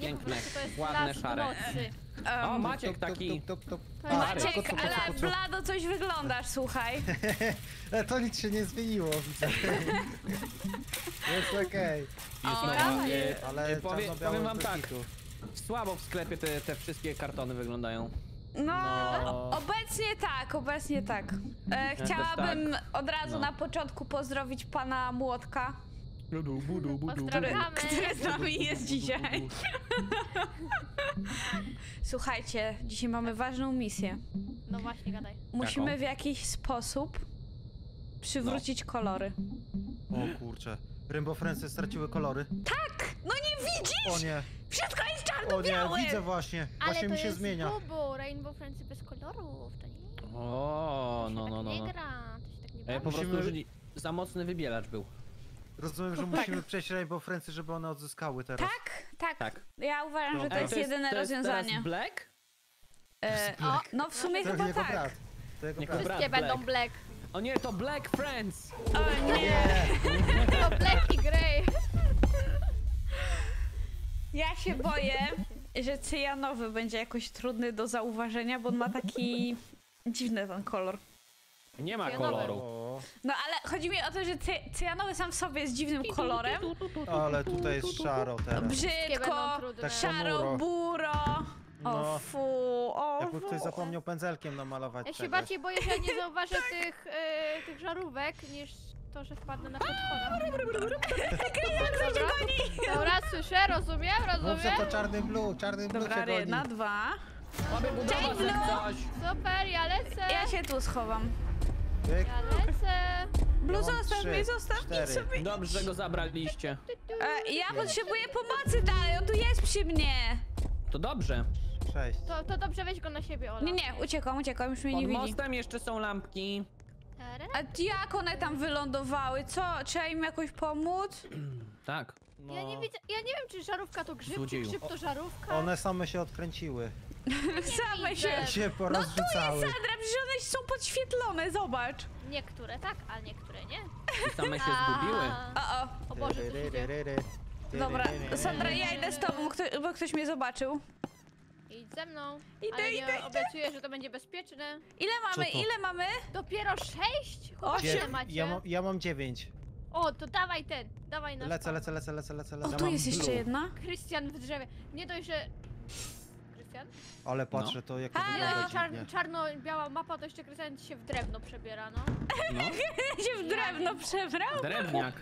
Piękne, ładne, szare. O, Maciek taki. Maciek, ale blado coś wyglądasz, słuchaj. To nic się nie zmieniło, widzę. Jest okej. Ale powiem wam tak, słabo w sklepie te wszystkie kartony wyglądają. No, no, obecnie tak, obecnie tak. Chciałabym od razu na początku pozdrowić pana Młotka. Budu, budu, budu, pozdrawiamy. Który z nami jest dzisiaj. Słuchajcie, dzisiaj mamy ważną misję. No właśnie, gadaj. Musimy Jaką? w jakiś sposób przywrócić no. kolory. O kurczę, Rainbow Friends straciły kolory. Tak! No nie widzisz? O nie. Wszystko jest czarno-białe. O nie, widzę właśnie. Ale właśnie mi się zmienia. Ale to jest Rainbow Friends bez kolorów, to nie. O, no, no, no. To się tak nie gra, to się tak nie bawi. Po prostu Musimy... za mocny wybielacz był. Rozumiem, że tak. musimy przejść Rainbow Friendsy, żeby one odzyskały teraz. Tak, tak. tak. Ja uważam, no, że to jest, jest jedyne to jest rozwiązanie. Teraz black? E, o, no w sumie no, chyba tak. Brat. Wszystkie brat, będą black. black. O nie, to Black Friends! O nie! nie. To Black i Grey. Ja się boję, że cyjanowy będzie jakoś trudny do zauważenia, bo on ma taki dziwny ten kolor. Nie ma cyjanowy. koloru. No ale chodzi mi o to, że cy cyjanowy sam w sobie jest dziwnym kolorem. Ale tutaj jest szaro teraz. Brzydko, tak szaro, buro. No. O fu, o jakby fu. Ktoś zapomniał pędzelkiem namalować. Ja się czegoś. Bardziej boję, że ja nie zauważę tych, y, tych żarówek, niż to, że wpadnę na podchodach. Dobra, słyszę, rozumiem, rozumiem. Dobrze, to czarny Blue, czarny Blue się goni. Jedna, dwa. Cześć Blue! Super, ja lecę. Ja się tu schowam. Tyk. Ja lecę. Blue, zostaw mnie, zostaw mnie sobie. Dobrze, że go zabraliście. E, ja potrzebuję pomocy dalej, on tu jest przy mnie. To dobrze. Cześć. To, to dobrze, weź go na siebie, Ola. Nie, nie, uciekłam, uciekłam, już mnie nie widzi. Pod mostem jeszcze są lampki. A jak one tam wylądowały? Co? Trzeba im jakoś pomóc? Tak. No. Ja, nie widzę, ja nie wiem, czy żarówka to grzyb, czy grzyb to żarówka. One same się odkręciły. Same widzę. się, się No tu jest Sandra, przecież one są podświetlone, zobacz. Niektóre tak, a niektóre nie. I same się zgubiły. O, o. O Boże, co Dobra, Sandra, ja idę z tobą, bo ktoś mnie zobaczył. Idź ze mną, idę, ale idę, nie obiecuję, że to będzie bezpieczne. Ile mamy, ile mamy? Dopiero sześć? Osiem macie. Ja, ja mam dziewięć. O, to dawaj ten, dawaj nasz lecę, lecę, lecę, lecę, lecę, lecę. O, tu jest jeszcze jedna. Christian w drzewie. Nie dość, że... Christian? Ale patrzę, to jak to wygląda. Czarno-biała mapa, to jeszcze Christian się w drewno przebiera, no. No? się w drewno przebrał? Drewniak.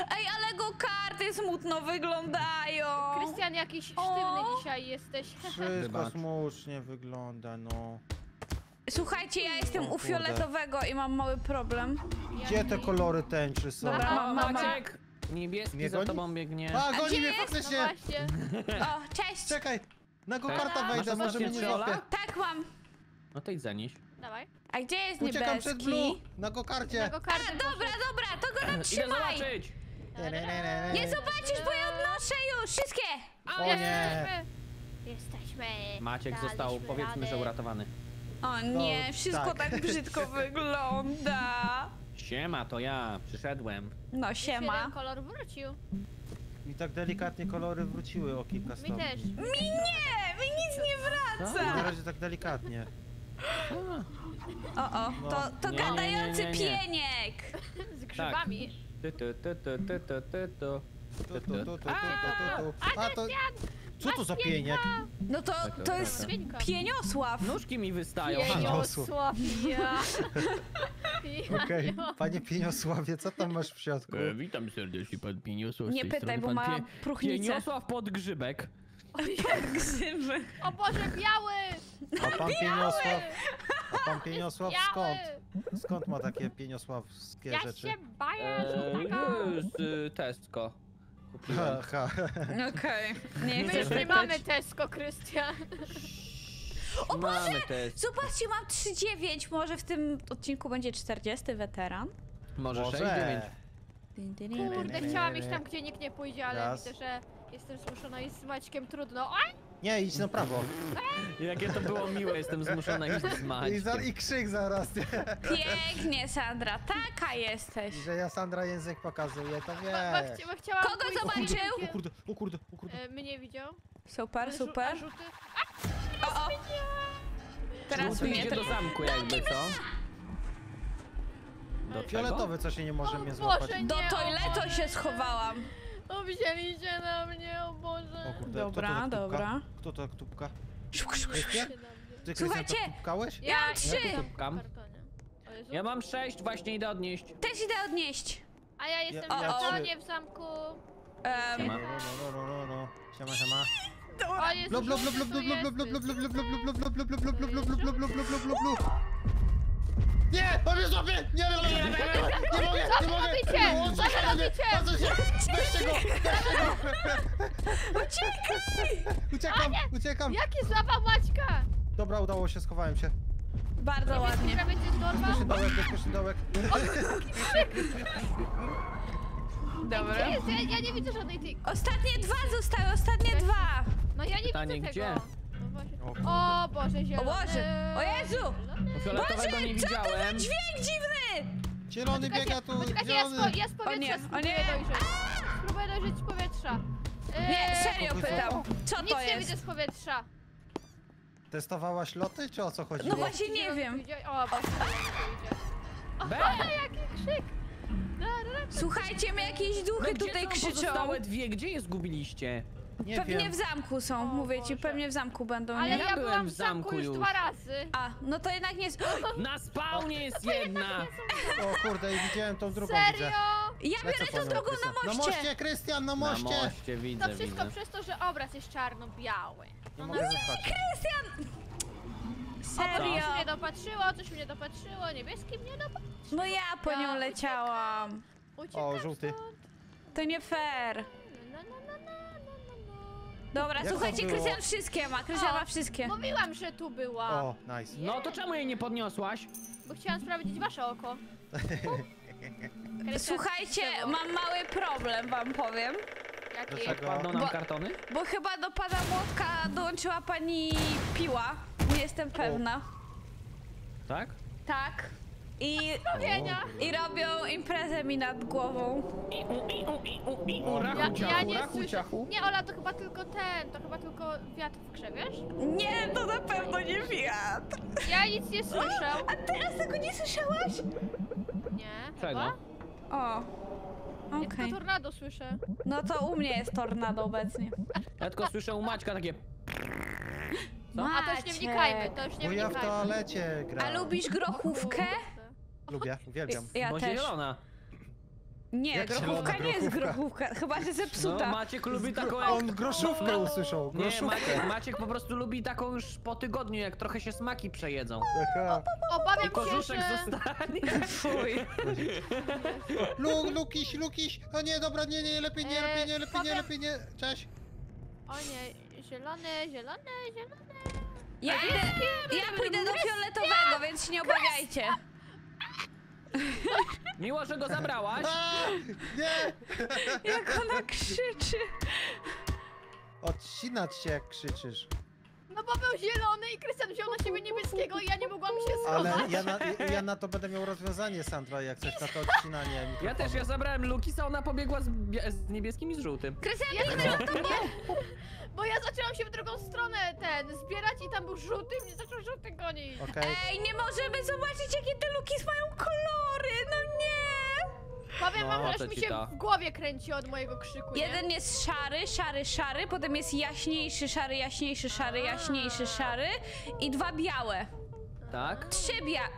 Ej, ale go karty smutno wyglądają. Christian jakiś sztywny dzisiaj jesteś. Wszystko smutnie wygląda, no. Słuchajcie, ja jestem u fioletowego i mam mały problem. Gdzie te kolory tęczy są? Dobra, mam Maciek. Niebieski nie za tobą biegnie. A, goni mnie faktycznie. O, cześć. Czekaj, na go-karta wejdę, może mnie nie złapie. Tak, mam. No to idź zanieś. Dawaj. A gdzie jest niebieski? Uciekam przed Blue, na go-karcie. A, dobra, dobra, to go tam trzymaj. Nie zobaczysz, bo ja odnoszę już wszystkie. O nie. Jesteśmy. Maciek został, powiedzmy, że uratowany. O nie, wszystko tak, tak brzydko wygląda. Siema, to ja przyszedłem. No siema. Jeden kolor wrócił. Mi tak delikatnie kolory wróciły o kilka stopni. Mi też. Mi nie, mi nic nie wraca. Na razie tak delikatnie. O o, to, to nie, gadający nie, nie, nie, nie. pieniek. Z grzybami. Tak. Tu, tu, tu, tu, tu, tu, tu, tu, tu, tu. A to... Co to za pieniek? No to, to jest pieniosław. Nóżki mi wystają. Pieniosław, ja. Okej, okay. Panie Pieniosławie, co tam masz w środku? E, witam serdecznie, pan Pieniosław. Nie pytaj, strony, bo ma próchnicę. Pieniosław podgrzybek. Podgrzybek. O Boże, biały! A pan biały! Pieniosław, a pan Pieniosław skąd? Skąd ma takie pieniosławskie ja rzeczy? Ja się baję, że taka... E, z y, Tesco. Okej. Okay. My już nie mamy Tesco, Krystian. O Boże! Zobaczcie, mam trzy dziewięć. Może w tym odcinku będzie czterdziesty weteran? Może sześć dziewięć. Kurde, chciałam iść tam, gdzie nikt nie pójdzie, ale Raz. widzę, że jestem zmuszona i z Maćkiem trudno. Oj! Nie, idź na prawo. Jakie to było miłe, jestem zmuszona iść z Maćkiem. I, I krzyk zaraz. Pięknie, Sandra, taka jesteś. I że ja Sandra język pokazuję, to nie. Ba, ba, chcia, ba, chciałam Kogo pójść. zobaczył? O kurde, o kurde, o kurde. E, mnie widział. Super, super. Żu, a, a, o, o. Teraz mnie do zamku jakby, co? Do fioletowy, co się nie może o, mnie złapać. Boże, nie, do toiletu się schowałam. Obzięliście na mnie, o Boże. O kurde, dobra, kto to dobra. Kto to tupka? Ty, Słuchajcie, tupkałeś? Ja mam trzy. Ja mam sześć, właśnie idę odnieść. Też idę odnieść. A ja jestem ja, ja w salonie w zamku. Um. Siema. No, no, no, no. Siema, siema. O, jest blub, blub, blub, blub, blub, blub, blub, blub, blub, blub, blub, blub, blub, blub, blub, blub, blub, blub. Nie! Mam je złapie! Nie, nie, nie, nie, nie, nie, nie mogę! Nie mogę! Co wy robicie? Co wy robicie? Weźcie go! Uciekaj! Uciekam, uciekam! Jaki złapał Maćka! Dobra, udało się, schowałem się. Bardzo ładnie. Bezpieczny dołek, bezpieczny dołek. Dobra. Ja nie widzę żadnej tej... Ostatnie dwa zostały, ostatnie dwa! No ja nie widzę tego. O Boże, zielony. O Boże, o Jezu! Boże, nie co to za dźwięk dziwny! Zielony biega tu, poczekajcie, zielony. Ja, spo, ja z powietrza o nie, spróbuję o nie. dojrzeć. Spróbuję dojrzeć z powietrza. Eee, nie, serio pytam. Co to nic jest? Nic nie widzę z powietrza. Testowałaś loty, czy o co chodziło? No właśnie nie wiem. O Boże, zielony to idzie. Jaki krzyk! Słuchajcie, mnie jakieś duchy no, tutaj krzyczą. Gdzie są pozostałe dwie? Gdzie je zgubiliście? Nie pewnie wiem. W zamku są, o, mówię ci, Boże. Pewnie w zamku będą. Nie? Ale ja, ja byłam w zamku, w zamku już dwa razy. A, no to jednak nie jest... Na spawnie jest to jedna! To o kurde, i widziałem tą drugą. Serio? Widzę. Ja biorę tą drugą na moście! Na moście, Krystian, na moście! Na moście widzę, to wszystko widzę. Przez to, że obraz jest czarno-biały. No, no nie, Krystian! Serio? Coś mnie dopatrzyło, coś mnie dopatrzyło, niebieski mnie dopatrzyło. No ja po nią ja leciałam. Uciekam. O, żółty. To nie fair. No, no, no, no, no, no. Dobra, jak słuchajcie, Krystian wszystkie ma, Krystian ma wszystkie. Mówiłam, że tu była. O, nice. No to czemu jej nie podniosłaś? Bo chciałam sprawdzić wasze oko. Słuchajcie, mam mały problem, wam powiem. Jaki? Dopadną nam bo, kartony? Bo chyba do pana młotka dołączyła pani piła. Nie jestem pewna. O. Tak? Tak. I, i robią imprezę mi nad głową. Ja, ja nie słyszę. Nie, Ola, to chyba tylko ten, to chyba tylko wiatr w grze, wiesz? Nie, to na pewno nie wiatr. Ja nic nie słyszę. O, a teraz tego nie słyszałaś? Nie. Czego? O. Okay. Ja tylko tornado słyszę. No to u mnie jest tornado obecnie. Ja tylko słyszę u Maćka takie... No, a to już nie wnikajmy, to już nie wnikajmy. Bo ja w toalecie gram. A lubisz grochówkę? Lubię, uwielbiam. Ja, ja bo też. Zielona. Nie, jak grochówka zielona, nie grochówka. Jest grochówka, chyba że zepsuta. No, Maciek lubi taką jak... On groszówkę no. usłyszał, groszówkę. Nie, Maciek, Maciek po prostu lubi taką już po tygodniu, jak trochę się smaki przejedzą. Aha. Obawiam się, że... zostanie. Fuj. Lu, Lukiś, Lukiś. O nie, dobra, nie, nie, lepiej nie, lepiej nie, lepiej nie, lepiej nie. Cześć. O nie. Zielone, zielone, zielone. Ja, ja, idę, ja pójdę do fioletowego, więc się nie obawiajcie. Miło, że go zabrałaś. A, nie! Jak ona krzyczy. Odcinać się jak krzyczysz. No bo był zielony i Krystian wziął na siebie niebieskiego i ja nie mogłam się schować. Ale ja na, ja na to będę miał rozwiązanie, Sandra, jak coś na to odcinanie mikrofonu. Ja też, ja zabrałem Lukisa, ona pobiegła z, z niebieskim i z żółtym. Krystian, ja biegnę do tobą! Bo ja zaczęłam się w drugą stronę ten zbierać i tam był żółty i mnie zaczął żółty gonić. Okay. Ej, nie możemy zobaczyć, jakie te Lukis mają kolory, no nie! Powiem wam, że mi się to w głowie kręci od mojego krzyku, nie? Jeden jest szary, szary, szary, potem jest jaśniejszy, szary, jaśniejszy, szary, jaśniejszy, szary i dwa białe. Tak? Trzy bia...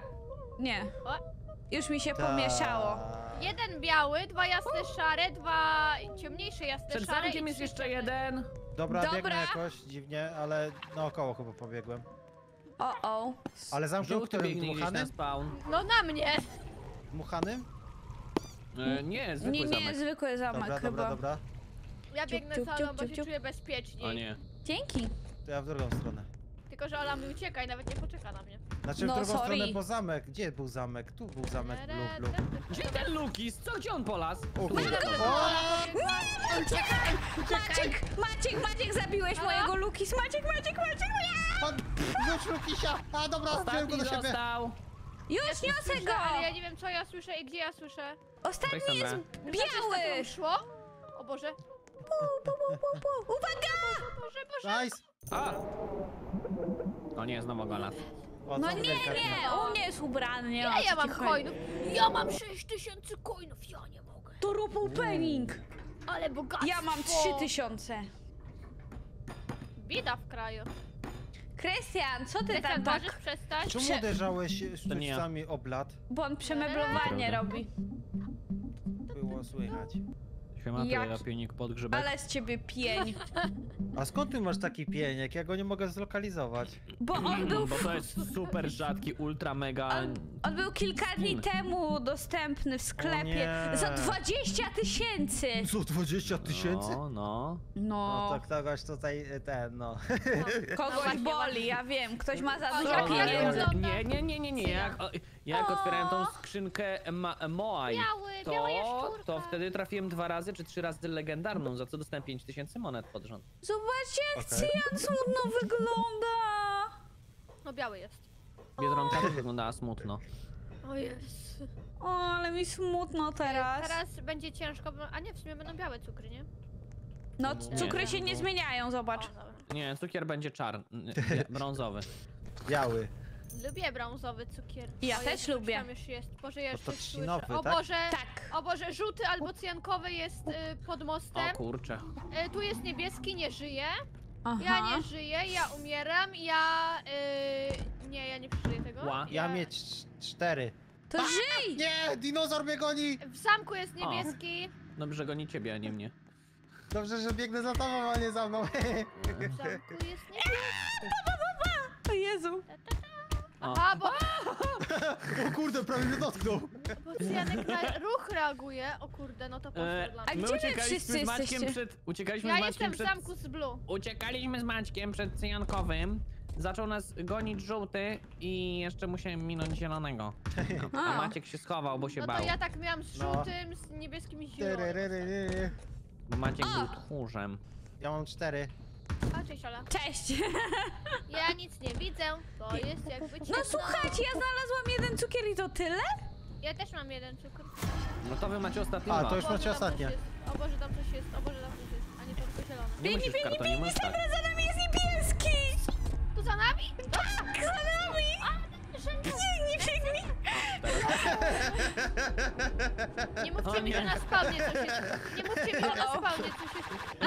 nie. Już mi się Ta. pomieszało. Jeden biały, dwa jasne, szare, dwa ciemniejsze, jasne, Przed szare i jest jeszcze jeden. Dobra, Dobra, biegnę jakoś dziwnie, ale naokoło chyba pobiegłem. O, o. Ale zamknął którym? Dmuchanym? No na mnie. Dmuchanym? E, nie, zwykły nie, nie, zamek. Zwykły zamek dobra, chyba. Dobra, dobra. Ja biegnę ciup, ciup, za mną, bo ciup, się ciup. czuję bezpiecznie. O nie. Dzięki. To ja w drugą stronę. Tylko, że Ola mi ucieka i nawet nie poczeka na mnie. Znaczy no, w drugą sorry. stronę, bo zamek. Gdzie był zamek? Tu był zamek, Blue, Blue. Gdzie ten Lukis? Co? Gdzie on polazł? O kurde. Nie, uciekaj! Maciek, Maciek, Maciek, zabiłeś mojego Lukis. Maciek, Maciek, Maciek, Maciek! Wróć Lukisia! A dobra, wziąłem go do siebie. Już niosę go! Ale ja nie wiem, co ja słyszę i gdzie ja słyszę. Ostatni jest biały! Szło? O Boże! Pu, pu, pu, pu. Uwaga! Boże, Boże! Nice! A! O nie, znowu go nas. O, no nie, nie! U mnie jest ubrany, nie? Ja, ja mam coinów. Ja mam sześć tysięcy coinów, ja nie mogę. To rób opening! Ale bogactwo! Ja mam trzy tysiące. Bieda w kraju. Krystian, co ty tam tak... przestać? Czemu uderzałeś sztuczcami oblat? Bo on przemeblowanie robi. Było słychać. Jak... ale z ciebie pień. A skąd ty masz taki pień, jak ja go nie mogę zlokalizować? Bo on był... Bo to jest super rzadki, ultra mega... On, on był kilka dni temu dostępny w sklepie za dwadzieścia tysięcy. Za dwadzieścia tysięcy? No, no. No. No to kogoś tutaj ten, no. no. Kogoś boli, ja wiem, ktoś ma za dużo pieniędzy. Nie, nie, nie, nie, nie. Jak, jak otwierałem tą skrzynkę Moai, to, to wtedy trafiłem dwa razy czy trzy razy legendarną, za co dostałem pięć tysięcy monet pod rząd. Zobaczcie, jak Cyjan smutno wygląda! No biały jest. Biedronka też wyglądała smutno. O jest. O, ale mi smutno teraz. Teraz będzie ciężko, a nie, w sumie będą białe cukry, nie? No cukry się nie zmieniają, zobacz. Nie, cukier będzie czarny, brązowy. Biały. Lubię brązowy cukier. Ja o, też jest, lubię. Tam już jest. Boże, ja już to trzcinowy, o tak? Boże, tak. O Boże, żółty albo cjankowy jest y, pod mostem. O kurczę. Y, tu jest niebieski, nie żyje. Aha. Ja nie żyję, ja umieram, ja... Y, nie, ja nie przeżyję tego. Ła. Ja, ja mieć cztery. To a, żyj! Nie, dinozaur mnie goni! W zamku jest niebieski. O. Dobrze, goni ciebie, a nie mnie. Dobrze, że biegnę za tobą, a nie za mną. W zamku jest niebieski. O Jezu. Aha, bo... O kurde, prawie mnie dotknął. Bo Janek na ruch reaguje. O kurde, no to poszło eee, dla mnie. A gdzie my uciekaliśmy z Maćkiem przed... Uciekaliśmy ja z Maćkiem jestem w zamku przed... z Blue. Uciekaliśmy z Maćkiem przed cyjankowym. Zaczął nas gonić żółty i jeszcze musiałem minąć zielonego. No, a Maciek się schował, bo się no bał. No to ja tak miałam z żółtym, no. Z niebieskim i zielonym. Maciek o! Był tchórzem. Ja mam cztery. O, cześć, Ola. Cześć. Ja nic nie widzę, bo jest jakby ciepło. No słuchajcie, ja znalazłam jeden cukier i to tyle? Ja też mam jeden cukier. No to wy macie ostatnie. A, to już macie ostatnie. O Boże, tam coś jest, o Boże, tam coś jest, a nie tylko zielone. Biegni, biegni, biegni, Sandra, za nami jest niebieski! Tu za nami? Tak, za nami! Biegni, biegni! Nie mówcie mi, że na spawnie coś jest. Nie mówcie mi, że na spawnie coś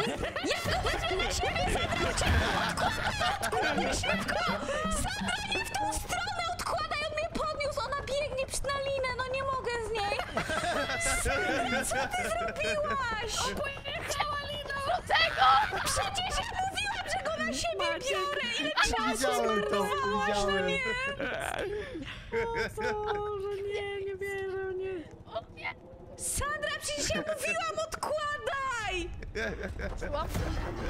jest. Jezu, chodźmy na siebie, Sandra, uciekaj! Odkładaj od mnie szybko! Sandra, nie w tą stronę! Odkładaj, on mnie podniósł! Ona biegnie na linę, no nie mogę z niej! Sandra, co ty zrobiłaś? Opłynęła liną! Do tego! Przecież ja mówiłam, że go na siebie biorę! Ile czasu zmarnowałaś, no nie! O Boże, nie, nie wierzę, nie. O nie! Sandra, przecież ja mówiłam, odkładaj!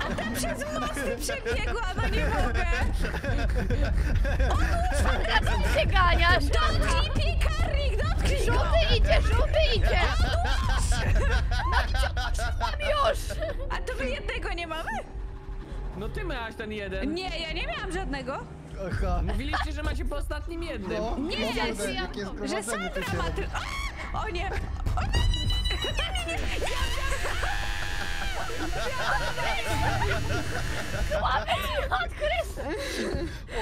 A ta przez mosty przebiegła, no nie mogę! Odłóż, Sandra, co się ganiasz? Dotknij piekarnik, dotknij go! Żółty idzie, żółty idzie! Odłóż! No i cię odłóżłam już! A to my jednego nie mamy? No ty miałaś ten jeden. Nie, ja nie miałam żadnego. Aha. Mówiliście, że macie po ostatnim jednym. No, nie, nie, nie, nie, że Sandra ma ty... O nie! O nie! Nie, nie, nie! Ja od Krysa!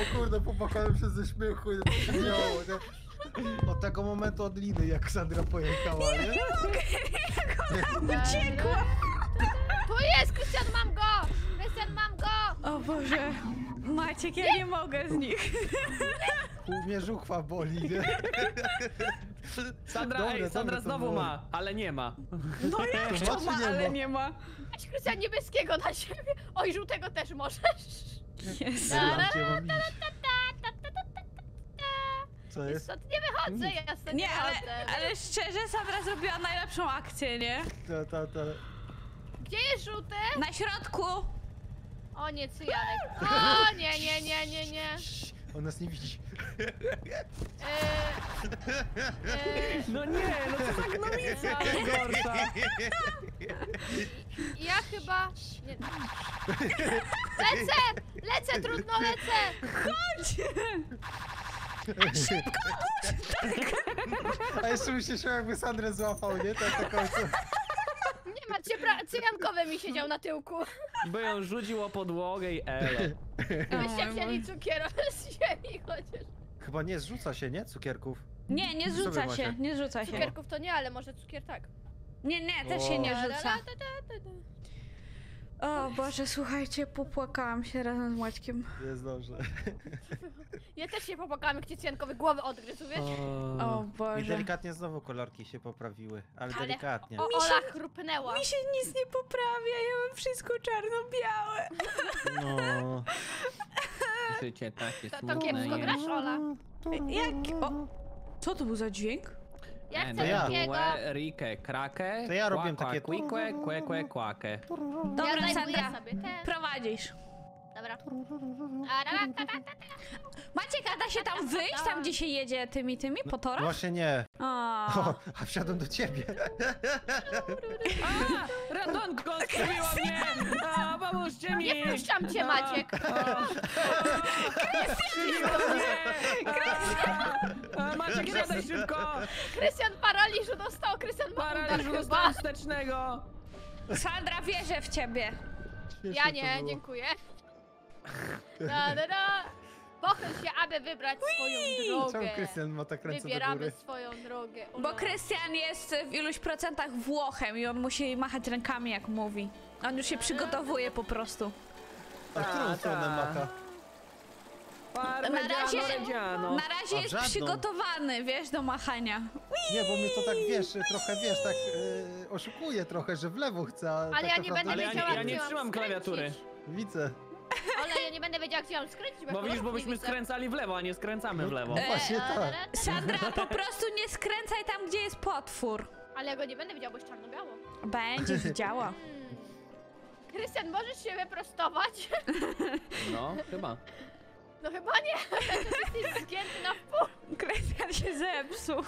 O kurde, popakałem się ze śmiechu i to się miało, nie? Od tego momentu od liny, jak Sandra pojechała, nie? Nie mogę, jak ona uciekła! Tu jest! Christian, mam go! Christian, mam go! O Boże! Maciek, ja nie mogę z nich. Mnie żuchwa boli, nie? Sandra, dobra, ej, Sandra dobra, znowu ma, ale nie ma. No jak to ma, ale nie ma? Weź Krystian niebieskiego na siebie. Oj, żółtego też możesz. Jest. Co jest? Stąd nie wychodzę, ja stąd nie wychodzę. Ale, ale szczerze, Sandra zrobiła najlepszą akcję, nie? Ta, ta, ta. Gdzie jest żółty? Na środku. O nie, cyjanek. O nie, nie, nie, nie, nie. On nas nie widzi. Eee, eee. No nie, no to tak gnomica gorsza. Ja chyba... Nie. Lecę! Lecę, trudno lecę! Chodź! Szybko, tak. A jeszcze mi się szło, jakby Sandrę złapał, nie? Tak, tak. Nie martw się, cyjankowy mi siedział na tyłku. By ją rzucił o podłogę i elo. Byście wzięli cukier z ziemi, chociaż. Chyba nie zrzuca się, nie? Cukierków. Nie, nie zrzuca się, nie zrzuca się. Cukierków to nie, ale może cukier tak. Nie, nie, też się nie rzuca. O Boże, słuchajcie, popłakałam się razem z Maćkiem. Jest dobrze. Ja też się popłakałam, gdzie cyjankowy głowy odgryzł, wiesz? O Boże. I delikatnie znowu kolorki się poprawiły, ale, ale delikatnie. O, Ola chrupnęła. Mi się nic nie poprawia, ja mam wszystko czarno-białe. No. Życie takie smutne. To kiepsko grasz, Ola. Jak? O, co to był za dźwięk? Ja chcę drugiego. Rikę, krakę. To ja robię takie... Kłe, kłe, kłe, kłakę. Dobra, Sandra, prowadzisz. Dobra. Maciek, a da się tam wyjść, tam gdzie się jedzie tymi, tymi, po torach? Właśnie nie. O, a wsiadłem do ciebie. A, ratunku, odkryła mnie. O, pomóżcie mi. Nie puszczam cię, Maciek. Krystian! Maciek, siadaj szybko. Krystian paraliżu dostał, Krystian ma paraliżu dostał wstecznego. Sandra, wierzę w ciebie. Ja nie, dziękuję. Da, da, da. Bo Staramy się, aby wybrać Whee! swoją drogę. Czemu Krystian ma tak ręce Wybieramy do góry? swoją drogę. O, bo Krystian jest w iluś procentach Włochem i on musi machać rękami, jak mówi. On już się przygotowuje po prostu. A którą stronę macha? Na razie, na razie jest przygotowany, wiesz, do machania. Nie, bo mnie to tak, wiesz, trochę, wiesz, tak yy, oszukuje trochę, że w lewo chce. Ale tak ja nie będę wiedziała, ale ja, ja nie trzymam klawiatury. Widzę. Ale ja nie będę wiedziała, gdzie mam skręcić. Bo widzisz, bo byśmy skręcali w lewo, a nie skręcamy w lewo. No, właśnie tak. Sandra, po prostu nie skręcaj tam, gdzie jest potwór. Ale ja go nie będę widziała, bo jest czarno-biało. Będzie widziała. Krystian, możesz się wyprostować? No, chyba. No chyba nie, jesteś zgięty na pół. Krystian się zepsuł.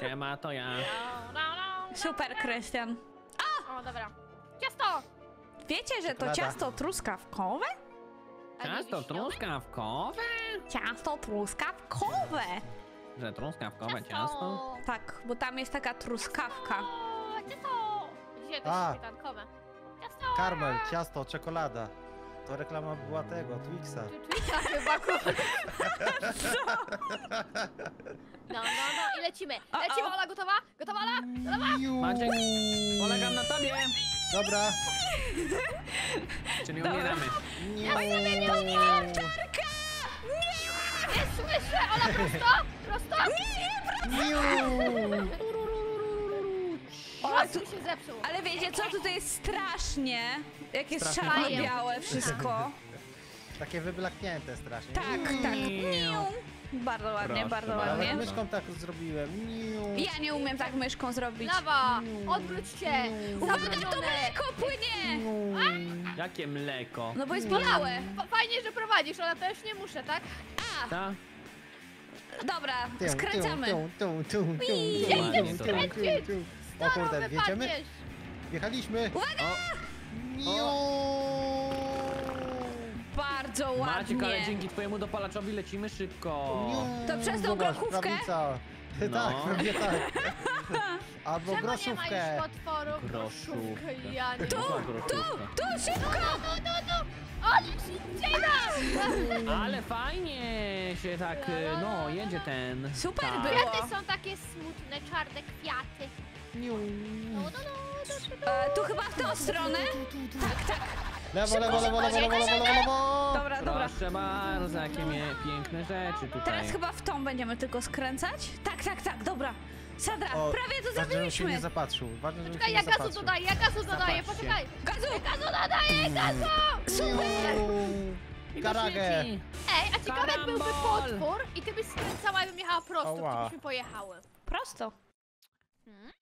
Siema, to ja. No, no, no, super, Krystian. O! O, dobra. Ciasto! Wiecie, że to ciasto truskawkowe? Ciasto truskawkowe? Ciasto truskawkowe! Że truskawkowe ciasto? ciasto? Tak, bo tam jest taka truskawka. Ciasto! Ciasto! Dzisiaj to jest śmietankowe. Ciasto! Karmel, ciasto, czekolada. To reklama była tego, Twixa. Twixa chyba, kurwa. No, no, no i lecimy. Lecimy, Ola, gotowa? Gotowa, Ola? Gotowa? Maciek, polegam na tobie. Dobra. Czyli umieramy. Ja sobie nie umieram, tarka! Nie! Nie słyszę, Ola, prosto? Prosto? Nie, prosto! O, tu, się zepsuł. Ale wiecie co, tutaj jest strasznie, jak jest czarno-białe wszystko. Takie wyblaknięte strasznie. Tak, tak. Niu. Bardzo ładnie, Proszę, bardzo ładnie. Ja myszką tak zrobiłem. Niu. Ja nie umiem tak myszką zrobić. Lawa, odwróć się. Uwaga, to mleko płynie. Jakie mleko? No bo jest bolałe. Fajnie, że prowadzisz, ale to już nie muszę, tak? A! Ta. Dobra, skręcamy. O kurde, wjedziemy? Wjechaliśmy! Uwaga! O. O. Bardzo ładnie! Maciek, ale dzięki twojemu dopalaczowi lecimy szybko! Niu. To przez tą grochówkę? No. Tak, nie tak. Albo Czemu groszówkę! nie ma już potworu? Groszówkę, ja nie. Tu, tu, tu, szybko! No, no, no, no. Ale szybciej! Ale fajnie się tak, no, jedzie ten... Super tak. było! Kwiaty są takie smutne, czarne kwiaty. No, no, no, e, tu chyba w tę stronę? Tak, tak. Lewo, lewo, lewo, lewo, lewo, lewo, lewo. Dobra, dobra. Proszę bardzo, jakie mnie piękne rzeczy tutaj. Teraz chyba w tą będziemy tylko skręcać? Tak, tak, tak, dobra. Sandra, prawie to zrobiliśmy. Się nie zapatrzył. Ważne, żebym Poczekaj, się nie ja gazu dodaję, ja gazu dodaję, poczekaj. Gazu! Ja gazu dodaję, gazu! Super! Karagę. Ej, a ciekawe jak byłby potwór i ty byś skręcała i bym jechała prosto, gdybyśmy pojechały. Prosto. Hmm.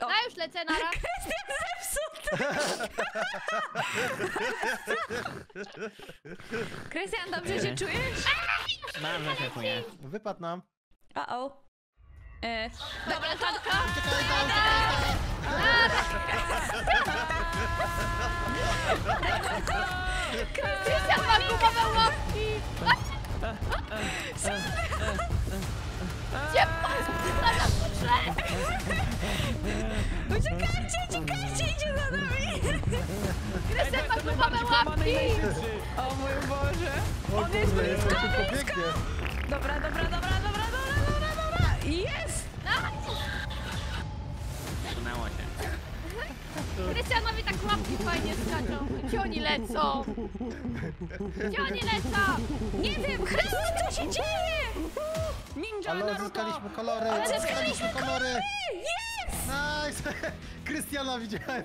O. No już lecę, nara. Krystian zepsuł! Krystian, dobrze się czujesz? Dobrze się czuję. Wypadł nam. O o. E, dobra, to... Krystian ma gumowe łapki! Ciepło! Uciekajcie, uciekajcie, idzie za nami! Krystian ma gumowe łapki! O mój Boże! On jest blisko, blisko! Dobra, dobra, dobra, dobra, dobra, dobra, dobra! Jest! Udało się. Krystianowi tak łapki fajnie skaczą. Gdzie oni lecą? Gdzie oni lecą? Nie wiem, Chryste, co się dzieje? Ninja, Ale odzyskaliśmy kolory! Ale odzyskaliśmy kolory! Yes! Nice! Krystiana widziałem!